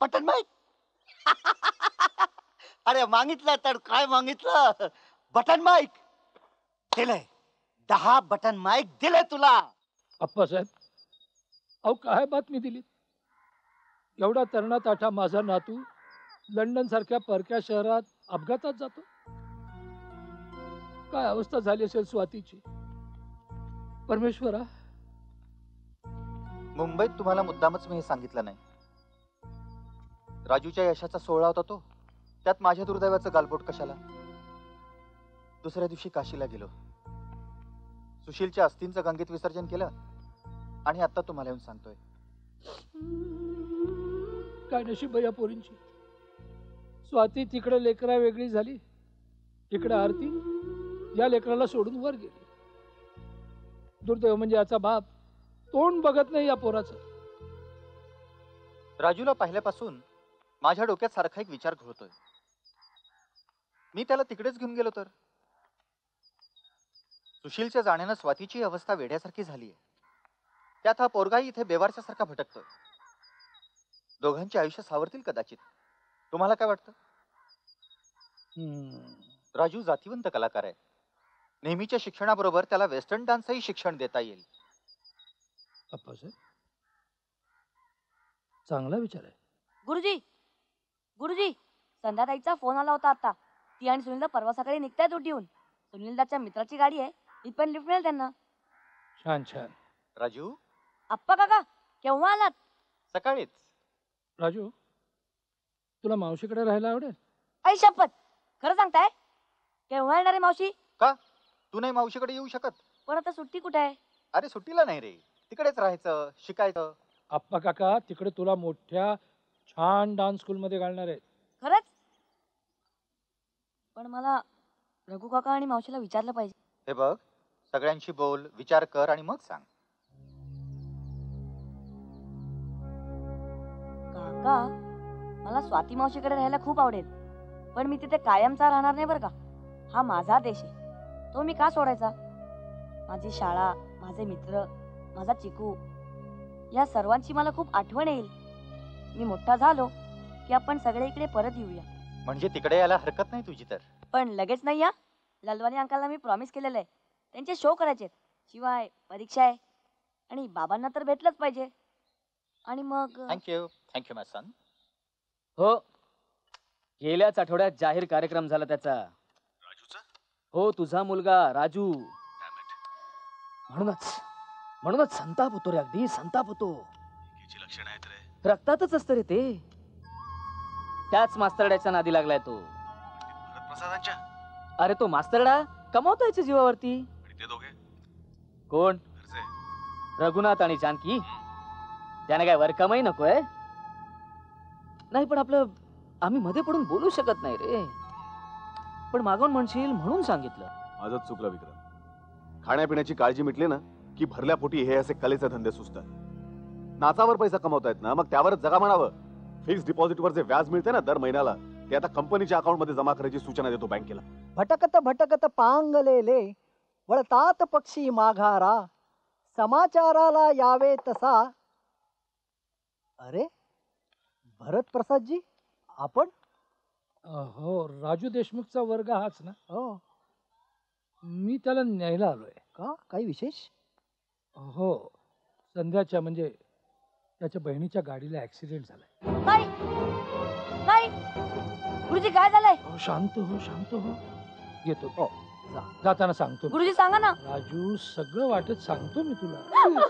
बटन माईक? अरे मागितलं तर काय मागितलं? बटन माईक दिले, 10 बटन माईक दिले तुला। अप्पासाहेब, अहो काय बातमी दिली? एवढा तरणाटाठा माझा नातू लंडन सारख्या परक्या शहरात अपघातात जातो। काय अवस्था झाली असेल स्वातीची। परमेश्वरा, मुंबईत तुम्हाला मुद्दामच मी हे सांगितलं नाही। राजूच्या यशाचा सोहळा होता तो, त्यात माझ्या दुर्दैवाचं गालबोट कशाला। दुसऱ्या दिवशी काशीला गेलो, सुशीलच्या अस्थिंचं गंगेत विसर्जन केलं आणि आता तुम्हाला येऊन सांगतोय। काय नशीब या पोरींची। स्वाती तिकडे लेकरा वेगळी झाली, तिकडे आरती या लेकराला सोडून वर गेली। दुर्दैव म्हणजे याचा बाप तोंड बघत नाही या पोराचं। राजूला पाहिल्यापासून माझ्या डोक्यात सारखा एक विचार घोळतोय। मी त्याला तिकडेच घेऊन गेलो तर सुशीलच्या जाण्यानं स्वातीची अवस्था वेड्यासारखी झाली आहे। त्यात हा पोरगाही इथे बेवारच्या सारखा भटकतोय। दोघांचे आयुष्य सावरतील कदाचित, तुम्हाला काय वाटतं? राजू जातीवंत कलाकार आहे। नेहमीच्या शिक्षणाबरोबर त्याला वेस्टर्न डान्सही शिक्षण देता येईल। चांगला विचार आहे। गुरुजी, गुरुजी, संध्याताईचा फोन आला होता आता। ती आणि सुनीलदा परवा सकाळी निघतायत उड्डीहून। सुनीलदाच्या मित्राची गाडी आहे, इथपर्यंत लिफ्ट मिळेल त्यांना। छान छान। राजू, अप्पा काका केव्हा आलात? सकाळीच। राजू, तुला मावशीकडे राहायला आवडेल? आई शपथ, खरं सांगताय? काय होणार रे मावशी? का तू नाही मावशीकडे येऊ शकत? पण आता सुट्टी कुठे आहे? अरे सुट्टीला नाही रे, तिकडेच राहायचं, शिकायचं. आप्पा काका तिकडे तुला मोठ्या छान डान्स स्कूल मध्ये घालणार आहे. खरंच? पण मला रघु काका आणि मावशीला विचारलं पाहिजे. हे बघ, सगळ्यांशी बोल, विचार कर आणि मग सांग. काका मला स्वाती मावशीकडे राहायला खूप आवडेल, पण मी तिथे कायमचा राहणार नाही बरं का. हा माझा देश आहे, तो मी का सोडायचा? माझी शाळा, माझे मित्र, माझा चिकू, या सर्वांची मला खूप आठवण येईल. मी मोठा झालो की आपण सगळे इकडे परत येऊया. म्हणजे तिकडे यायला हरकत नाही तुझी तर? पण लगेच नाही या. लालवानी अंकलला मी प्रॉमिस केलेलं आहे, त्यांचे शो करायचे, शिवाय परीक्षा आहे आणि बाबांना तर भेटलंच पाहिजे. आणि मग थँक्यू. Thank you my son. हो, गेल्याच आठवड्यात जाहीर कार्यक्रम झाला त्याचा. राजूचा? हो, तुझा मुलगा राजू. म्हणूनच संताप होतो रे, अगदी संताप होतो. किती लक्षण आहेत रे? रक्तातच असतं रे ते. त्याच मास्तरड्याच्या नादी लागलाय तो. भरत प्रसादांच्या? अरे तो मास्तरडा कमावतोय याच्या जीवावरती. ते दोघे कोण? रघुनाथ आणि जानकी. त्याने काय वरकामही नकोय? नाही, पण आपलं आम्ही मध्ये पडून बोलू शकत नाही रे. पण मागून म्हणशील म्हणून सांगितलं. माझंच चुकलं विक्रम. खाण्यापिण्याची काळजी मिटली ना की भरल्या पोटी हे असे कलेचे धंदे सुचतात. नाचावर पैसा कमवतायत ना, मग त्यावरच जगा म्हणावं. फिक्स डिपॉझिटवर जे व्याज मिळते ना दर महिन्याला, ते आता कंपनीच्या अकाउंटमध्ये जमा करायची सूचना देतो बँकेला. भटकत भटकत पांगलेले वळतात पक्षी माघारा, समाचाराला यावे तसा. अरे भरत प्रसाद जी, आपण? हो, राजू देशमुखचा वर्ग हाच ना? हो, मी त्याला न्यायला आलोय. का, काही विशेष? हो, संध्याच्या म्हणजे त्याच्या बहिणीच्या गाडीला ऍक्सिडेंट झालाय. नाही नाही गुरुजी, काय झालंय? शांत हो, शांत हो. येतो हो, जाताना सांगतो. गुरुजी सांगा ना. राजू, सगळं वाटत सांगतो मी तुला.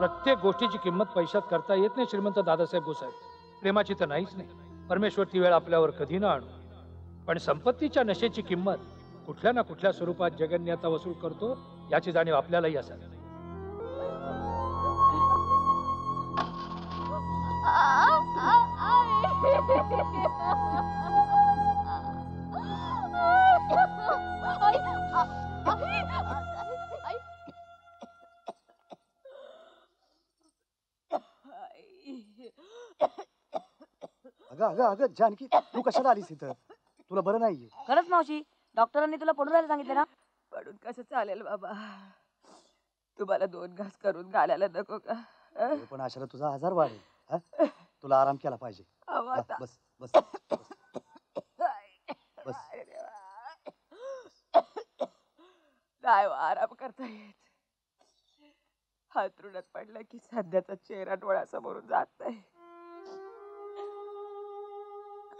प्रत्येक गोष्टीची किंमत पैशात करता येत नाही श्रीमंत दादासाहेब गोसावी. प्रेमाची तर नाहीच नाही, परमेश्वर ती वेळ आपल्यावर कधी ना आणू. पण संपत्तीच्या नशेची किंमत कुठल्या ना कुठल्या स्वरूपात जगन्नाथ वसूल करतो, याची जाणीव आपल्यालाही असावी. अगं अगं जानकी, तू कशाला आलीस इथं? तुला बरं नाहीये? खरंच मावशी, डॉक्टरांनी तुला पडून राहायला सांगितलं ना? पडून कसं चालेल बाबा, तुम्हाला दोन घास करून घालायला नको का? पण आशाला तुझा आजार वाढेल, तुला आराम केला पाहिजे. बस बस बस. नाही आराम करता येत, हातरुणात पडला की सध्याचा चेहरा डोळ्यासमोरून जात नाही.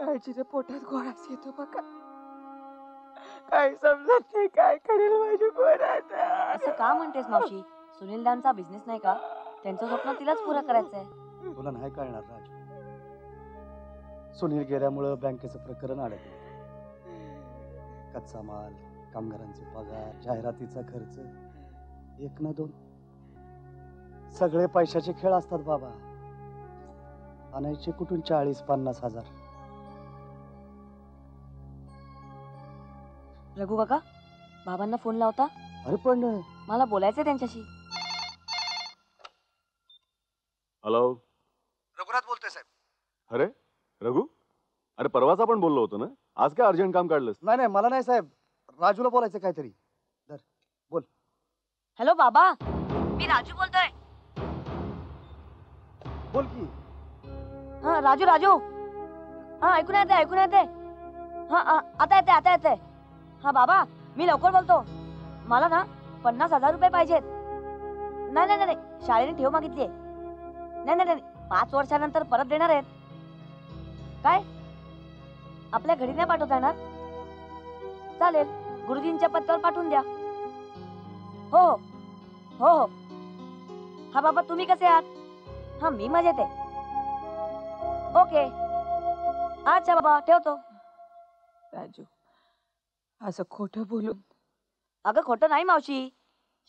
काळजीने पोटात गोळाच येतो बघा, काय समजत नाही काय करेल माझी पोरात. असं का म्हणतेस मावशी? सुनीलदांचा बिझनेस नाही का, त्यांचं स्वप्न तिलाच पुरा करायचंय. तुला नाही कळणार राजू, सुनील गेल्यामुळे बँकेचं प्रकरण अडकलं. कच्चा माल, कामगारांचे पगार, जाहिरातीचा खर्च, एक ना दोन, सगळे पैशाचे खेळ असतात बाबा. आणायचे कुठून 40-50 हजार. रघु काका बाबांना फोन लावता? अरे पण मला बोलायचंय त्यांच्याशी. हॅलो, रघुनाथ बोलतोय साहेब. अरे रघु, अरे परवाच आपण बोललो होतो ना, आज काय अर्जंट काम काढलंस? नाही नाही, मला नाही साहेब, राजूला बोलायचं काहीतरी. धर बोल. हॅलो बाबा, मी राजू बोलतोय. बोल की. हाँ राजू, राजू हाँ, ऐकून येते ऐकून येते. हाँ आता येते आता येते. हाँ बाबा, मी लवकर बोलतो. मला ना 50,000 रुपये पाहिजेत. नाही नाही नाही, शाळेने ठेव मागितली. नाही नाही नाही, 5 वर्षानंतर परत देणार आहेत. काय आपल्या घरी नाही पाठवता येणार? चालेल, गुरुजींच्या पत्त्यावर पाठवून द्या. हो हो हो. हा बाबा, तुम्ही कसे आहात? हा मी मजेत आहे. ओके, अच्छा बाबा ठेवतो. राजू, असं खोटं बोलू. अगं खोटं नाही मावशी,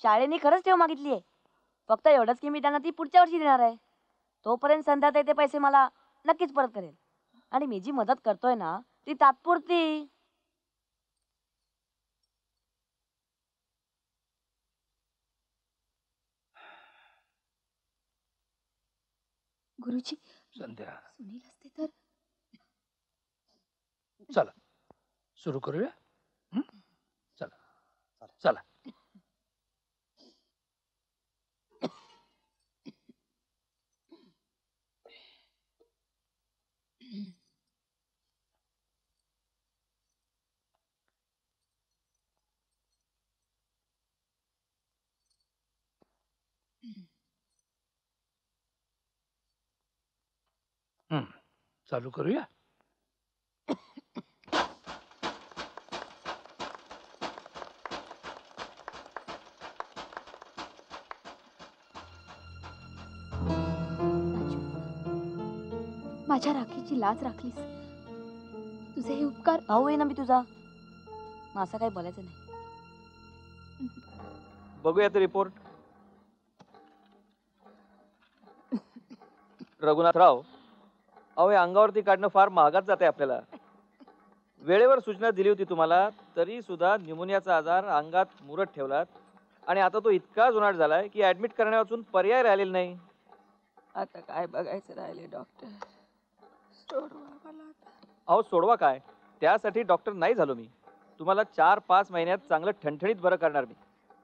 शाळेने खरंच ठेव मागितली आहे. फक्त एवढंच की मी त्यांना ती पुढच्या वर्षी देणार आहे. तोपर्यंत संध्याताई ते पैसे मला नक्कीच परत करेल. आणि मी जी मदत करतोय ना, ती तात्पुरती. गुरुजी, संध्या, सुनील असते तर. चला सुरू करूया. चला चला. चालू करूया. माझ्या राखीची लाज राखलीस, तुझे हे उपकार. भाऊ आहे ना मी तुझा, असं काही बोलायचं नाही. बघूया ते रिपोर्ट. रघुनाथराव, अहो हे अंगावरती काढणं फार महागात जाते आपल्याला. वेळेवर सूचना दिली होती तुम्हाला, तरी सुद्धा न्यूमोनियाचा आजार अंगात मुरत ठेवलात आणि आता तो इतका जुनाट झालाय की ऍडमिट करण्यापासून पर्याय राहिलेला नाही. आता काय बघायचं राहिले डॉक्टर. अहो सोडवा काय, त्यासाठी डॉक्टर नाही झालो मी. तुम्हाला 4-5 महिन्यात चांगलं ठणठणीत बरं करणार मी.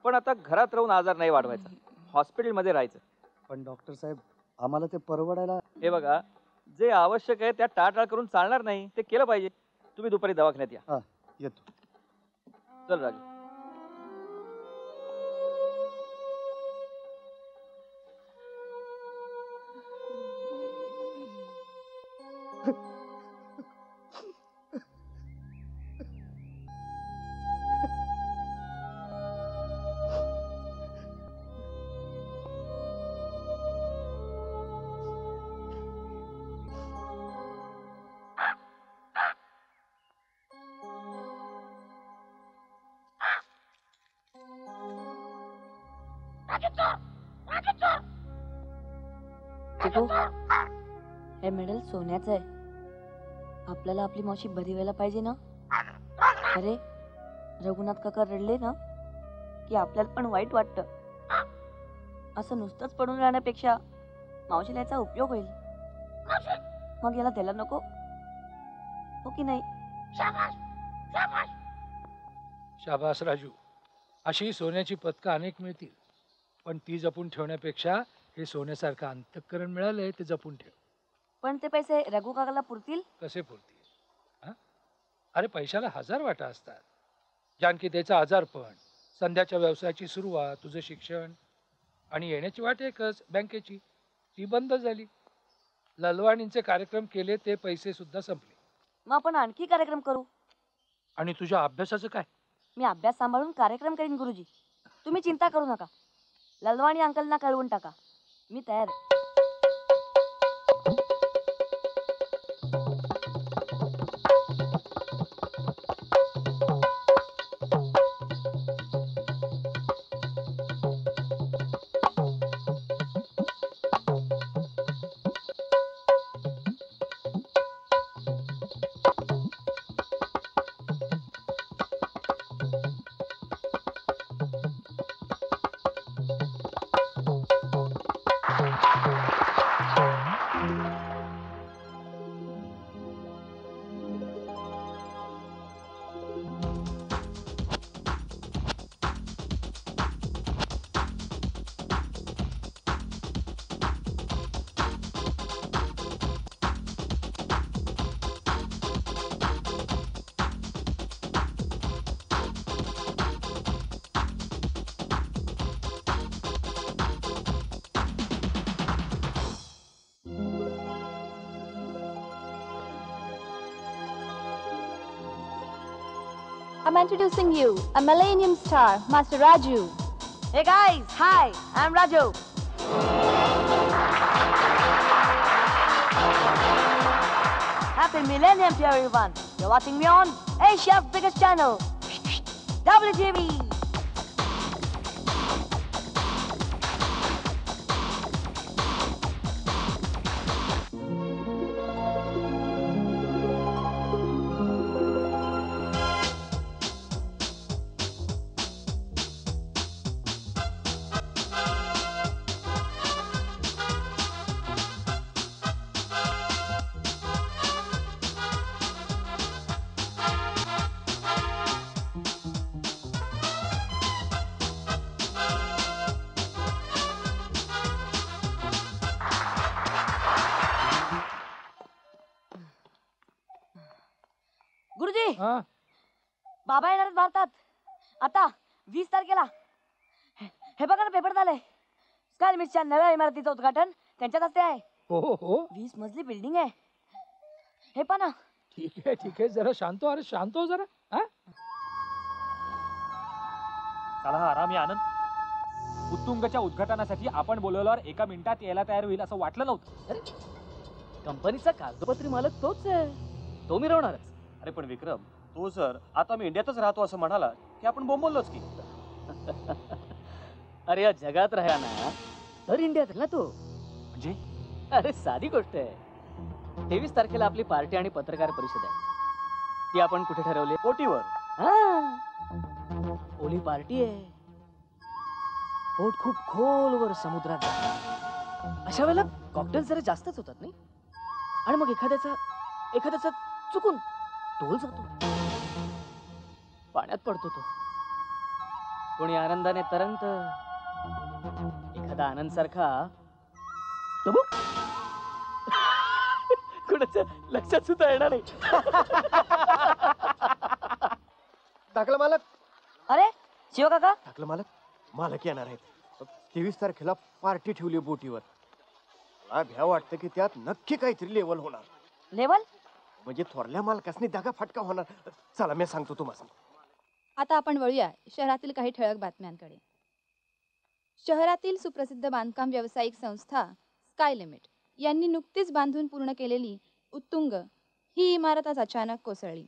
पण आता घरात राहून आजार नाही वाढवायचा, हॉस्पिटलमध्ये राहायचं. पण डॉक्टर साहेब, आम्हाला ते परवडायला. हे बघा, जे आवश्यक आहे त्या टाळटाळ करून चालणार नाही, ते केलं पाहिजे. तुम्ही दुपारी दवाखान्यात या. हां येतो. चल राजू. हे मेडल सोन्याचं आहे, आपल्याला आपली मावशी बरी व्हायला पाहिजे ना. अरे रघुनाथ काका रडले ना की आपल्याला पण वाईट वाटतं. असं नुसतंच पडून राहण्यापेक्षा मावशीला याचा उपयोग होईल. मग याला द्यायला नको हो की नाही? शाबास राजू, अशी सोन्याची पदकं अनेक मिळतील, पण ती जपून ठेवण्यापेक्षा हे सोन्यासारखं अंतःकरण मिळालंय ते जपून ठेव. पण ते पैसे रघु काकाला पुरतील? कसे पुरतील? अरे पैशाला 1000 वाटा असतात. जानकी त्याचा आजारपण, संध्याच्या व्यवसायाची सुरुवात, तुझं शिक्षण आणि येण्याची वाट एकच, बँकेची, ती बंद झाली. ललवाणींचे कार्यक्रम केले, ते पैसे सुद्धा संपले. मग आपण आणखी कार्यक्रम करू. आणि तुझ्या अभ्यासाचं काय? मी अभ्यास सांभाळून कार्यक्रम करीन गुरुजी, तुम्ही चिंता करू नका. ललवाणी अंकलना कळवून टाका, मी तयार आहे. I'm introducing you, a millennium star, Master Raju. Hey guys, hi, I'm Raju. Happy millennium to everyone. You're watching me on Asia's biggest channel, WTV. बाबा येणार भारतात आता 20 तारखेला. हे बघा ना पेपर झाले. स्काय लिमिटच्या नव्या इमारतीचं उद्घाटन त्यांच्याच हस्ते आहे. हो हो 20 मजली बिल्डिंग आहे. हे पहा ना. ठीक आहे जरा शांत हो. अरे शांत हो जरा. चला आरामी आनंद. उत्तुंगच्या उद्घाटनासाठी आपण बोलवल्यावर 1 मिनिटात यायला तयार होईल असं वाटलं नव्हतं. अरे कंपनीचा कागदपत्री मालक तोच आहे. तो मिरवणारच. अरे पण विक्रम तो सर आता मी इंडियातच राहतो असं म्हणाला की आपण बोंबलोच की. अरे या जगात राहा ना तर इंडियात ना तो म्हणजे. अरे साधी गोष्ट आहे. 23 तारखेला आपली पार्टी आणि पत्रकार परिषद आहे. ती आपण कुठे ठरवली? ओटीवर. हा ओली पार्टी आहे. बोट खूप खोलवर समुद्रात जाते. अशा वेळेला कॉकटेल जरा जास्तच होतात नाही. आणि मग एखाद्याचा चुकून टोल जातो. पाण्यात पडतो तो. कोणी आनंदाने तरंगत एखादा आनंद सारखा कुणाच्या लक्षात सुद्धा येणार नाही. टाकलं मालक. अरे शिव काका टाकलं मालक. मालक येणार आहेत. 23 तारखेला पार्टी ठेवली बोटीवर. मला भ्या वाटतं की त्यात नक्की काहीतरी लेवल होणार. लेवल म्हणजे थोरल्या मालकासनी दगा फटका होणार. चला मी सांगतो तुम्हाला. आता आपण वळूया शहरातील काही ठळक बातम्यांकडे. शहरातील सुप्रसिद्ध बांधकाम व्यावसायिक संस्था स्काय लिमिट यांनी नुकतीच बांधून पूर्ण केलेली उत्तुंग ही इमारत आज अचानक कोसळली.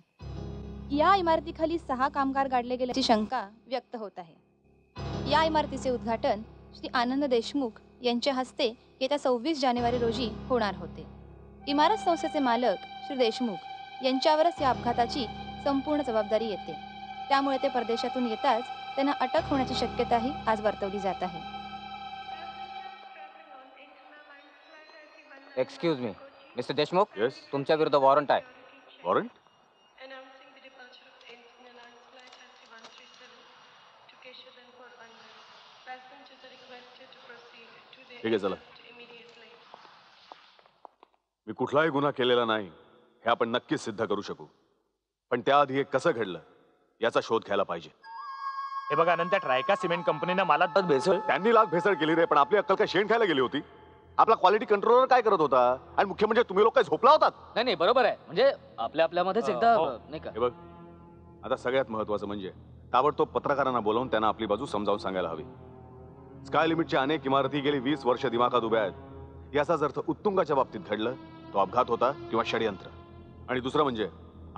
या इमारतीखाली 6 कामगार गाडले गेल्याची शंका व्यक्त होत आहे. या इमारतीचे उद्घाटन श्री आनंद देशमुख यांच्या हस्ते येत्या 26 जानेवारी रोजी होणार होते. इमारत संस्थेचे मालक श्री देशमुख यांच्यावरच या अपघाताची संपूर्ण जबाबदारी येते. त्यामुळे ते परदेशातून येताच त्यांना अटक होण्याची शक्यताही आज वर्तवली जात आहे. Excuse me mister Deshmukh. Yes तुमच्या विरुद्ध वॉरंट आहे. वॉरंट? ठीक आहे चला. मी कुठलाही गुन्हा केलेला नाही हे आपण नक्कीच सिद्ध करू शकू. पण त्याआधी हे कसं घडलं याचा शोध घ्यायला पाहिजे. हे बघा नंतर ट्रायका सिमेंट कंपनीनं मला भेसळ. त्यांनी लाख भेसळ केली रे. पण आपली अक्कल काय शेण खायला गेली होती? आपला क्वालिटी कंट्रोलर काय करत होता? आणि मुख्य म्हणजे तुम्ही लोक काय झोपला होतात? नाही नाही बरोबर आहे. म्हणजे आपल्यामध्येच एकदा नाही का. हे बघ आता सगळ्यात महत्वाचं म्हणजे ताबडतोब पत्रकारांना बोलवून त्यांना आपली बाजू समजावून सांगायला हवी. स्काय लिमिटच्या अनेक इमारती गेली 20 वर्ष दिमाखात उभ्या आहेत. याचाच अर्थ उत्तुंगाच्या बाबतीत घडलं तो अपघात होता किंवा षडयंत्र. आणि दुसरं म्हणजे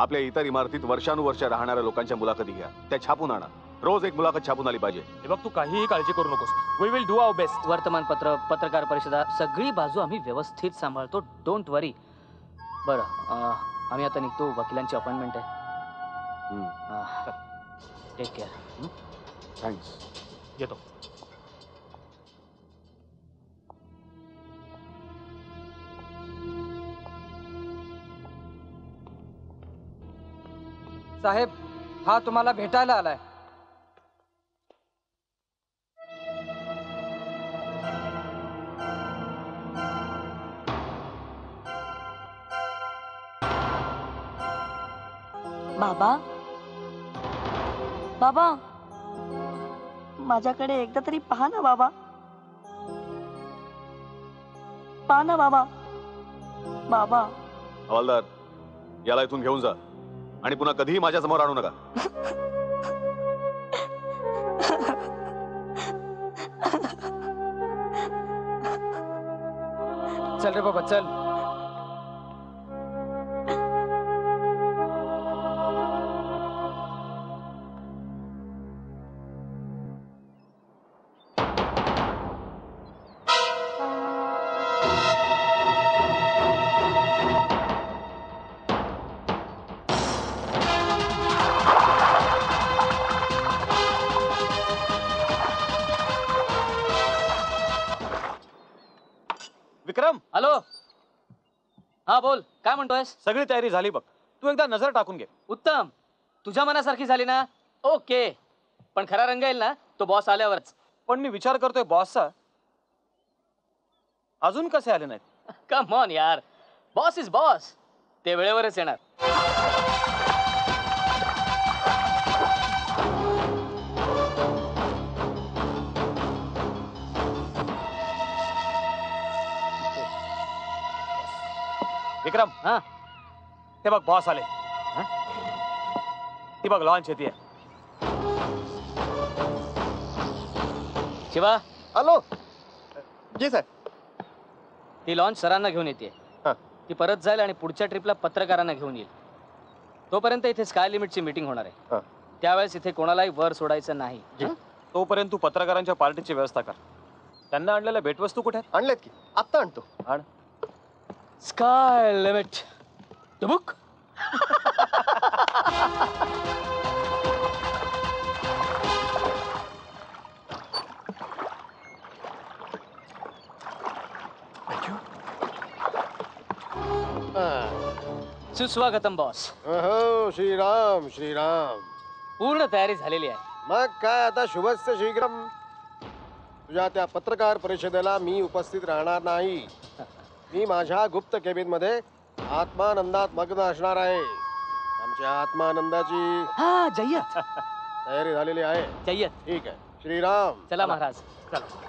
आपल्या इतर इमारतीत वर्षानुवर्ष राहणाऱ्या लोकांच्या मुलाखती घ्या. त्या छापून आणा. रोज एक मुलाखत छापून आली पाहिजे. हे बघ तू काहीही काळजी करू नकोस. We will do our best. वर्तमानपत्र पत्रकार परिषदा सगळी बाजू आम्ही व्यवस्थित सांभाळतो. Don't worry. बरं आम्ही आता निघतो. वकिलांची अपॉइंटमेंट आहे. Take care. थँक्स. येतो. साहेब हा तुम्हाला भेटायला आलाय. बाबा बाबा माझ्याकडे एकदा तरी पहा ना बाबा, पहा ना बाबा. बाबा हवालदार याला इथून घेऊन जा आणि पुन्हा कधीही माझ्या समोर आणू नका. चल रे बाबा चल. बोल काय म्हणतोयस. सगळी तयारी झाली बघ, तू एकदा नजर टाकून घे. उत्तम, तुझ्या मनासारखी झाली ना ओके, पण खरा रंग येईल ना तो बॉस आल्यावरच. पण मी विचार करतोय बॉसचा अजून कसे आले नाहीत. कम ऑन यार, बॉस इज बॉस, ते वेळेवरच येणार. विक्रम हाँ ते बघ बॉस आले. ती बघ लॉन्च येते. शिवा हॅलो. जी सर. ती लॉन्च सरांना घेऊन येते. ती परत जाईल आणि पुढच्या ट्रिपला पत्रकारांना घेऊन येईल. तोपर्यंत इथे स्काय लिमिटची मीटिंग होणार आहे. त्यावेळेस इथे कोणालाही वर सोडायचं नाही. तोपर्यंत तू पत्रकारांच्या पार्टीची व्यवस्था कर. त्यांना आणलेल्या भेटवस्तू कुठे आहेत? आणल्यात की आत्ता आणतो. आण Sky Limit, the book. Thank you. सुस्वागतम बॉस. अहो श्री राम श्री राम. पूर्ण तयारी झालेली आहे. मग काय आता शुभच शीघ्रम. तुझ्या त्या पत्रकार परिषदेला मी उपस्थित राहणार नाही. मी माझ्या गुप्त केबिन मध्ये आत्मानंदात मग्न असणार आहे. आमच्या आत्मानंदाची हा जय्यत तयारी झालेली आहे. जय्यत ठीक आहे. श्रीराम. चला महाराज चला.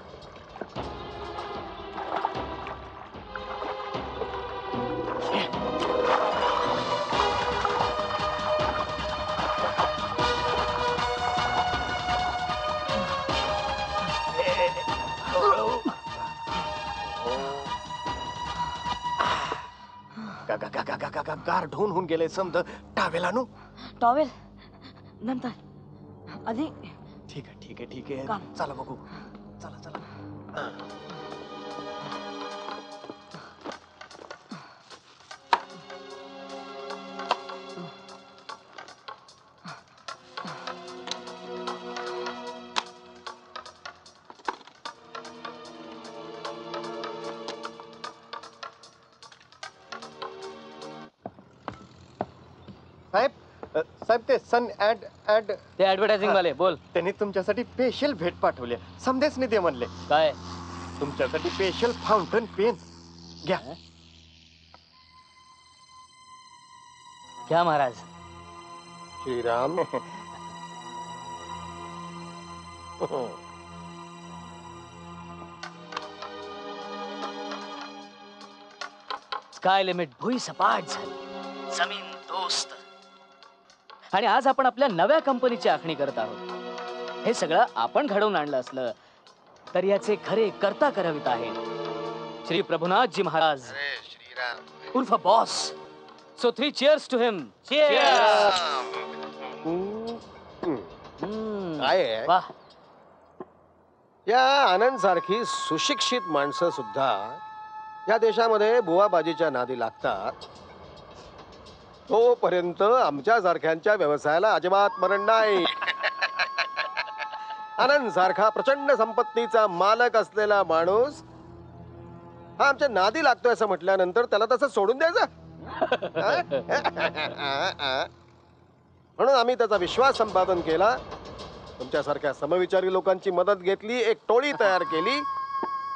गार ढोन गेले समज. टॉवेल आणू. टॉवेल नंतर आधी. ठीक आहे ठीक आहे ठीक आहे. चला बघू चला चला. ते सन ऍड ऍड ते ऍडव्हर्टायझिंग वाले बोल. त्यांनी तुमच्यासाठी स्पेशल भेट पाठवली. संदेश निधी म्हणले काय तुमच्यासाठी स्पेशल फाउंटन पेन घ्या. घ्या महाराज. श्रीराम. स्काय लिमिट भुई सपाट झाली, जमीन दोस्त. आणि आज आपण आपल्या नव्या कंपनीची आखणी करत आहोत. हे सगळं आपण घडवून आणलं असलं तर याचे खरे कर्ता करवित आहेत श्री प्रभुनाथजी महाराज उर्फ boss. So 3 cheers to him. Cheers. या आनंद सारखी सुशिक्षित माणसं सुद्धा या देशामध्ये बुवाबाजीच्या नादी लागतात. तोपर्यंत आमच्या सारख्यांच्या व्यवसायाला अजिबात मरण नाही. आनंद सारखा प्रचंड संपत्तीचा मालक असलेला माणूस हा आमच्या नादी लागतोय असं म्हटल्यानंतर त्याला तसं सोडून द्यायचं? म्हणून आम्ही त्याचा विश्वास संपादन केला, तुमच्यासारख्या समविचारी लोकांची मदत घेतली, एक टोळी तयार केली,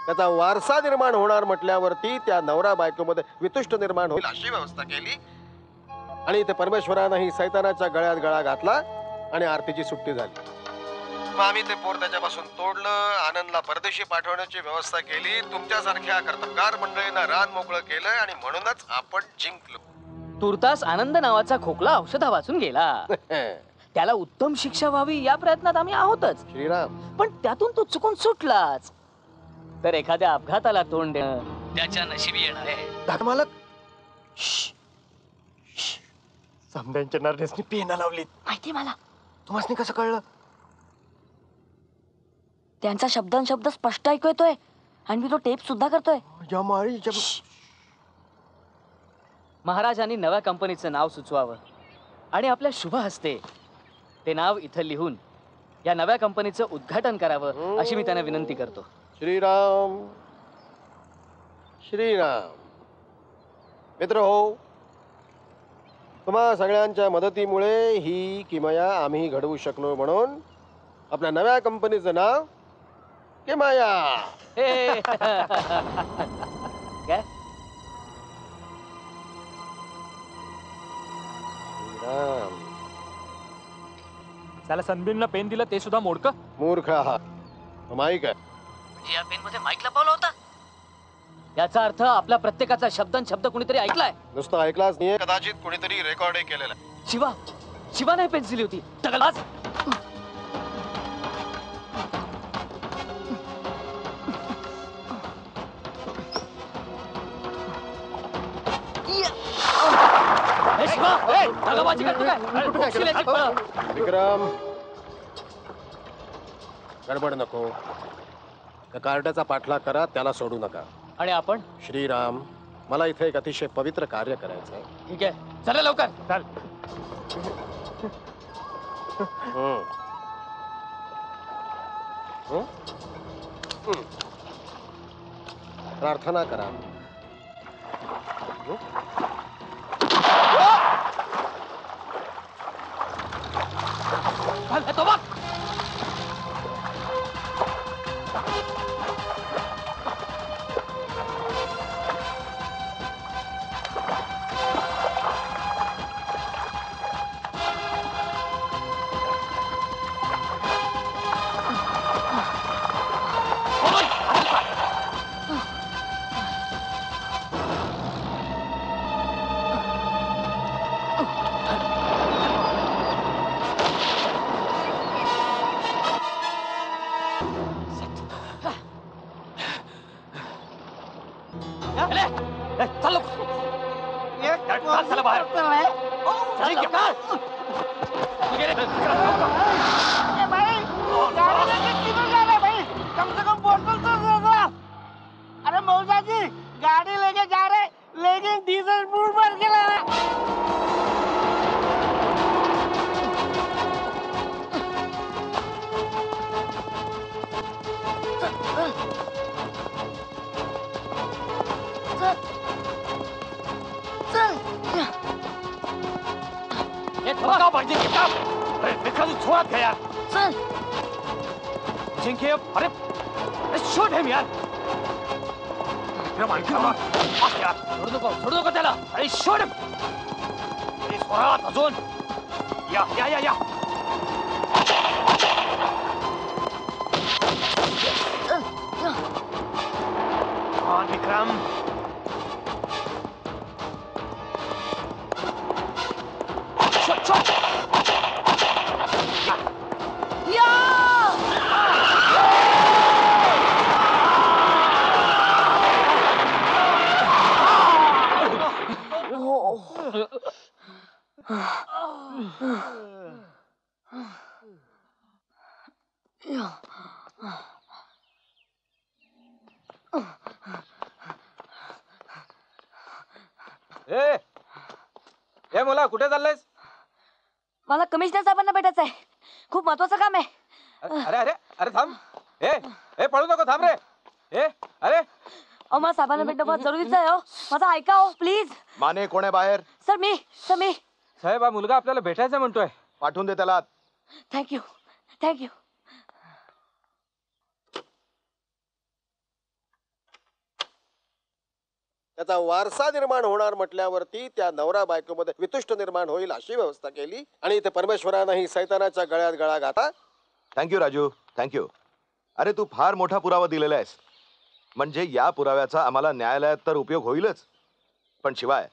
त्याचा वारसा निर्माण होणार म्हटल्यावरती त्या नवरा बायकोमध्ये वितुष्ट निर्माण होईल अशी व्यवस्था केली आणि ते परमेश्वरानेही सैतानाच्या गळ्यात गळा घातला आणि आरतीची सुट्टी झाली। मग आम्ही ते पोर त्याच्यापासून तोडलं, आनंदला परदेशी पाठवण्याची व्यवस्था केली, तुमच्यासारख्या कर्तबगार मंडळींना रान मोकळं केलं आणि म्हणूनच आपण जिंकलो। तुर्तास आनंद नावाचा खोकला औषधा वाचून गेला त्याला उत्तम शिक्षा व्हावी या प्रयत्नात आम्ही आहोतच श्रीराम, पण त्यातून तो चुकून सुटलाच तर एखाद्या अपघाताला तोंड देणं त्याच्या नशिबी येणार आहे। धर्मालक संभ्यांच्या नर्नेसनी पेना लावलीत माहिती मला, तुम्हाला कसं कळलं? त्यांचा शब्दांशब्द स्पष्ट ऐकू येतोय आणि मी तो टेप सुद्धा करतोय। महाराजांनी नव्या कंपनीचं नाव सुचवावं आणि आपल्या शुभ हस्ते ते नाव इथं लिहून या नव्या कंपनीचं उद्घाटन करावं अशी मी त्यांना विनंती करतो। श्रीराम श्रीराम मित्र हो, तुम्हा सगळ्यांच्या मदतीमुळे ही किमया आम्ही घडवू शकलो म्हणून आपल्या नव्या कंपनीचं नाव किमया। काय त्याला सनबिनला पेन दिला ते सुद्धा मोडक मूर्ख हा माईक आहे म्हणजे या पेन मध्ये माईक लपवला होता याचा अर्थ आपला प्रत्येकाचा शब्द कुणीतरी ऐकलाय। नुसतं ऐकलाच नाही कदाचित कुणीतरी रेकॉर्डही केलेला। शिवा शिवा नाही पेन दिली होती तगलाच। विक्रम गडबड नको, त्या कार्डाचा पाठलाग करा, त्याला सोडू नका। आणि आपण श्रीराम मला इथे एक अतिशय पवित्र कार्य करायचं आहे। ठीक आहे चला लवकर चल। प्रार्थना करा। तो बघ कुठे चाललायस? मला कमिशनर साहेबांना भेटायचं आहे, खूप महत्त्वाचं काम आहे। अरे अरे अरे थांब, ए ए पळू नको, थांब रे। ए अरे ओ मला साहेबांना भेटणं फार जरुरीचं आहे हो, माझा ऐका हो प्लीज। माने कोण आहे बाहेर? सर मी साहेब हा मुलगा आपल्याला भेटायचं म्हणतोय। पाठवून दे त्याला. Thank you thank you. त्याचा वारसा निर्माण होणार म्हटल्यावरती त्या नवरा बायकोमध्ये वितुष्ट निर्माण होईल अशी व्यवस्था केली आणि इथे परमेश्वरानंही सैतानाच्या गळ्यात गळा घातला. Thank you Raju thank you. अरे तू फार मोठा पुरावा दिलेला आहेस. म्हणजे या पुराव्याचा आम्हाला न्यायालयात तर उपयोग होईलच, पण शिवाय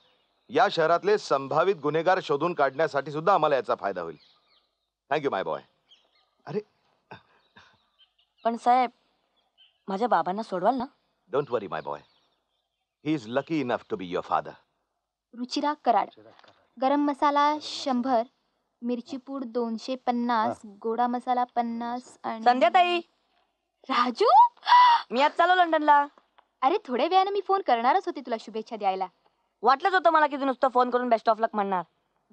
या शहरातले संभावित गुन्हेगार शोधून काढण्यासाठी सुद्धा आम्हाला याचा फायदा होईल. Thank you my boy. अरे पण साहेब, माझ्या बाबांना सोडवाल ना? Don't worry my boy. He is lucky enough to be your father. Ruchira Karad. Garam masala 100, मिरचीपूड 250, गोडा मसाला 50. संध्याताई. राजू, मी आज चाललो लंडनला. अरे थोड्या वेळाने मी फोन करणारच होते तुला शुभेच्छा द्यायला. वाटलंच होतं मला की तू नुसतं फोन करून बेस्ट ऑफ लक म्हणणार.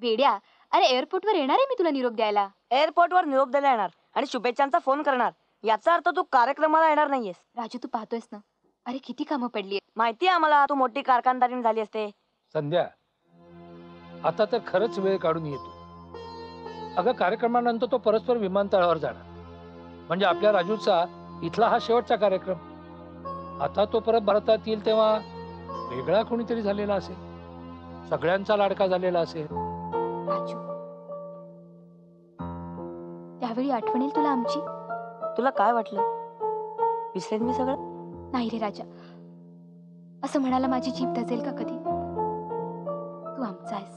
वेड्या, अरे एअरपोर्टवर येणार आहे मी तुला निरोप द्यायला. एअरपोर्टवर निरोप द्यायला येणार आणि शुभेच्छांचा फोन करणार याचा अर्थ तू कार्यक्रमाला येणार नाहीयेस. राजू तू पाहतोयस ना, अरे किती कामं पडली. माहिती आहे आम्हाला तू मोठी कारखानदारीण झाली असते. संध्या, आता तर खरंच वेळ काढून येतो. अगं कार्यक्रमानंतर तो परस्पर विमानतळावर जाणार. म्हणजे आपल्या राजूचा इथला हा शेवटचा कार्यक्रम. आता तो परत भारतात येईल तेव्हा वेगळा कोणीतरी झालेला असेल, सगळ्यांचा लाडका झालेला असेल. राजू, त्यावेळी आठवण येईल तुला आमची. तुला काय वाटलं विसरेन मी सगळं? नाही रे राजा, असं म्हणायला माझी जीभ दजेल का कधी? तू आमचा आहेस,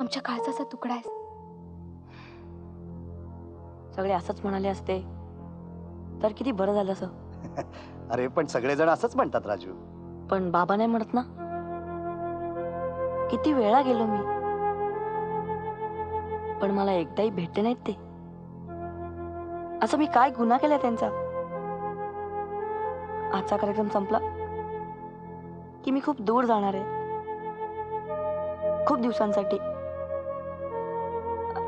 आमच्या काळजाचा तुकडा आहेस. सगळे असंच म्हणाले असते तर किती बरं झालं असं. अरे पण सगळेजण असंच म्हणतात राजू. पण बाबा नाही म्हणत ना. किती वेळा गेलो मी, पण मला एकदाही भेटले नाहीत ते. असं मी काय गुन्हा केलाय त्यांचा? आजचा कार्यक्रम संपला की मी खूप दूर जाणार आहे, खूप दिवसांसाठी,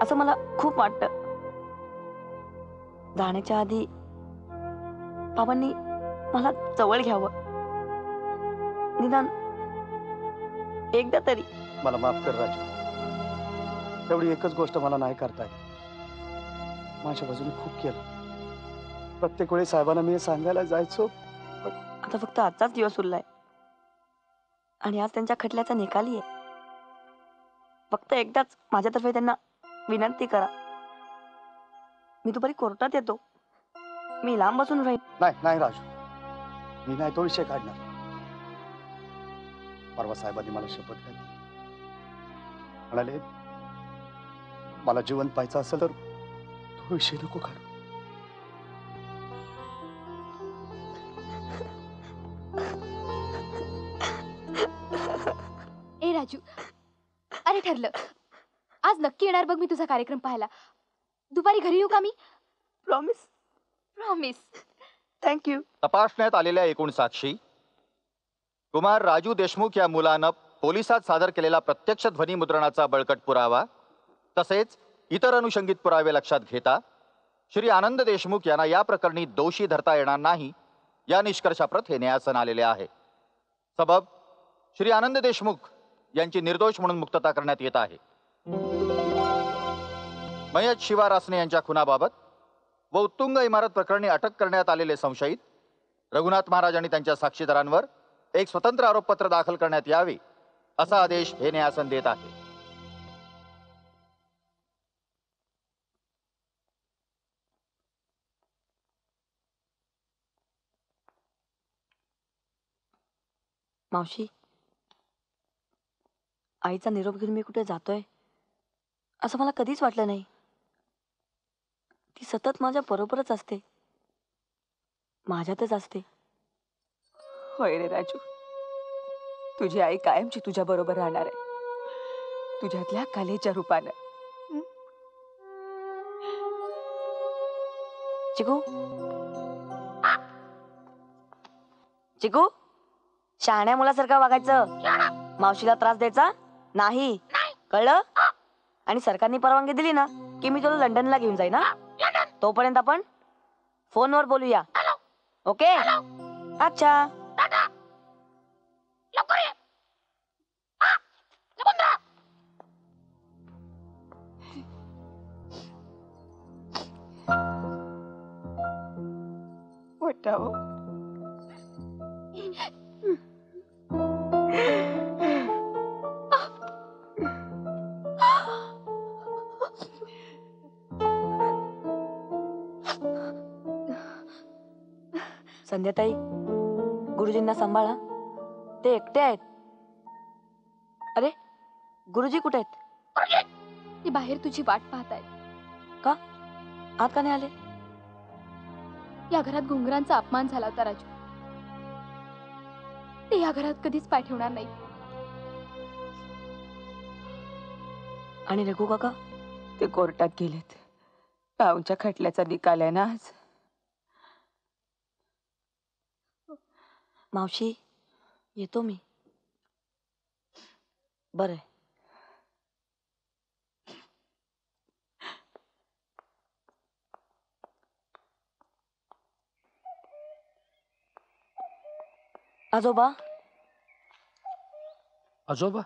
असं मला खूप वाटतं. जाण्याच्या आधी बाबांनी मला जवळ घ्यावं, निदान एकदा तरी. मला माफ कर राजू, तेवढी एकच गोष्ट मला नाही करता येत. माझ्या बाजूने खूप केलं, प्रत्येक वेळी साहेबांना मी सांगायला जायचो. आता फक्त आजचाच दिवस उरलाय आणि आज त्यांच्या खटल्याचा निकाली आहे. फक्त एकदाच माझ्यातर्फे त्यांना विनंती करा. मी दुपारी कोर्टात येतो, मी लांब बसून राहीन. नाही नाही राजू, मी नाही तो विषय काढणार. परवा साहेबांनी मला शपथ घातली, म्हणाले मला जीवन पाहायचं असेल तर तो विषय नको काढ. ए राजू, अरे ठरलं, आज नक्की येणार बघ मी तुझा कार्यक्रम पाहायला. दुपारी घरी येऊ का मी? Promise promise. थँक्यू. तपासण्यात आलेल्या 1,700 कुमार राजू देशमुख या मुलानं पोलिसात सादर केलेला प्रत्यक्ष ध्वनिमुद्रणाचा बळकट पुरावा तसेच इतर अनुषंगित पुरावे लक्षात घेता श्री आनंद देशमुख यांना या प्रकरणी दोषी धरता येणार नाही या निष्कर्षाप्रत हे न्यायासन आलेले आहे. सबब श्री आनंद देशमुख यांची निर्दोष म्हणून मुक्तता करण्यात येत आहे. मयत शिवा रासने यांच्या खुनाबाबत व उत्तुंग इमारत प्रकरणी अटक करण्यात आलेले संशयित रघुनाथ महाराज आणि त्यांच्या साक्षीदारांवर एक स्वतंत्र आरोपपत्र दाखल करण्यात यावे असा आदेश हे न्यायासन देत आहे. मावशी, आईचा निरोप घेऊन मी कुठे जातोय असं मला कधीच वाटलं नाही. ती सतत माझ्या बरोबरच असते, माझ्यातच असते. होय रे राजू, तुझी आई कायमची तुझ्या बरोबर राहणार आहे, तुझ्यातल्या कलेच्या रूपानं. चिकू चिकू, शहाण्या मुलासारखं वागायचं, मावशीला त्रास द्यायचा नाही, कळलं? आणि सरकारने परवानगी दिली ना की मी तुला लंडनला घेऊन जाईन. तोपर्यंत आपण फोनवर बोलूया. ओके? अच्छा. सकता हो। संध्या ताई, गुरुजींना सांभाळा, ते एकटे आहेत। अरे गुरुजी कुठे आहेत? ते बाहेर तुझी वाट पाहत आहेत। का आत का नाही आले? या घरात घुंगरांचा अपमान झाला होता राजू, ते या घरात कधीच पाय ठेवणार नाही। आणि रघु काका ते कोर्टात गेलेत, रावच्या खटल्याचा निकाल आहे ना आज। मावशी येतो मी। बरं आजोबा। आजोबा,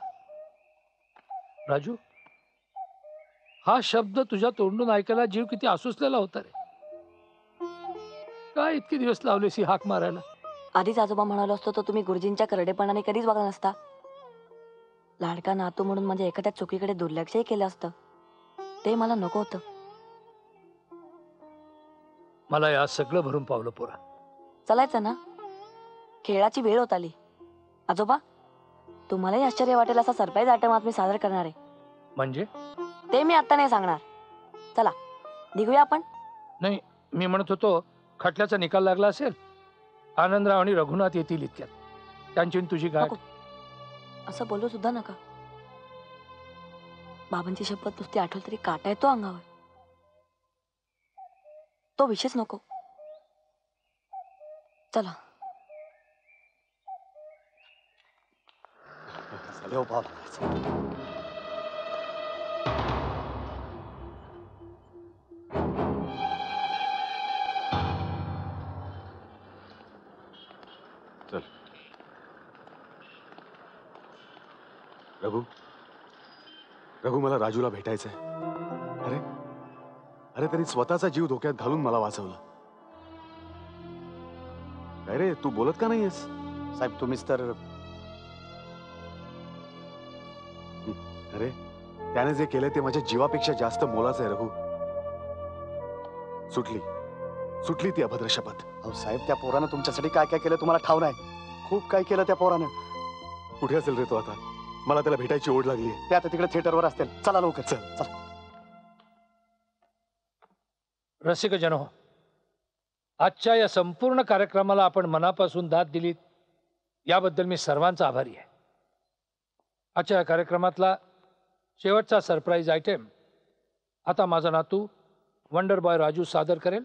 राजू हा शब्द तुझ्या तोंडून ऐकायला जीव किती आसुसलेला होता रे। काय इतके दिवस लावलेस ही हाक मारायला? आधीच आजोबा म्हणालो असतो तर तुम्ही गुरुजींच्या करडेपणाने कधीच वागला नसता। लाडका नातू म्हणून म्हणजे एखाद्या चुकीकडे दुर्लक्षही केलं असतं, ते मला नको होतं। मला या सगळं भरून पावलं पोरा। चलायचं ना, खेळाची वेळ होत आली। आजोबा तुम्हालाही आश्चर्य वाटेल असा सरप्राईज आयटम आज मी सादर करणार आहे। म्हणजे? ते मी आता नाही सांगणार, चला निघूया आपण। नाही, मी म्हणत होतो खटल्याचा निकाल लागला असेल, आनंदराव आणि रघुनाथ येतील इतक्यात, त्यांची तुझी गाठ। असं बोलू सुद्धा नका, बाबांची शपथ नुसती आठवली तरी काटा येतो अंगावर, तो विषयच नको। चला चल रघु, रघु मला राजूला भेटायचंय। अरे अरे त्यांनी स्वतःचा जीव धोक्यात घालून मला वाचवलं। काय रे तू बोलत का नाहीयेस? साहेब तुम्हीच तर, अरे त्याने जे केले ते माझ्या जीवापेक्षा जास्त मोलाचं आहे रघु। सुटली सुटली ती अभद्र शपथ। अहो साहेब त्या पोरानं तुमच्यासाठी काय काय केलं तुम्हाला ठाव नाही, खूप काय केलं त्या पोरानं। कुठे असेल रे तो आता? मला त्याला भेटायची ओढ लागली आहे, ते आता तिकडे थिएटरवर असतील। चला लवकर चल चल। रसिक जनो, आजच्या या संपूर्ण कार्यक्रमाला आपण मनापासून दाद दिलीत याबद्दल मी सर्वांचा आभारी आहे। आजच्या या कार्यक्रमातला शेवटचा सरप्राईज आयटम आता माझा नातू वंडर बॉय राजू सादर करेल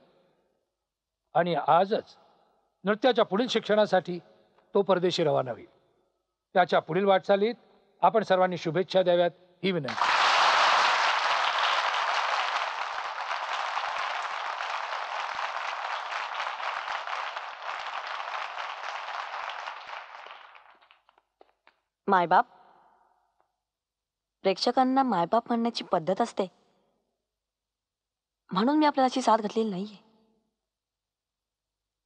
आणि आजच नृत्याच्या पुढील शिक्षणासाठी तो परदेशी रवाना होईल। त्याच्या पुढील वाटचालीत आपण सर्वांनी शुभेच्छा द्याव्यात ही विनंती। मायबाप, प्रेक्षकांना मायबाप म्हणण्याची पद्धत असते, म्हणून मी आपल्याला अशी साथ घातलेली नाहीये,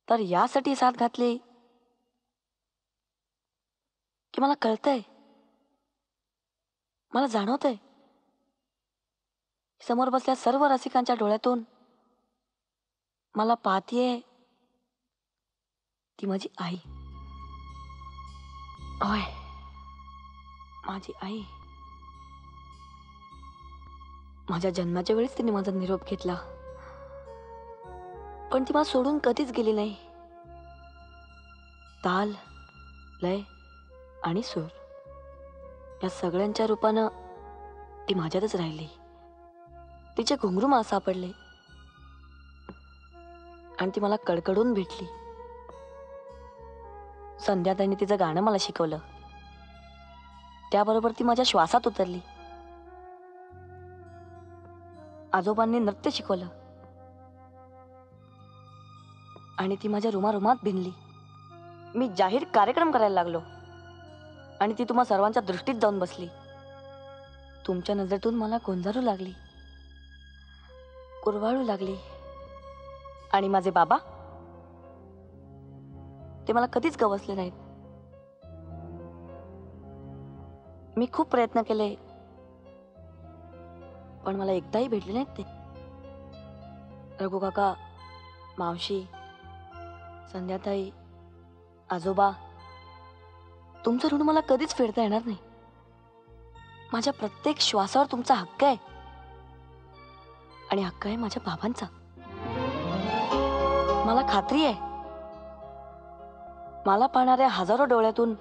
तर यासाठी साथ घातली की मला कळतंय, मला जाणवतंय समोर बसल्या सर्व रसिकांच्या डोळ्यातून मला पाहतीये ती माझी आई। होय माझी आई। माझ्या जन्माच्या वेळेस तिने माझा निरोप घेतला, पण ती मला सोडून कधीच गेली नाही। ताल, लय आणि सूर या सगळ्यांच्या रूपानं ती माझ्यातच राहिली। तिचे घुंगरू मला सापडले आणि ती मला कडकडून भेटली। संध्याताईने तिचं गाणं मला शिकवलं, त्याबरोबर ती माझ्या श्वासात उतरली। आजोबांनी नृत्य शिकवलं आणि ती माझ्या रुमारुमात भिनली। मी जाहीर कार्यक्रम करायला लागलो आणि ती तुम्हा सर्वांच्या दृष्टीत जाऊन बसली। तुमच्या नजरेतून मला गोंजारू लागली, कुरवाळू लागली। आणि माझे बाबा ते मला कधीच गवसले नाहीत. मी खूप प्रयत्न केले पण मला एकदाही भेटले नाहीत ते. रघु काका, मावशी, संध्याताई, आजोबा, तुमचं ऋण मला कधीच फेडता येणार नाही. माझ्या प्रत्येक श्वासावर तुमचा हक्क आहे आणि हक्क आहे माझ्या बाबांचा. मला खात्री आहे मला पाहणाऱ्या हजारो डोळ्यातून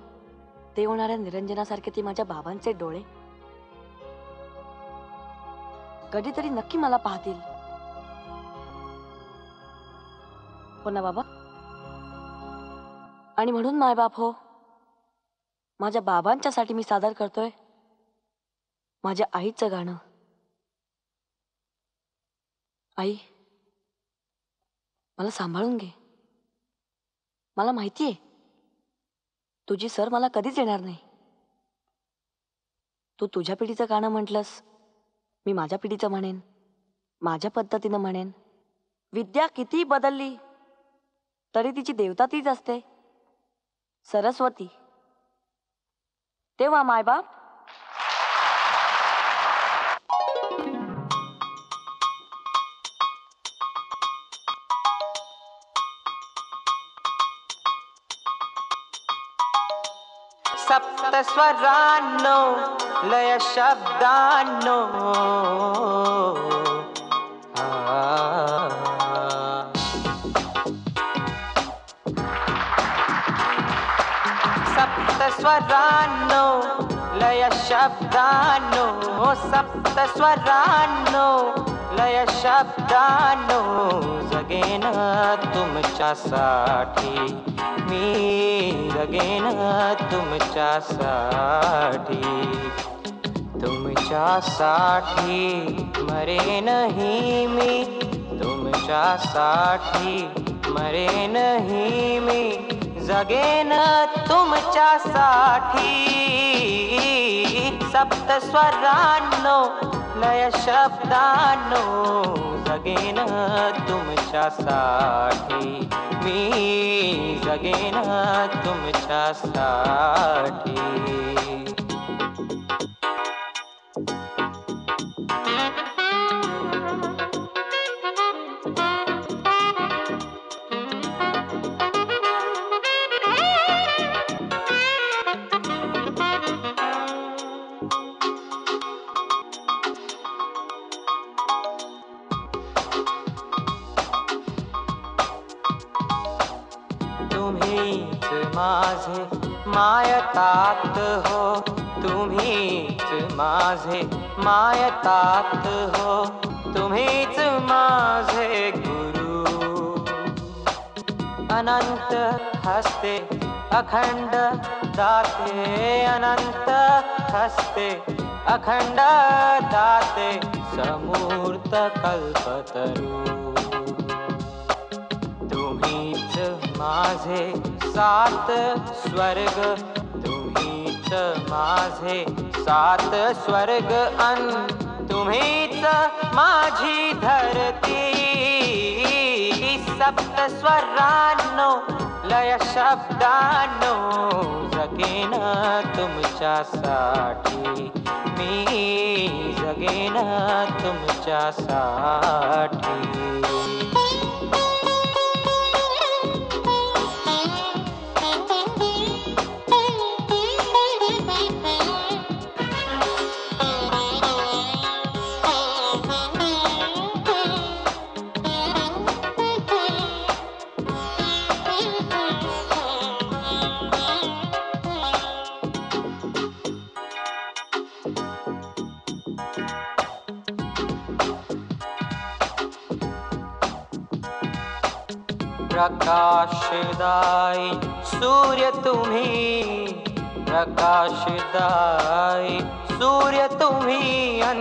ते होणाऱ्या निरंजनासारखे ते माझ्या बाबांचे डोळे कधीतरी नक्की मला पाहतील. हो ना बाबा? आणि म्हणून मायबाप हो, माझ्या बाबांच्यासाठी मी सादर करतोय माझ्या आईचं गाणं. आई, मला सांभाळून घे. मला माहिती आहे तुझी सर मला कधीच येणार नाही. तू तुझ्या पिढीचं गाणं म्हटलंस, मी माझ्या पिढीचं म्हणेन, माझ्या पद्धतीनं म्हणेन. विद्या किती बदलली तरी तिची देवता तीच असते, सरस्वती. तेव्हा मायबाप, सप्तस्वरान्नो लय शब्दान्नो सप्तस्वरान्नो लय शब्दान्नो सप्तस्वरान्नो लय शब्दान्नो जगेन तुमच्यासाठी मी जगेन तुमच्यासाठी तुमच्यासाठी मरेनही मी तुमच्यासाठी मरेनही मी जगेन तुमच्यासाठी. सप्तस्वरांनो लय शब्दांनो जगेन तुमच्यासाठी मी जगेन तुमच्यासाठी. माझे मायतात हो, तुम्हीच माझे मायतात हो, तुम्हीच माझे गुरु. अनंत हस्ते अखंड दाते, अनंत हस्ते अखंड दाते, समूर्त कल्पतरू. तुम्हीच माझे सात स्वर्ग, तुम्हीच माझे सात स्वर्ग अन, तुम्हीच माझी धरती. सप्तस्वरांनो लय शब्दांनो जगेन तुमच्यासाठी मी जगेन तुमच्यासाठी. प्रकाशदायी सूर्य तुम्ही, प्रकाशदायी सूर्य तुम्ही अन,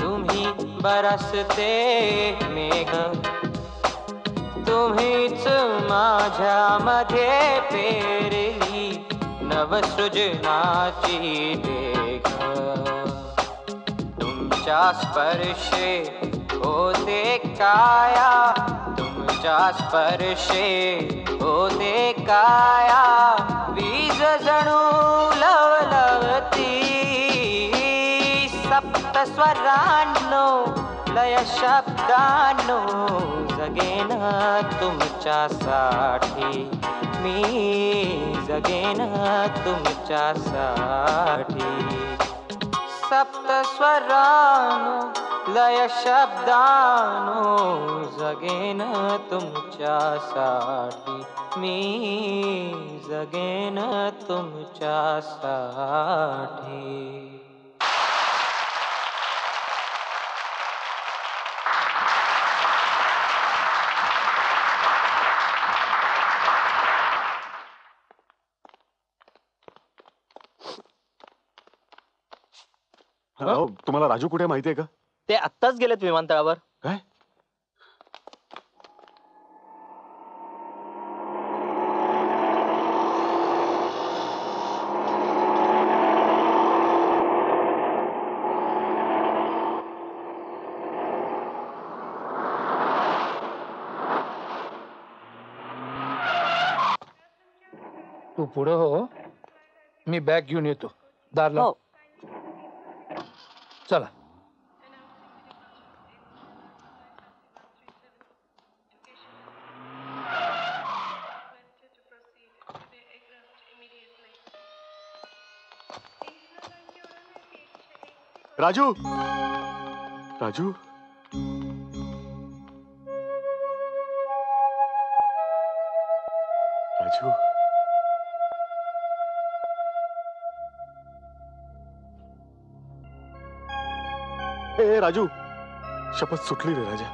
तुम्ही बरसते मेघ, तुम्हीच माझ्या मध्ये पेरली नवसृजनाची देख. तुमच्या स्पर्शे होते काया, पचास वर्षे होते काया 20 जणू लवलवती सप्तस्वरांनो लय शब्दांनो जगेन तुमच्यासाठी मी जगेन तुमच्यासाठी सप्तस्वरांनो लय शब्दानो जगेन तुमच्यासाठी मी जगेन तुमच्यासाठी। हॅलो, तुम्हाला राजू कुठे माहिती आहे का? ते आत्ताच गेलेत विमानतळावर। काय? तू पुढे हो, मी बॅग घेऊन येतो, दार लाव। चला। राजू, राजू, राजू, ए राजू, शपथ सुटली रे राजा।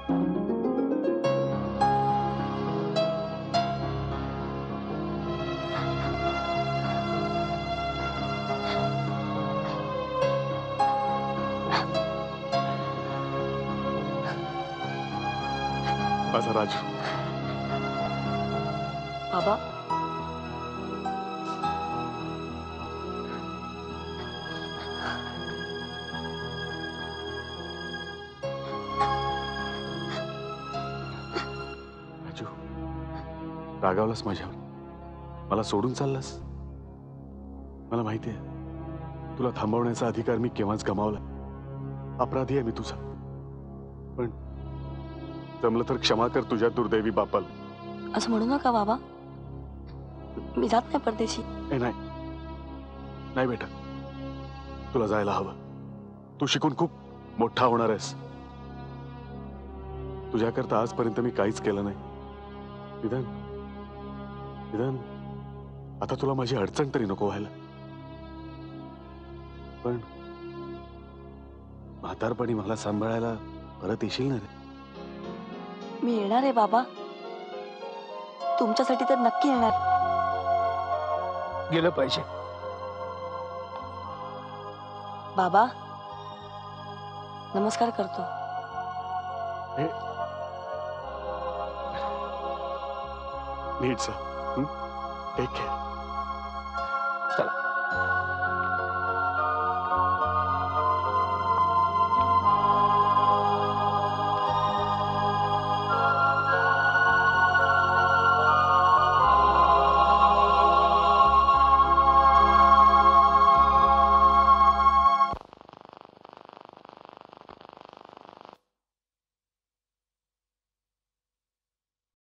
राजू बाबा, राजू रागावलास माझ्यावर, मला सोडून चाललास। मला माहिती आहे तुला थांबवण्याचा अधिकार मी केव्हाच गमावला। अपराधी आहे मी तुझा, पण जमलं तर क्षमा कर तुझ्या दुर्दैवी बापाल। असं म्हणू नका बाबा, मी जात नाही परदेशी। नाही बेटा, तुला जायला हवं। तू शिकून खूप मोठा होणार आहेस। तुझ्याकरता आजपर्यंत मी काहीच केलं नाही। निदान आता तुला माझी अडचण तरी नको व्हायला। पण म्हातारपणी मला सांभाळायला परत येशील ना रे? मी येणार आहे बाबा, तुमच्यासाठी तर नक्की येणार। गेलं पाहिजे बाबा, नमस्कार करतो। नीट सा, टेक केअर।